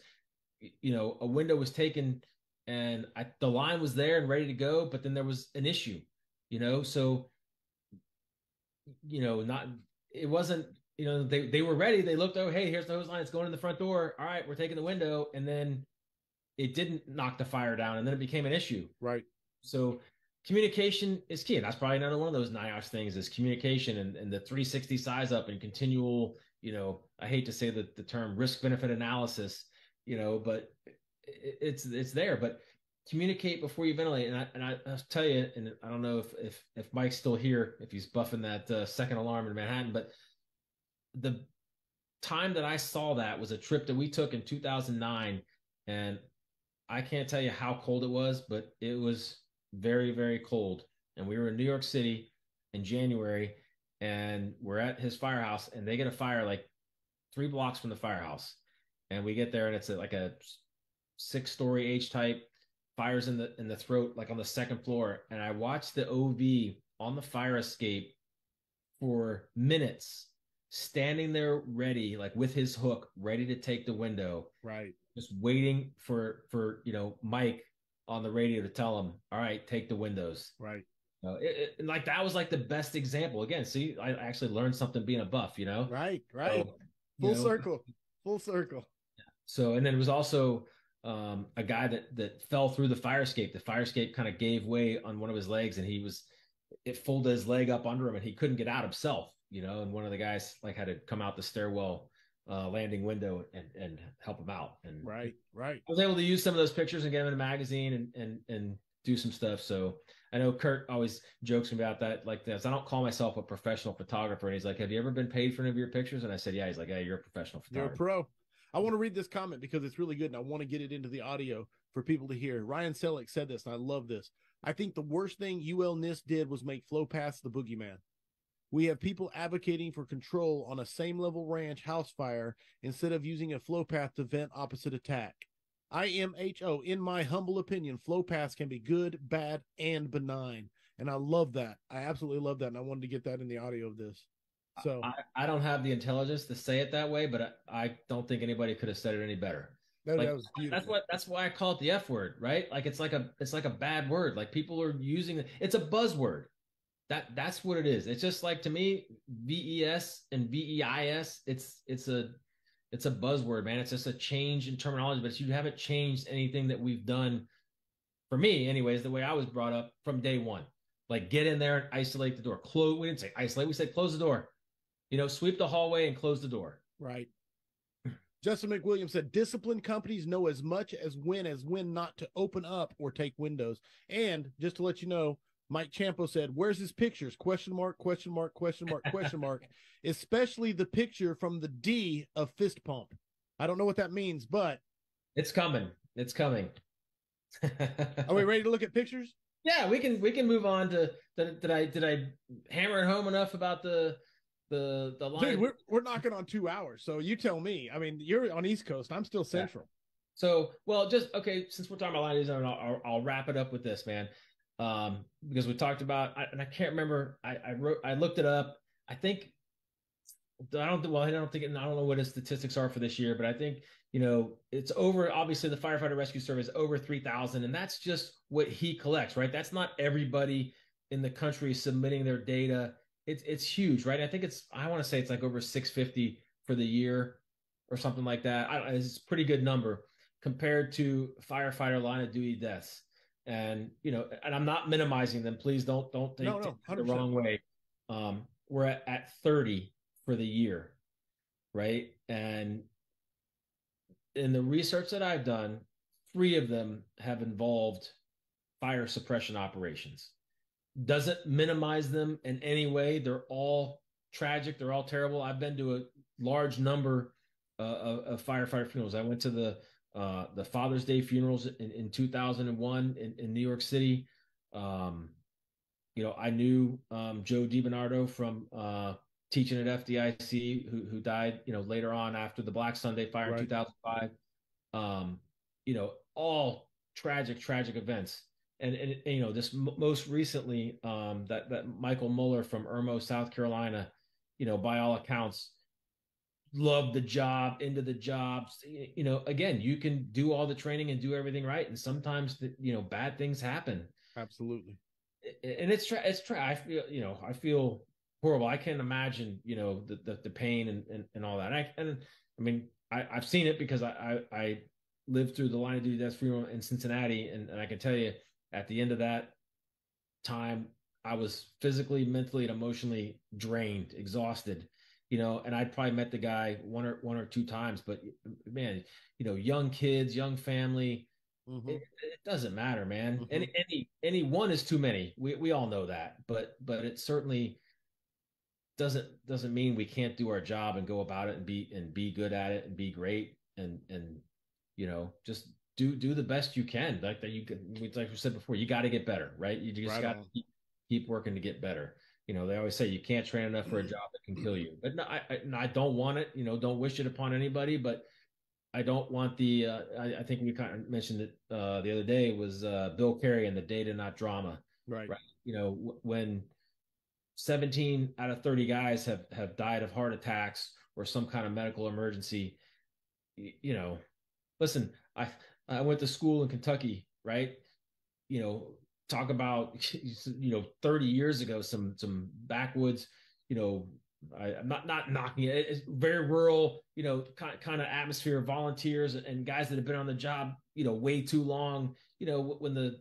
you know, a window was taken and the line was there and ready to go, but then there was an issue, you know? So, you know, it wasn't, you know, they were ready. They looked, oh, hey, here's the hose line. It's going in the front door. All right, we're taking the window. And then it didn't knock the fire down, and then it became an issue. Right. So communication is key. And that's probably another one of those NIOSH things is communication and the 360 size up and continual, you know, I hate to say the term risk benefit analysis, you know, but it's there, but communicate before you ventilate. And I'll tell you, and I don't know if Mike's still here, if he's buffing that second alarm in Manhattan, but the time that I saw that was a trip that we took in 2009. And I can't tell you how cold it was, but it was very, very cold. And we were in New York City in January, and we're at his firehouse, and they get a fire like 3 blocks from the firehouse. And we get there, and it's like a 6-story H-type, fires in the throat, like on the second floor. And I watched the OV on the fire escape for minutes, standing there ready, like with his hook, ready to take the window. Right. Just waiting for you know, Mike on the radio to tell him, all right, take the windows. Right. You know, and like, that was like the best example. Again, see, I actually learned something being a buff, you know? Right, right. So, full circle. Yeah. So, and then it was also a guy that fell through the fire escape. The fire escape kind of gave way on one of his legs, and it folded his leg up under him, and he couldn't get out himself, you know? And one of the guys like had to come out the stairwell landing window and help them out. And right. I was able to use some of those pictures and get them in a magazine and do some stuff. So I know Kurt always jokes about that, like this. I don't call myself a professional photographer. And he's like, have you ever been paid for any of your pictures? And I said, yeah. He's like, yeah, hey, you're a professional photographer. You're a pro. I want to read this comment because it's really good. And I want to get it into the audio for people to hear. Ryan Selleck said this, and I love this. I think the worst thing UL NIST did was make flow past the boogeyman. We have people advocating for control on a same-level ranch house fire instead of using a flow path to vent opposite attack. IMHO, in my humble opinion, flow paths can be good, bad, and benign. And I love that. I absolutely love that, and I wanted to get that in the audio of this. So I don't have the intelligence to say it that way, but I don't think anybody could have said it any better. No, like, that was beautiful. That's why I call it the F word, right? Like it's like a bad word. Like people are using it. It's a buzzword. That's what it is. It's just like, to me, VES and VEIS, it's a buzzword, man. It's just a change in terminology, but you haven't changed anything that we've done, for me anyways, the way I was brought up from day one. Like, get in there and isolate the door. We didn't say isolate, we said close the door. You know, sweep the hallway and close the door. Right. Justin McWilliams said, disciplined companies know as much as when not to open up or take windows. And just to let you know, Mike Ciampo said, where's his pictures? Question mark, especially the picture from the D of fist pump. I don't know what that means, but it's coming. It's coming. Are we ready to look at pictures? Yeah, we can move on to did I hammer it home enough about the line? Dude, we're knocking on 2 hours. So you tell me. I mean, you're on East Coast. I'm still Central. Yeah. So, well, just okay, since we're talking about line design, I'll wrap it up with this, man. Because we talked about, and I can't remember, I looked it up. I think, I don't know what his statistics are for this year, but I think, you know, it's over, obviously the firefighter rescue service over 3,000, and that's just what he collects, right? That's not everybody in the country submitting their data. It's huge, right? I think I want to say it's like over 650 for the year or something like that. It's a pretty good number compared to firefighter line of duty deaths. And, you know, and I'm not minimizing them. Please don't take it the wrong way. We're at 30 for the year. Right. And in the research that I've done, 3 of them have involved fire suppression operations. Doesn't minimize them in any way. They're all tragic. They're all terrible. I've been to a large number of firefighter funerals. I went to the Father's Day funerals in 2001 in New York City. You know, I knew Joe DiBernardo from teaching at FDIC, who died, you know, later on after the Black Sunday fire in 2005. You know, all tragic events. And you know, this most recently, that Michael Muller from Irmo, South Carolina, you know, by all accounts, loved the job, into the jobs. You know, again, you can do all the training and do everything right, and sometimes you know, bad things happen. Absolutely. And I feel, you know, I feel horrible. I can't imagine, you know, the pain and all that. I've seen it because I lived through the line of duty death funeral in Cincinnati, and I can tell you, at the end of that time, I was physically, mentally, and emotionally drained, exhausted, you know, and I probably met the guy one or two times, but man, you know, young kids, young family, mm-hmm. it doesn't matter, man. Mm-hmm. Any one is too many. We all know that, but it certainly doesn't mean we can't do our job and go about it and be good at it and be great. And, you know, just do the best you can. Like that, you can, like we said before, you got to get better, right? You just got to keep working to get better. You know, they always say you can't train enough for a job that can kill you. But no, I don't want it. You know, don't wish it upon anybody. But I don't want the. I think we kind of mentioned it the other day was Bill Carey and the data not drama. Right. You know, when 17 out of 30 guys have died of heart attacks or some kind of medical emergency. You know, listen, I went to school in Kentucky, right? You know, talk about, you know, 30 years ago, some backwoods, you know, I'm not knocking it. It's very rural, you know, kind of atmosphere, volunteers and guys that have been on the job, you know, way too long. You know, when the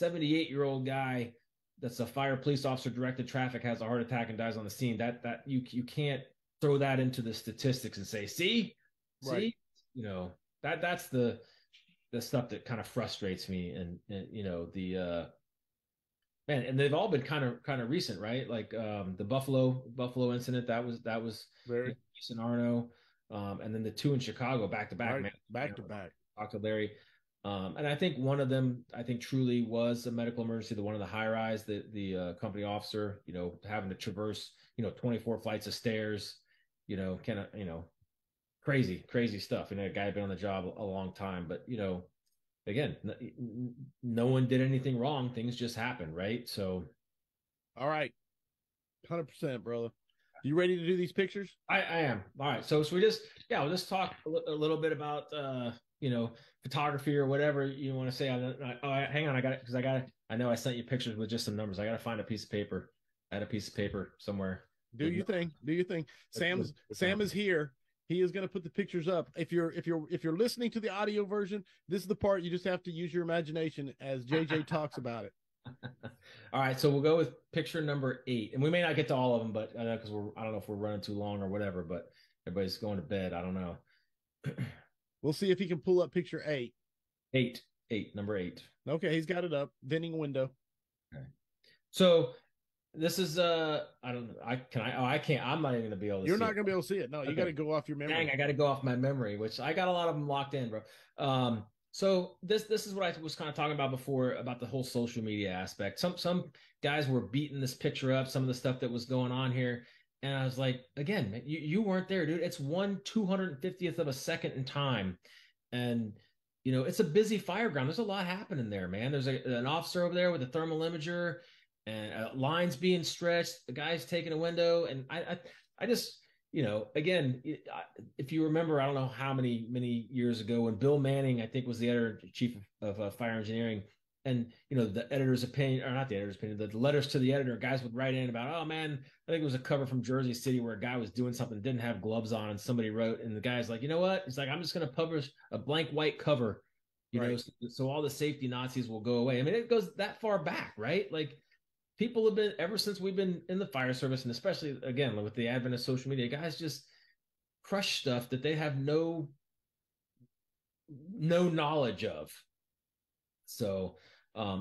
78-year-old guy that's a fire police officer directed traffic has a heart attack and dies on the scene, that you can't throw that into the statistics and say, see, you know, that's the stuff that kind of frustrates me. And you know, the man, and they've all been kind of recent, right? Like the Buffalo incident, that was very recent, Arno. And then the two in Chicago back to back. Dr. Larry. And I think one of them, I think truly was a medical emergency, the one in the high rise, the company officer, you know, having to traverse, you know, 24 flights of stairs, you know, you know, crazy stuff. And that guy had been on the job a long time, but you know, again, no one did anything wrong. Things just happened. Right. So. All right. 100%, brother. You ready to do these pictures? I am. All right. So we just, we'll just talk a little bit about, you know, photography or whatever you want to say. Hang on. I got it. Cause I know I sent you pictures with just some numbers. I got to find a piece of paper. I had a piece of paper somewhere. Do your thing. Sam is here. He is going to put the pictures up. If you're listening to the audio version, this is the part you just have to use your imagination as JJ talks about it. All right, so we'll go with picture number 8, and we may not get to all of them, but because I don't know if we're running too long or whatever, but everybody's going to bed. I don't know. We'll see if he can pull up picture 8. Number 8. Okay, he's got it up. Vending window. Okay, so. This is I don't know. I can't. I'm not even gonna be able to. You're not gonna be able to see it. No, okay. You got to go off your memory. Dang, I got to go off my memory, which I got a lot of them locked in, bro. So this is what I was kind of talking about before about the whole social media aspect. Some guys were beating this picture up, some of the stuff that was going on here, and I was like, again, man, you weren't there, dude. It's 1/250th of a second in time, and you know it's a busy fireground. There's a lot happening there, man. There's an officer over there with a thermal imager. And lines being stretched, the guy's taking a window. And I just, you know, again, if you remember, I don't know how many years ago when Bill Manning, I think, was the editor-in-chief of fire engineering. And, you know, the editor's opinion, or not the editor's opinion, the letters to the editor, guys would write in about, oh, man, I think it was a cover from Jersey City where a guy was doing something, didn't have gloves on, and somebody wrote, and the guy's like, you know what? It's like, I'm just going to publish a blank white cover, you know, so all the safety Nazis will go away. I mean, it goes that far back, right? Like, people have been, ever since we've been in the fire service, and especially, again, with the advent of social media, guys just crush stuff that they have no knowledge of. So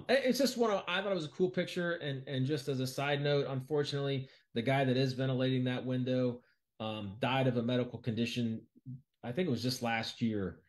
it's just I thought it was a cool picture. And just as a side note, unfortunately, the guy that is ventilating that window died of a medical condition. I think it was just last year.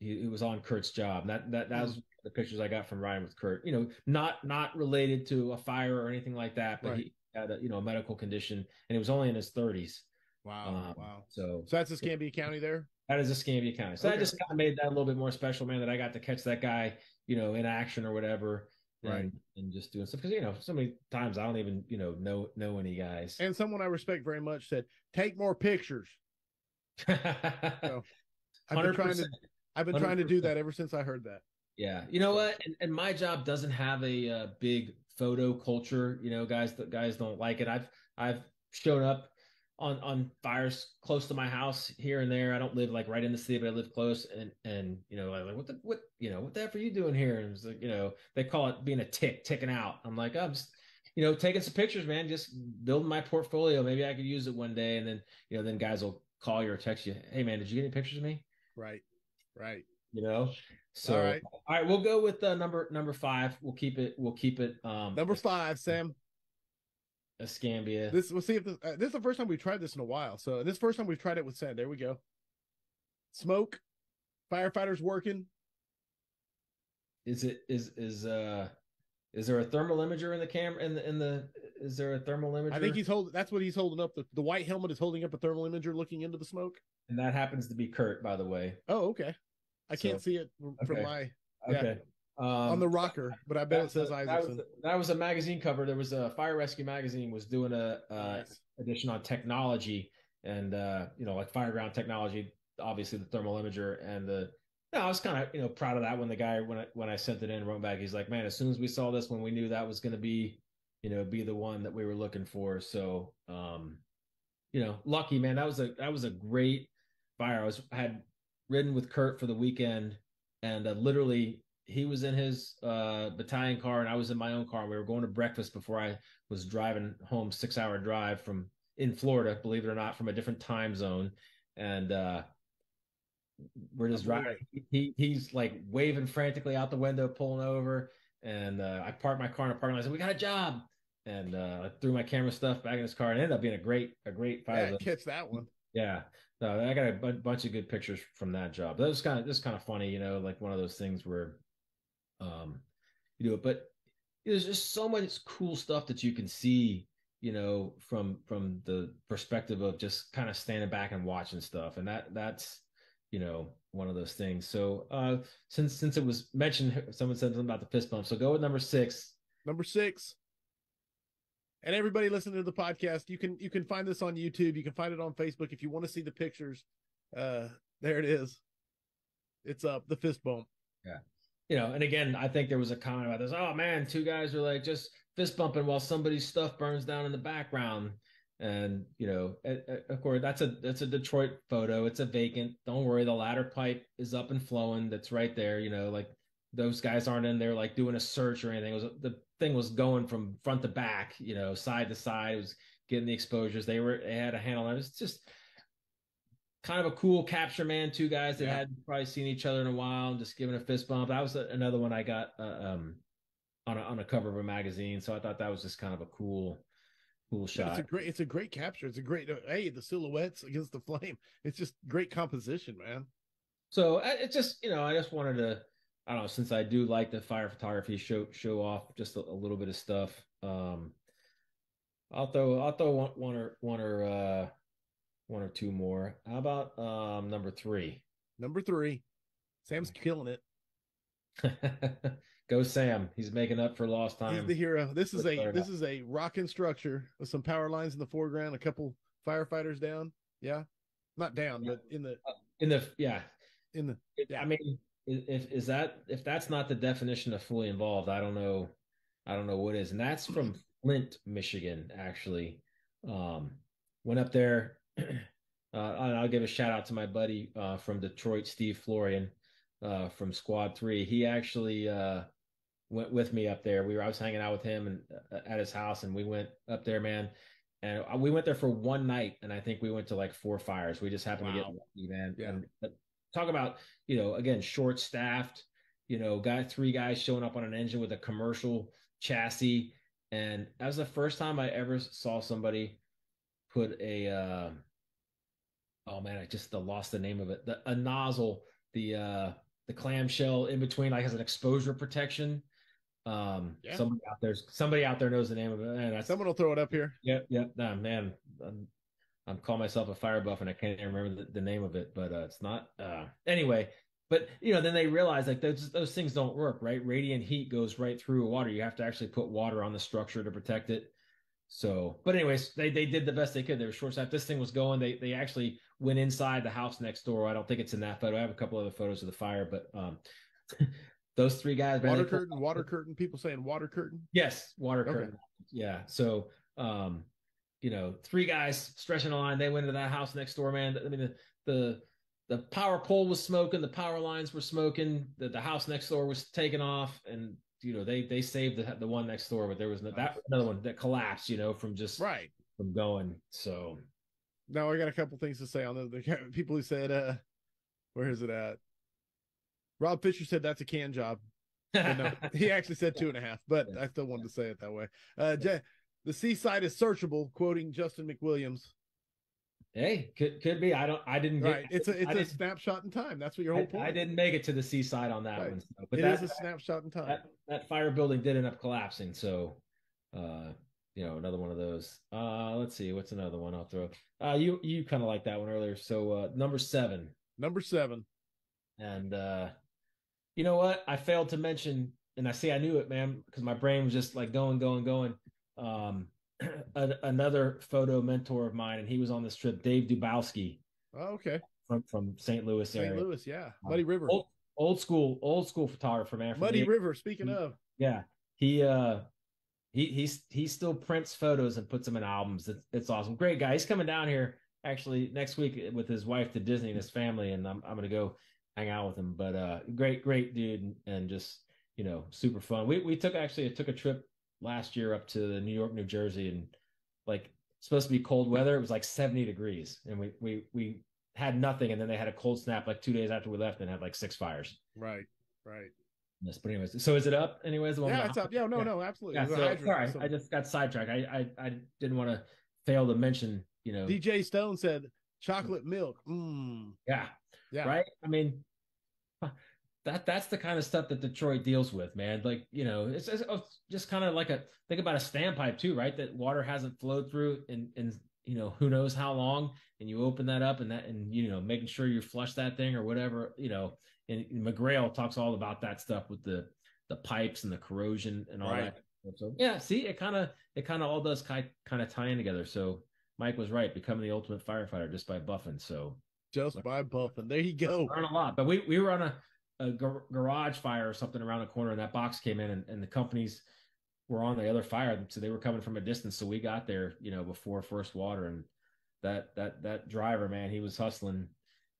He was on Kurt's job. That was the pictures I got from Ryan with Kurt, you know, not related to a fire or anything like that, but he had a medical condition, and he was only in his 30s. Wow. So that's Escambia County there? That is Escambia County. So I just kind of made that a little bit more special, man, that I got to catch that guy, you know, in action or whatever. Right. And just doing stuff. Because, you know, so many times I don't even, you know any guys. And someone I respect very much said, take more pictures. So, I've been trying to do that ever since I heard that. Yeah. You know what? And my job doesn't have a big photo culture. You know, guys don't like it. I've shown up on fires close to my house here and there. I don't live like right in the city, but I live close. And you know, I'm like, what the heck are you doing here? And it's like, you know, they call it being a ticking out. I'm like, I'm just, you know, taking some pictures, man, just building my portfolio. Maybe I could use it one day. And then, you know, then guys will call you or text you. Hey man, did you get any pictures of me? Right. You know? So, all right, we'll go with number five. We'll keep it. Number five, Sam. Escambia. We'll see if this is the first time we've tried this in a while. So this is the first time we've tried it with sand. There we go. Smoke, firefighters working. Is there a thermal imager in the camera? Is there a thermal imager? I think that's what he's holding up. The white helmet is holding up a thermal imager looking into the smoke. And that happens to be Kurt, by the way. Oh, okay. I can't see it from my on the rocker, but I bet it says Isaacson. That was a magazine cover. There was a Fire Rescue magazine was doing a edition on technology and you know, like fireground technology, obviously the thermal imager and the. No, I was kind of, you know, proud of that when the guy when I sent it in, wrote back, he's like, man, as soon as we saw this one, we knew that was going to be, you know, be the one that we were looking for. So, you know, lucky man, that was a great fire. I had ridden with Kurt for the weekend and literally he was in his battalion car and I was in my own car. We were going to breakfast before I was driving home, 6-hour drive in Florida, believe it or not, from a different time zone. And we're just driving. He's like waving frantically out the window, pulling over. And I parked my car in a parking lot. I said, we got a job. And I threw my camera stuff back in his car and it ended up being a great fire. Yeah, catch that one. Yeah. No, I got a bunch of good pictures from that job. That was kind of funny, you know, like one of those things where you do it, but there's just so much cool stuff that you can see, you know, from the perspective of just kind of standing back and watching stuff. And that's, you know, one of those things. So since it was mentioned, someone said something about the fist bump. So go with number six. And everybody listening to the podcast, you can find this on YouTube. You can find it on Facebook. If you want to see the pictures, there it is. It's up, the fist bump. Yeah. You know, and again, I think there was a comment about this. Oh, man, two guys are like just fist bumping while somebody's stuff burns down in the background. And, you know, of course, that's a Detroit photo. It's a vacant. Don't worry. The ladder pipe is up and flowing. That's right there. You know, like those guys aren't in there like doing a search or anything. It was the thing was going from front to back, you know, side to side. It was getting the exposures. They had a handle on it. It's just kind of a cool capture, man. Two guys that hadn't probably seen each other in a while and just giving a fist bump. That was another one I got on a cover of a magazine. So I thought that was just kind of a cool shot. It's a great capture. It's a great, the silhouettes against the flame. It's just great composition, man. So it's just, you know, I just wanted to, I don't know, since I do like the fire photography, show off just a little bit of stuff. I'll throw one or two more. How about number three? Number three, Sam's killing it. Go Sam! He's making up for lost time. He's the hero. This is a rocking structure with some power lines in the foreground, a couple firefighters down. Yeah, not down, but in the. Yeah. I mean. If that's not the definition of fully involved, I don't know what is. And that's from Flint, Michigan, actually. Went up there. I'll give a shout out to my buddy from Detroit, Steve Florian, from Squad 3. He actually went with me up there. I was hanging out with him and at his house, and we went up there, man. And we went there for one night, and I think we went to like 4 fires. We just happened to get lucky, man. Yeah. And talk about, you know, again, short staffed, you know, three guys showing up on an engine with a commercial chassis. And that was the first time I ever saw somebody put a, oh man, I just lost the name of it. A nozzle, the clamshell in between, like as an exposure protection. Somebody out there knows the name of it. And someone will throw it up here. Yep. Nah, man. I'm calling myself a fire buff and I can't even remember the name of it, but it's not. Anyway, But, you know, then they realize like those things don't work, right? Radiant heat goes right through water. You have to actually put water on the structure to protect it. So, but anyways, they did the best they could. They were short-staffed. This thing was going. They actually went inside the house next door. I don't think it's in that photo. I have a couple other photos of the fire, but those three guys. Water curtain. People saying water curtain. Yes, water curtain. Yeah. So, you know, three guys stretching a line. They went into that house next door, man. I mean, the power pole was smoking. The power lines were smoking. The house next door was taken off, and you know, they saved the one next door, but there was another one that collapsed, you know, from just from going. So now I got a couple things to say on the people who said, where is it at? Rob Fisher said that's a can job. No, he actually said 2.5, but I still wanted to say it that way. The seaside is searchable, quoting Justin McWilliams. Hey, could be. It's a snapshot in time. That's what your whole point. I didn't make it to the seaside on that one. So, but it is a snapshot in time. That fire building did end up collapsing. So, you know, another one of those. Let's see. What's another one I'll throw? You kind of like that one earlier. So number seven. And you know what? I failed to mention, and I knew it, man, because my brain was just like going. Another photo mentor of mine, and he was on this trip, Dave Dubowski. Oh, okay. From St. Louis area. St. Louis, yeah. Muddy River. Old school photographer, man. Muddy River, speaking of. Yeah. He still prints photos and puts them in albums. It's awesome. Great guy. He's coming down here actually next week with his wife to Disney and his family, and I'm gonna go hang out with him. But great dude, and just, you know, super fun. We took a trip last year up to New York, New Jersey, and like supposed to be cold weather. It was like 70 degrees and we had nothing. And then they had a cold snap like 2 days after we left and had like 6 fires. Right. Yes, but anyways, so is it up anyways? Yeah, it's up. Yeah, no, absolutely. Yeah, sorry, I just got sidetracked. I didn't want to fail to mention, you know. DJ Stone said chocolate milk. Mm. Yeah. Right? I mean, that's the kind of stuff that Detroit deals with, man. Like, you know, it's just kind of like think about a standpipe too, right? That water hasn't flowed through in you know, who knows how long, and you open that up and you know, making sure you flush that thing or whatever, you know, and McGrail talks all about that stuff with the pipes and the corrosion and all that. So yeah, see, it kind of all does kind of tie in together. So Mike was right, becoming the ultimate firefighter just by buffing. So just by buffing. There you go. Learn a lot, but we were on a garage fire or something around the corner, and that box came in, and the companies were on the other fire, so they were coming from a distance. So we got there, you know, before first water, and that driver, man, he was hustling,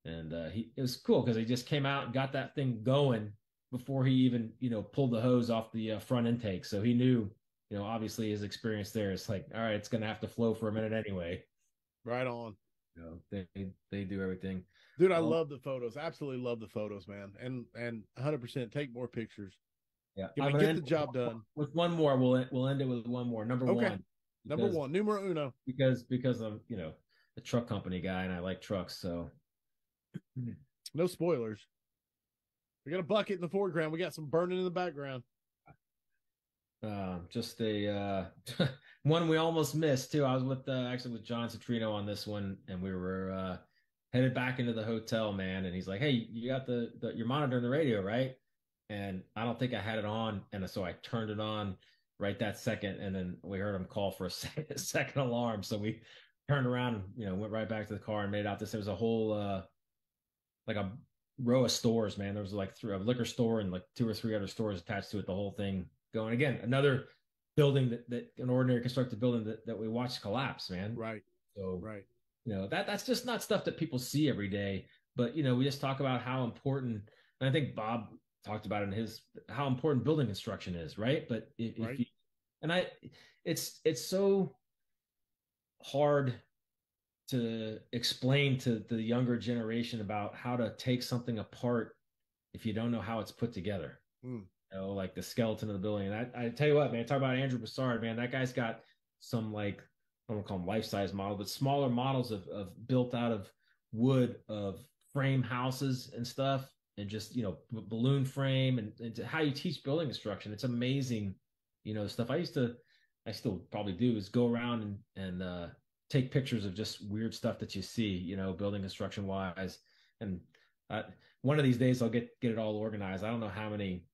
and it was cool because he just came out and got that thing going before he even, you know, pulled the hose off the front intake. So he knew, you know, obviously his experience there is like, all right, it's going to have to flow for a minute anyway. Right on. You know, they do everything, dude. I love the photos. Absolutely love the photos, man. And 100% take more pictures. Yeah, can we get the job done with one more? We'll end it with one more. Number one. Number one. Numero uno. Because I'm, you know, a truck company guy and I like trucks, so no spoilers. We got a bucket in the foreground. We got some burning in the background. Just a one we almost missed too. I was with John Citrino on this one, and we were headed back into the hotel, man. And he's like, "Hey, you got your monitor and the radio, right?" And I don't think I had it on, and so I turned it on right that second, and then we heard him call for a second alarm. So we turned around, and, you know, went right back to the car and made it out. There was a whole like a row of stores, man. There was like a liquor store and like 2 or 3 other stores attached to it. The whole thing. Going again, another building that an ordinary constructed building that we watched collapse, man. Right. So, right. You know, that's just not stuff that people see every day, but you know, we just talk about how important, and I think Bob talked about in how important building construction is. Right. But it's so hard to explain to the younger generation about how to take something apart if you don't know how it's put together. Mm. Know, like the skeleton of the building. And I tell you what, man, talk about Andrew Broussard, man, that guy's got some, like, I don't want to call them life-size models, but smaller models of built out of wood, of frame houses and stuff, and just, you know, balloon frame and how you teach building construction. It's amazing, you know, stuff I still probably do is go around and take pictures of just weird stuff that you see, you know, building construction wise. And One of these days I'll get it all organized. I don't know how many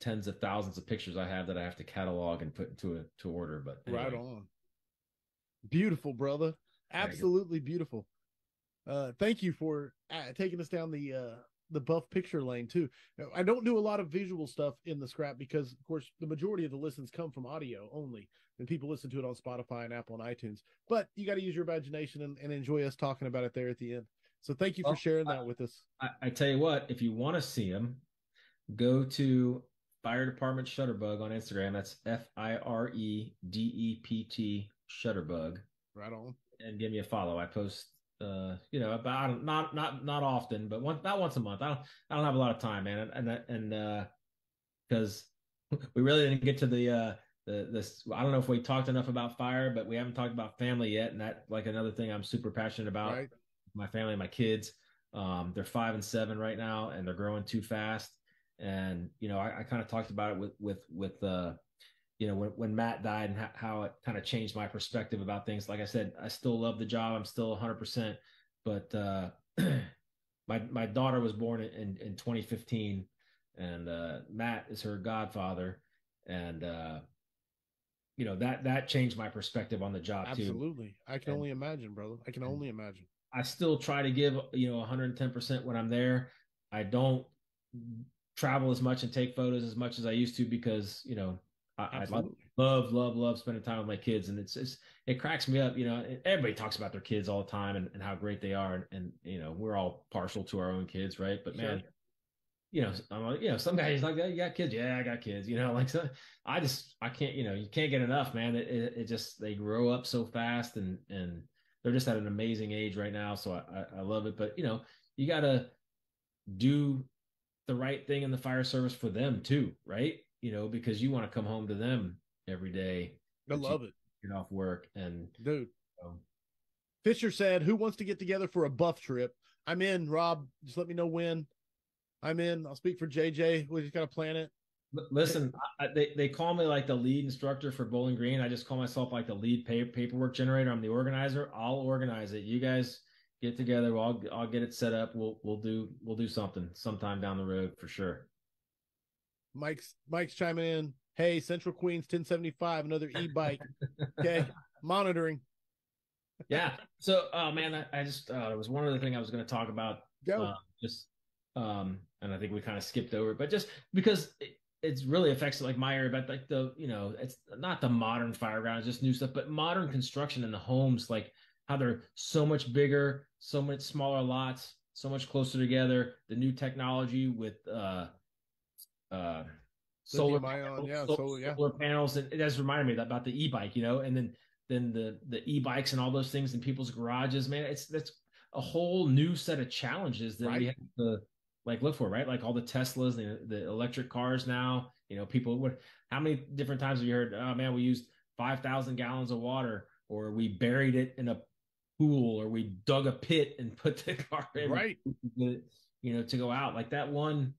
tens of thousands of pictures I have that I have to catalog and put into to order. But anyway. Right on. Beautiful, brother. Absolutely beautiful. Thank you for taking us down the buff picture lane too. I don't do a lot of visual stuff in the scrap because, of course, the majority of the listens come from audio only, and people listen to it on Spotify and Apple and iTunes. But you got to use your imagination and enjoy us talking about it there at the end. So thank you for sharing that with us. I tell you what, if you want to see them, go to Fire Department Shutterbug on Instagram. That's FIREDEPT Shutterbug. Right on. And give me a follow. I post, about not often, but once a month. I don't have a lot of time, man, and because we really didn't get to the I don't know if we talked enough about fire, but we haven't talked about family yet, and that's like another thing I'm super passionate about. Right. My family and my kids. They're 5 and 7 right now, and they're growing too fast. And I kind of talked about it with when Matt died and how it kind of changed my perspective about things. Like I said, I still love the job. I'm still 100%, but my daughter was born in 2015, and Matt is her godfather, and that changed my perspective on the job. Absolutely. Too. Absolutely, I can only imagine, brother. I can only imagine. I still try to give 110% when I'm there. I don't travel as much and take photos as much as I used to because I love spending time with my kids, and it cracks me up. Everybody talks about their kids all the time and how great they are, and we're all partial to our own kids, right? But man, sure. I'm like, some guys like, "You got kids?" "Yeah, I got kids." I can't, you can't get enough, man. It just, they grow up so fast, and they're just at an amazing age right now, so I love it. But you gotta do the right thing in the fire service for them too, right? Because you want to come home to them every day. I love it. Get off work. And dude, Fisher said, "Who wants to get together for a buff trip?" I'm in, Rob. Just let me know when. I'm in. I'll speak for JJ. We just got to plan it. Listen, they call me like the lead instructor for Bowling Green. I just call myself like the lead paperwork generator. I'm the organizer. I'll organize it. You guys get together. I'll get it set up. We'll do something sometime down the road for sure. Mike's chiming in. Hey, Central Queens, 1075, another e-bike. Okay, monitoring. Yeah. So, man, I just it was one other thing I was going to talk about. Go. And I think we kind of skipped over it, but just because it really affects like my area, but like it's not the modern firegrounds, just new stuff, but modern construction in the homes, like how they're so much bigger, so much smaller lots, so much closer together. The new technology with solar panels, and it has reminded me about the e-bike, and then the e-bikes and all those things in people's garages, man. That's a whole new set of challenges that we have to look for, right? Like all the Teslas, the electric cars now. People would, how many different times have you heard, "Oh man, we used 5,000 gallons of water," or "we buried it in a pool," or "we dug a pit and put the car in," right? To go out like that one.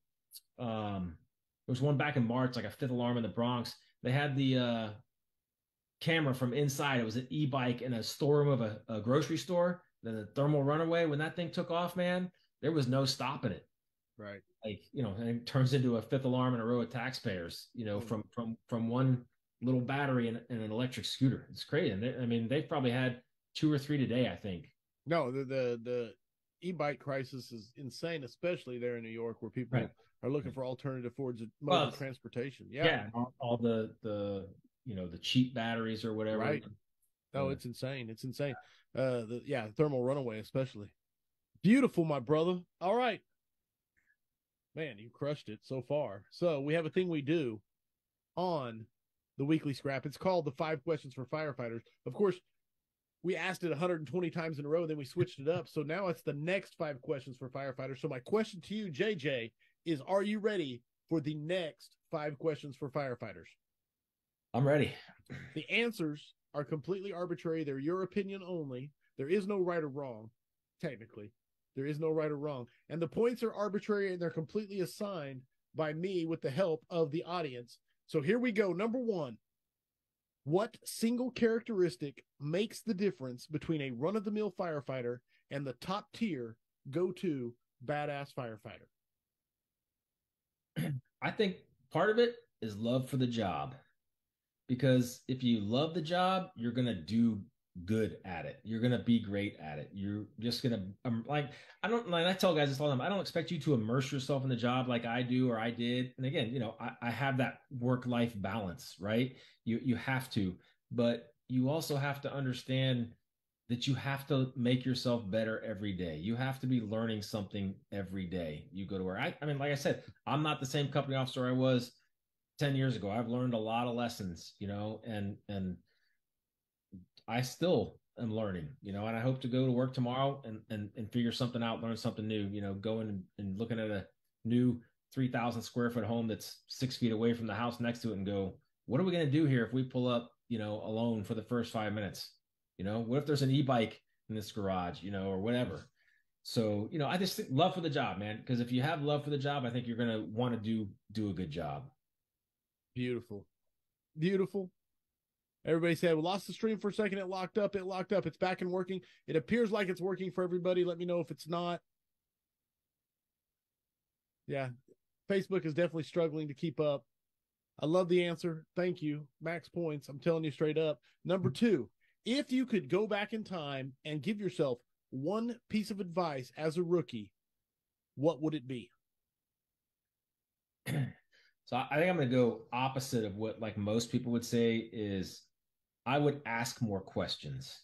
There was one back in March, like a fifth alarm in the Bronx. They had the camera from inside. It was an e-bike in a storeroom of a grocery store. Then the thermal runaway, when that thing took off, man, there was no stopping it. Right. And it turns into a fifth alarm and a row of taxpayers, from one little battery and an electric scooter. It's crazy. And they've probably had 2 or 3 today, I think. No, the e-bike crisis is insane, especially there in New York, where people are looking for alternative forms of transportation. Yeah. All the cheap batteries or whatever. Right. No, it's insane. It's insane. Thermal runaway, especially. Beautiful, my brother. All right. Man, you crushed it so far. So we have a thing we do on the weekly scrap. It's called the 5 questions for firefighters. Of course, we asked it 120 times in a row, then we switched it up. So now it's the next 5 questions for firefighters. So my question to you, JJ, is, are you ready for the next 5 questions for firefighters? I'm ready. The answers are completely arbitrary. They're your opinion only. There is no right or wrong, technically. There is no right or wrong. And the points are arbitrary, and they're completely assigned by me with the help of the audience. So here we go. Number 1, what single characteristic makes the difference between a run-of-the-mill firefighter and the top tier go-to badass firefighter? I think part of it is love for the job, because if you love the job, you're going to do good at it. You're going to be great at it. You're just going to I tell guys this all the time. I don't expect you to immerse yourself in the job like I do, or I did. And again, you know, I have that work-life balance, right? You have to, but you also have to understand that you have to make yourself better every day. You have to be learning something every day you go to work. I mean, like I said, I'm not the same company officer I was 10 years ago. I've learned a lot of lessons, you know, and I still am learning, you know, and I hope to go to work tomorrow and figure something out, learn something new, you know, going and looking at a new 3,000 square foot home that's 6 feet away from the house next to it and go, what are we going to do here if we pull up, you know, alone for the first 5 minutes? You know, what if there's an e-bike in this garage, you know, or whatever. So, you know, I just think love for the job, man, because if you have love for the job, I think you're going to want to do a good job. Beautiful. Beautiful. Everybody said we lost the stream for a second. It locked up. It's back and working. It appears like it's working for everybody. Let me know if it's not. Yeah. Facebook is definitely struggling to keep up. I love the answer. Thank you. Max points. I'm telling you straight up. Number two, if you could go back in time and give yourself one piece of advice as a rookie, what would it be? So I think I'm going to go opposite of what like most people would say is I would ask more questions.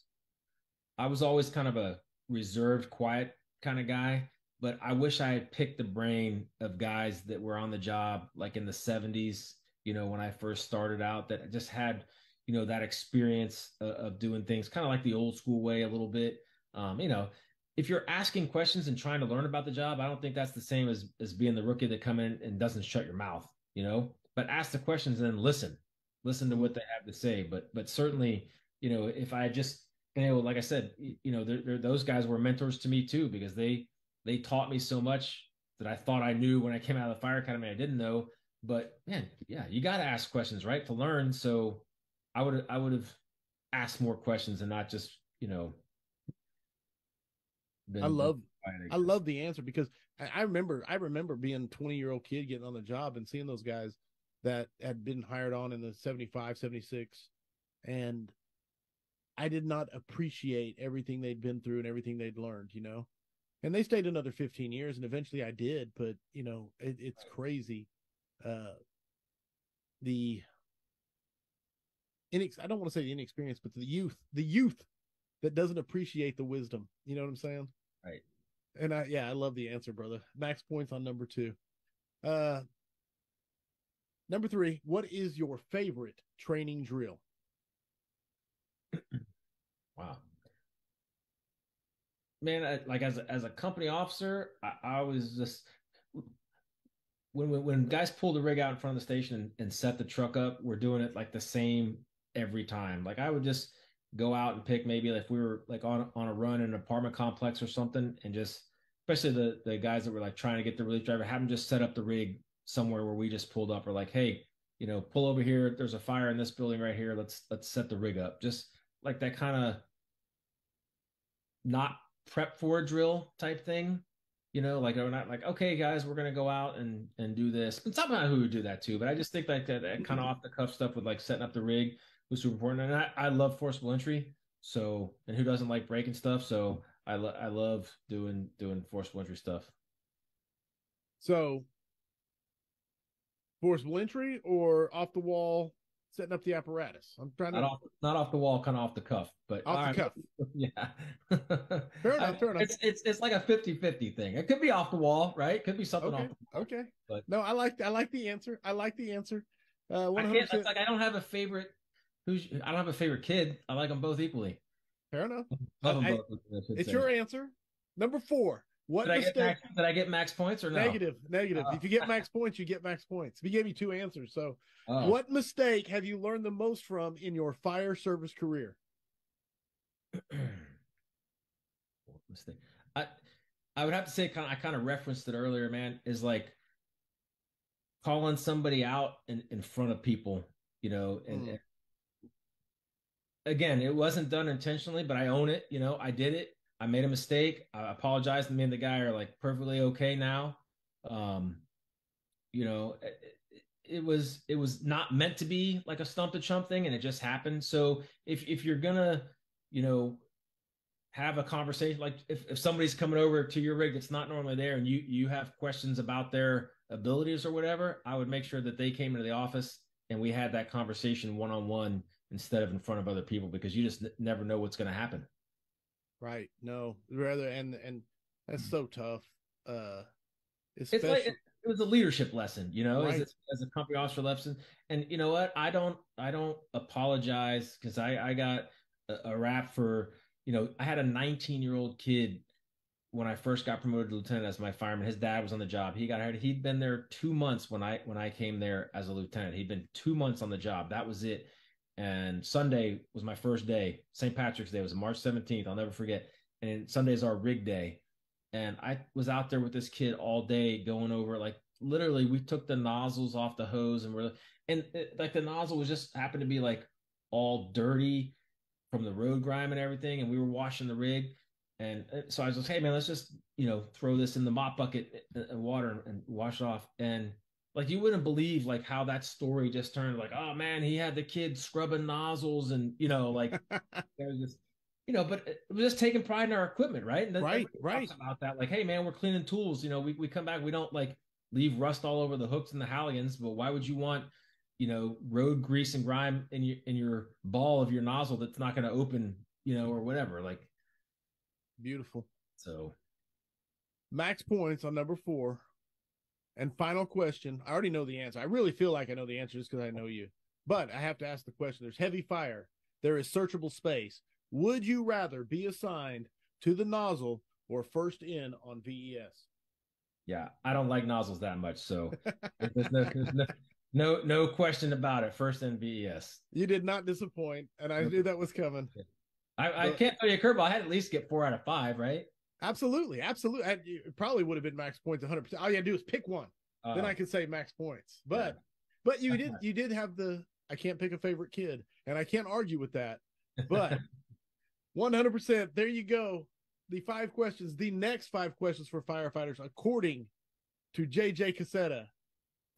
I was always kind of a reserved, quiet kind of guy, but I wish I had picked the brain of guys that were on the job, like in the 70s, you know, when I first started out, that just had, you know, that experience of doing things kind of like the old school way a little bit. You know, if you're asking questions and trying to learn about the job, I don't think that's the same as being the rookie that come in and doesn't shut your mouth. You know, but ask the questions and listen to what they have to say. But certainly, you know, if I had just been able, like I said, you know, those guys were mentors to me too, because they taught me so much that I thought I knew when I came out of the fire academy, I didn't know, but man, yeah, you got to ask questions, right? To learn. So I would have asked more questions and not just, you know, I love the answer, because I remember being a 20-year-old kid getting on the job and seeing those guys that had been hired on in the 75, 76. And I did not appreciate everything they'd been through and everything they'd learned, you know, and they stayed another 15 years and eventually I did, but you know, it's crazy. I don't want to say the inexperience, but the youth that doesn't appreciate the wisdom. You know what I'm saying? Right. And I love the answer, brother. Max points on number two. Number three, what is your favorite training drill? Wow. Man, as a company officer, I was just, when guys pull the rig out in front of the station and set the truck up, we're doing it like the same every time. Like I would just go out and pick maybe like if we were like on a run in an apartment complex or something, and just especially the guys that were like trying to get the relief driver, have them just set up the rig somewhere where we just pulled up, or like, hey, you know, pull over here. There's a fire in this building right here. Let's set the rig up. Just like that kind of not prep for a drill type thing, you know, like we're not like, okay, guys, we're going to go out and do this. And somehow who would do that too. But I just think like that kind of off the cuff stuff with like setting up the rig was super important. And I love forcible entry. So, and who doesn't like breaking stuff? So I love doing forcible entry stuff. So forcible entry or off the wall, setting up the apparatus. I'm trying to not off the wall, kind of off the cuff, but off the cuff. Yeah. Fair enough. It's like a 50-50 thing. It could be off the wall, right? It could be something off the wall. Okay. But no, I like the answer. It's like I don't have a favorite. I don't have a favorite kid. I like them both equally. Fair enough. Love them both. It's your answer. Number four. What did I get max points or no? Negative. If you get max points, you get max points. We gave you two answers. So what mistake have you learned the most from in your fire service career? What mistake? I would have to say I kind of referenced it earlier, man, is like calling somebody out in front of people, you know, and again, it wasn't done intentionally, but I own it. You know, I did it. I made a mistake. I apologized. Me and the guy are like perfectly okay now. You know, it was not meant to be like a stump to chump thing, and it just happened. So if you're gonna, you know, have a conversation, like if somebody's coming over to your rig that's not normally there, and you have questions about their abilities or whatever, I would make sure that they came into the office and we had that conversation one-on-one instead of in front of other people, because you just never know what's going to happen. Right. No, rather. And that's so tough. It's like, it was a leadership lesson, you know, right, as a company officer lesson. And you know what? I don't apologize, because I got a rap for, you know, I had a 19-year-old kid when I first got promoted to lieutenant as my fireman. His dad was on the job. He got hired. He'd been there 2 months when I came there as a lieutenant. He'd been 2 months on the job. That was it. And Sunday was my first day. St. Patrick's Day was March 17th. I'll never forget. And Sunday's our rig day. And I was out there with this kid all day going over, like, literally we took the nozzles off the hose and the nozzle was just happened to be like all dirty from the road grime and everything. And we were washing the rig. And so I was like, hey man, let's just, you know, throw this in the mop bucket and water and wash it off. And like, you wouldn't believe like how that story just turned, like, oh man, he had the kid scrubbing nozzles and, you know, like there's this, you know, but we're just taking pride in our equipment, right? And then right. About that, like, hey man, we're cleaning tools. You know, we come back, we don't like leave rust all over the hooks and the halions. But why would you want, you know, road grease and grime in your ball of your nozzle that's not going to open, you know, or whatever? Like, beautiful. So, max points on number 4, and final question. I already know the answer. I really feel like I know the answer just because I know you. But I have to ask the question. There's heavy fire. There is searchable space. Would you rather be assigned to the nozzle or first in on VES? Yeah, I don't like nozzles that much, so there's no question about it. First in VES. You did not disappoint, and I knew that was coming. I can't throw you a curveball. I had at least get 4 out of 5, right? Absolutely. It probably would have been max points 100%. All you had to do is pick one, then I could say max points. But yeah. But you did have the I can't pick a favorite kid, and I can't argue with that. But 100%. There you go. The 5 questions, the next 5 questions for firefighters, according to JJ Cassetta,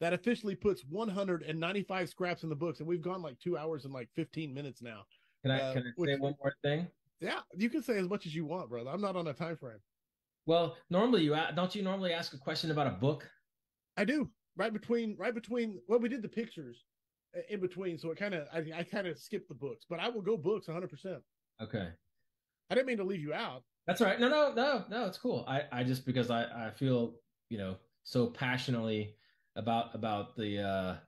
that officially puts 195 scraps in the books. And we've gone like 2 hours and like 15 minutes now. Can I say one more thing? Yeah, you can say as much as you want, brother. I'm not on a time frame. Well, normally you normally ask a question about a book? I do. Right between. Well, we did the pictures in between, so it kind of I kind of skipped the books, but I will go books 100%. Okay. I didn't mean to leave you out. That's all right. No, it's cool. I just, because I feel, you know, so passionately about the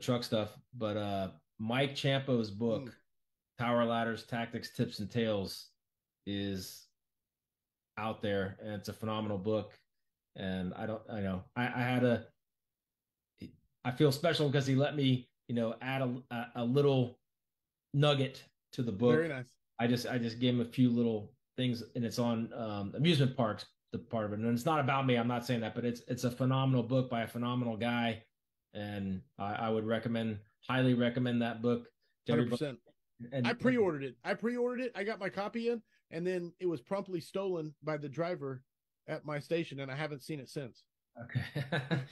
truck stuff, but Mike Ciampo's book, Tower Ladders, Tactics, Tips and Tales, is out there, and it's a phenomenal book. And I feel special because he let me, you know, add a little nugget to the book. Very nice. I just gave him a few little things, and it's on amusement parks, the part of it. And it's not about me. I'm not saying that, but it's a phenomenal book by a phenomenal guy. And I would highly recommend that book to 100%. Everybody. And I pre-ordered it. I got my copy in, and then it was promptly stolen by the driver at my station. And I haven't seen it since. Okay.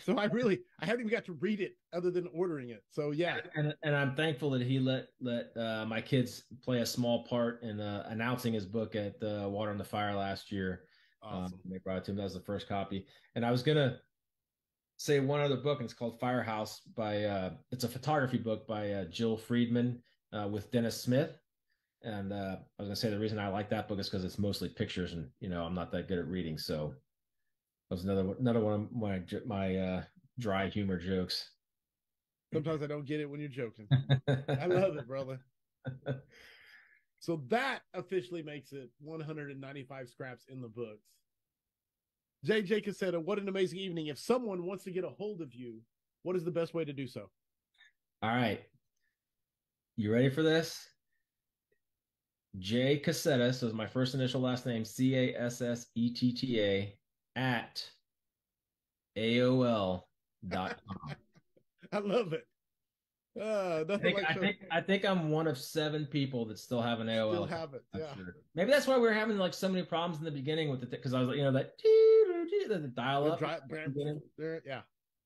So I haven't even got to read it other than ordering it. So yeah. And I'm thankful that he let my kids play a small part in announcing his book at the Water on the Fire last year. Awesome. They brought it to him. That was the first copy. And I was going to say one other book, and it's called Firehouse by, it's a photography book by Jill Friedman with Dennis Smith. And I was going to say the reason I like that book is because it's mostly pictures, and, you know, I'm not that good at reading. So that was another one of my dry humor jokes. Sometimes I don't get it when you're joking. I love it, brother. So that officially makes it 195 scraps in the books. JJ Cassetta, what an amazing evening. If someone wants to get a hold of you, what is the best way to do so? All right. You ready for this? J Cassetta, so it's my first initial, last name, Cassetta, at AOL.com. I love it. I think I'm one of 7 people that still have an AOL. Still have it, yeah. Sure. Maybe that's why we were having like so many problems in the beginning with it, because I was like, you know, that the dial up. Yeah,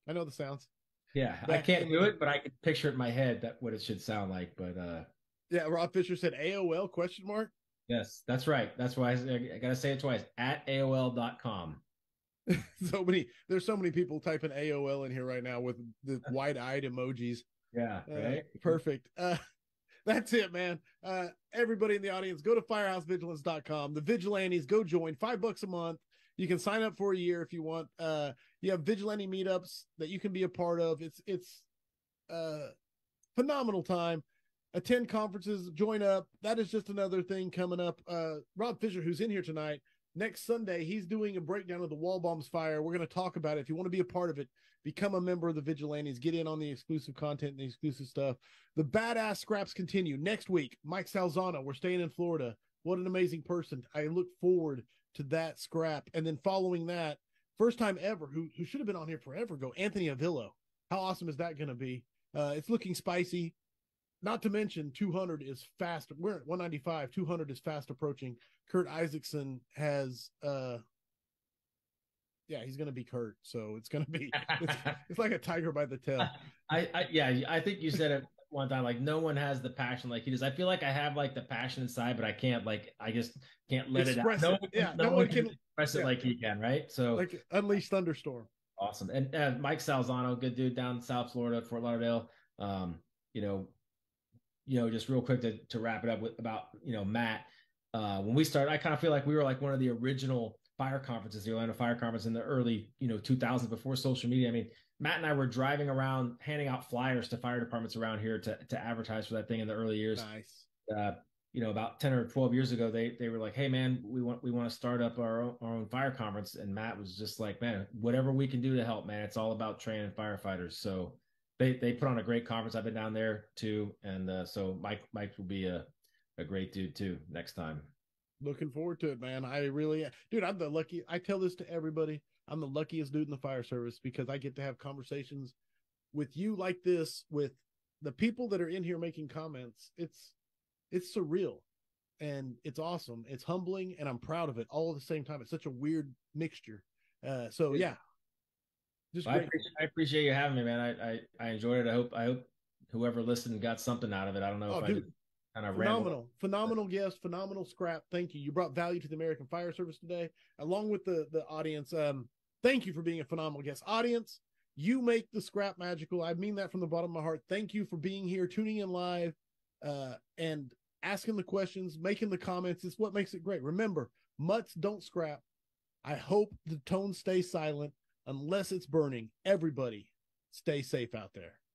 I know the sounds. Yeah, I can't do it, but I can picture it in my head that what it should sound like. But yeah, Rob Fisher said AOL question mark. Yes, that's right. That's why I gotta say it twice. At AOL.com. So many. There's so many people typing AOL in here right now with the wide-eyed emojis. Yeah. Right? Perfect. That's it, man. Everybody in the audience, go to firehousevigilance.com. The vigilantes, go join. $5 a month. You can sign up for a year if you want. You have vigilante meetups that you can be a part of. It's phenomenal time. Attend conferences, join up. That is just another thing coming up. Rob Fisher, who's in here tonight, next Sunday, he's doing a breakdown of the Wall Bombs Fire. We're going to talk about it. If you want to be a part of it, become a member of the Vigilantes. Get in on the exclusive content and the exclusive stuff. The badass scraps continue. Next week, Mike Salzano. We're staying in Florida. What an amazing person. I look forward to that scrap. And then following that, first time ever, who should have been on here forever ago, Anthony Avillo. How awesome is that going to be? It's looking spicy. Not to mention 200 is fast. We're at 195. 200 is fast approaching. Kurt Isaacson has, he's going to be Kurt. So it's going to be, it's like a tiger by the tail. I think you said it one time, like no one has the passion like he does. I feel like I have like the passion inside, but I can't I just can't let express it out. No one can express it like he can. Right. So like unleash thunderstorm. Awesome. And Mike Salzano, good dude down in South Florida, Fort Lauderdale. Just real quick to wrap it up about Matt, when we started, I kind of feel like we were like one of the original fire conferences, the Orlando Fire Conference in the early, 2000s before social media. I mean, Matt and I were driving around, handing out flyers to fire departments around here to advertise for that thing in the early years. Nice. About 10 or 12 years ago, they were like, hey man, we want to start up our own fire conference. And Matt was just like, man, whatever we can do to help, man, it's all about training firefighters. So They put on a great conference. I've been down there too, and so Mike will be a great dude too next time. Looking forward to it, man. I really am. Dude, I'm the lucky. I tell this to everybody. I'm the luckiest dude in the fire service because I get to have conversations with you like this, with the people that are in here making comments. It's surreal, and it's awesome. It's humbling, and I'm proud of it all at the same time. It's such a weird mixture. So yeah. I appreciate you having me, man. I enjoyed it. I hope whoever listened got something out of it. I don't know if I kind of phenomenal guest, phenomenal scrap. Thank you. You brought value to the American Fire Service today, along with the audience. Thank you for being a phenomenal guest. Audience, you make the scrap magical. I mean that from the bottom of my heart. Thank you for being here, tuning in live, and asking the questions, making the comments. It's what makes it great. Remember, mutts don't scrap. I hope the tone stays silent. Unless it's burning, everybody stay safe out there.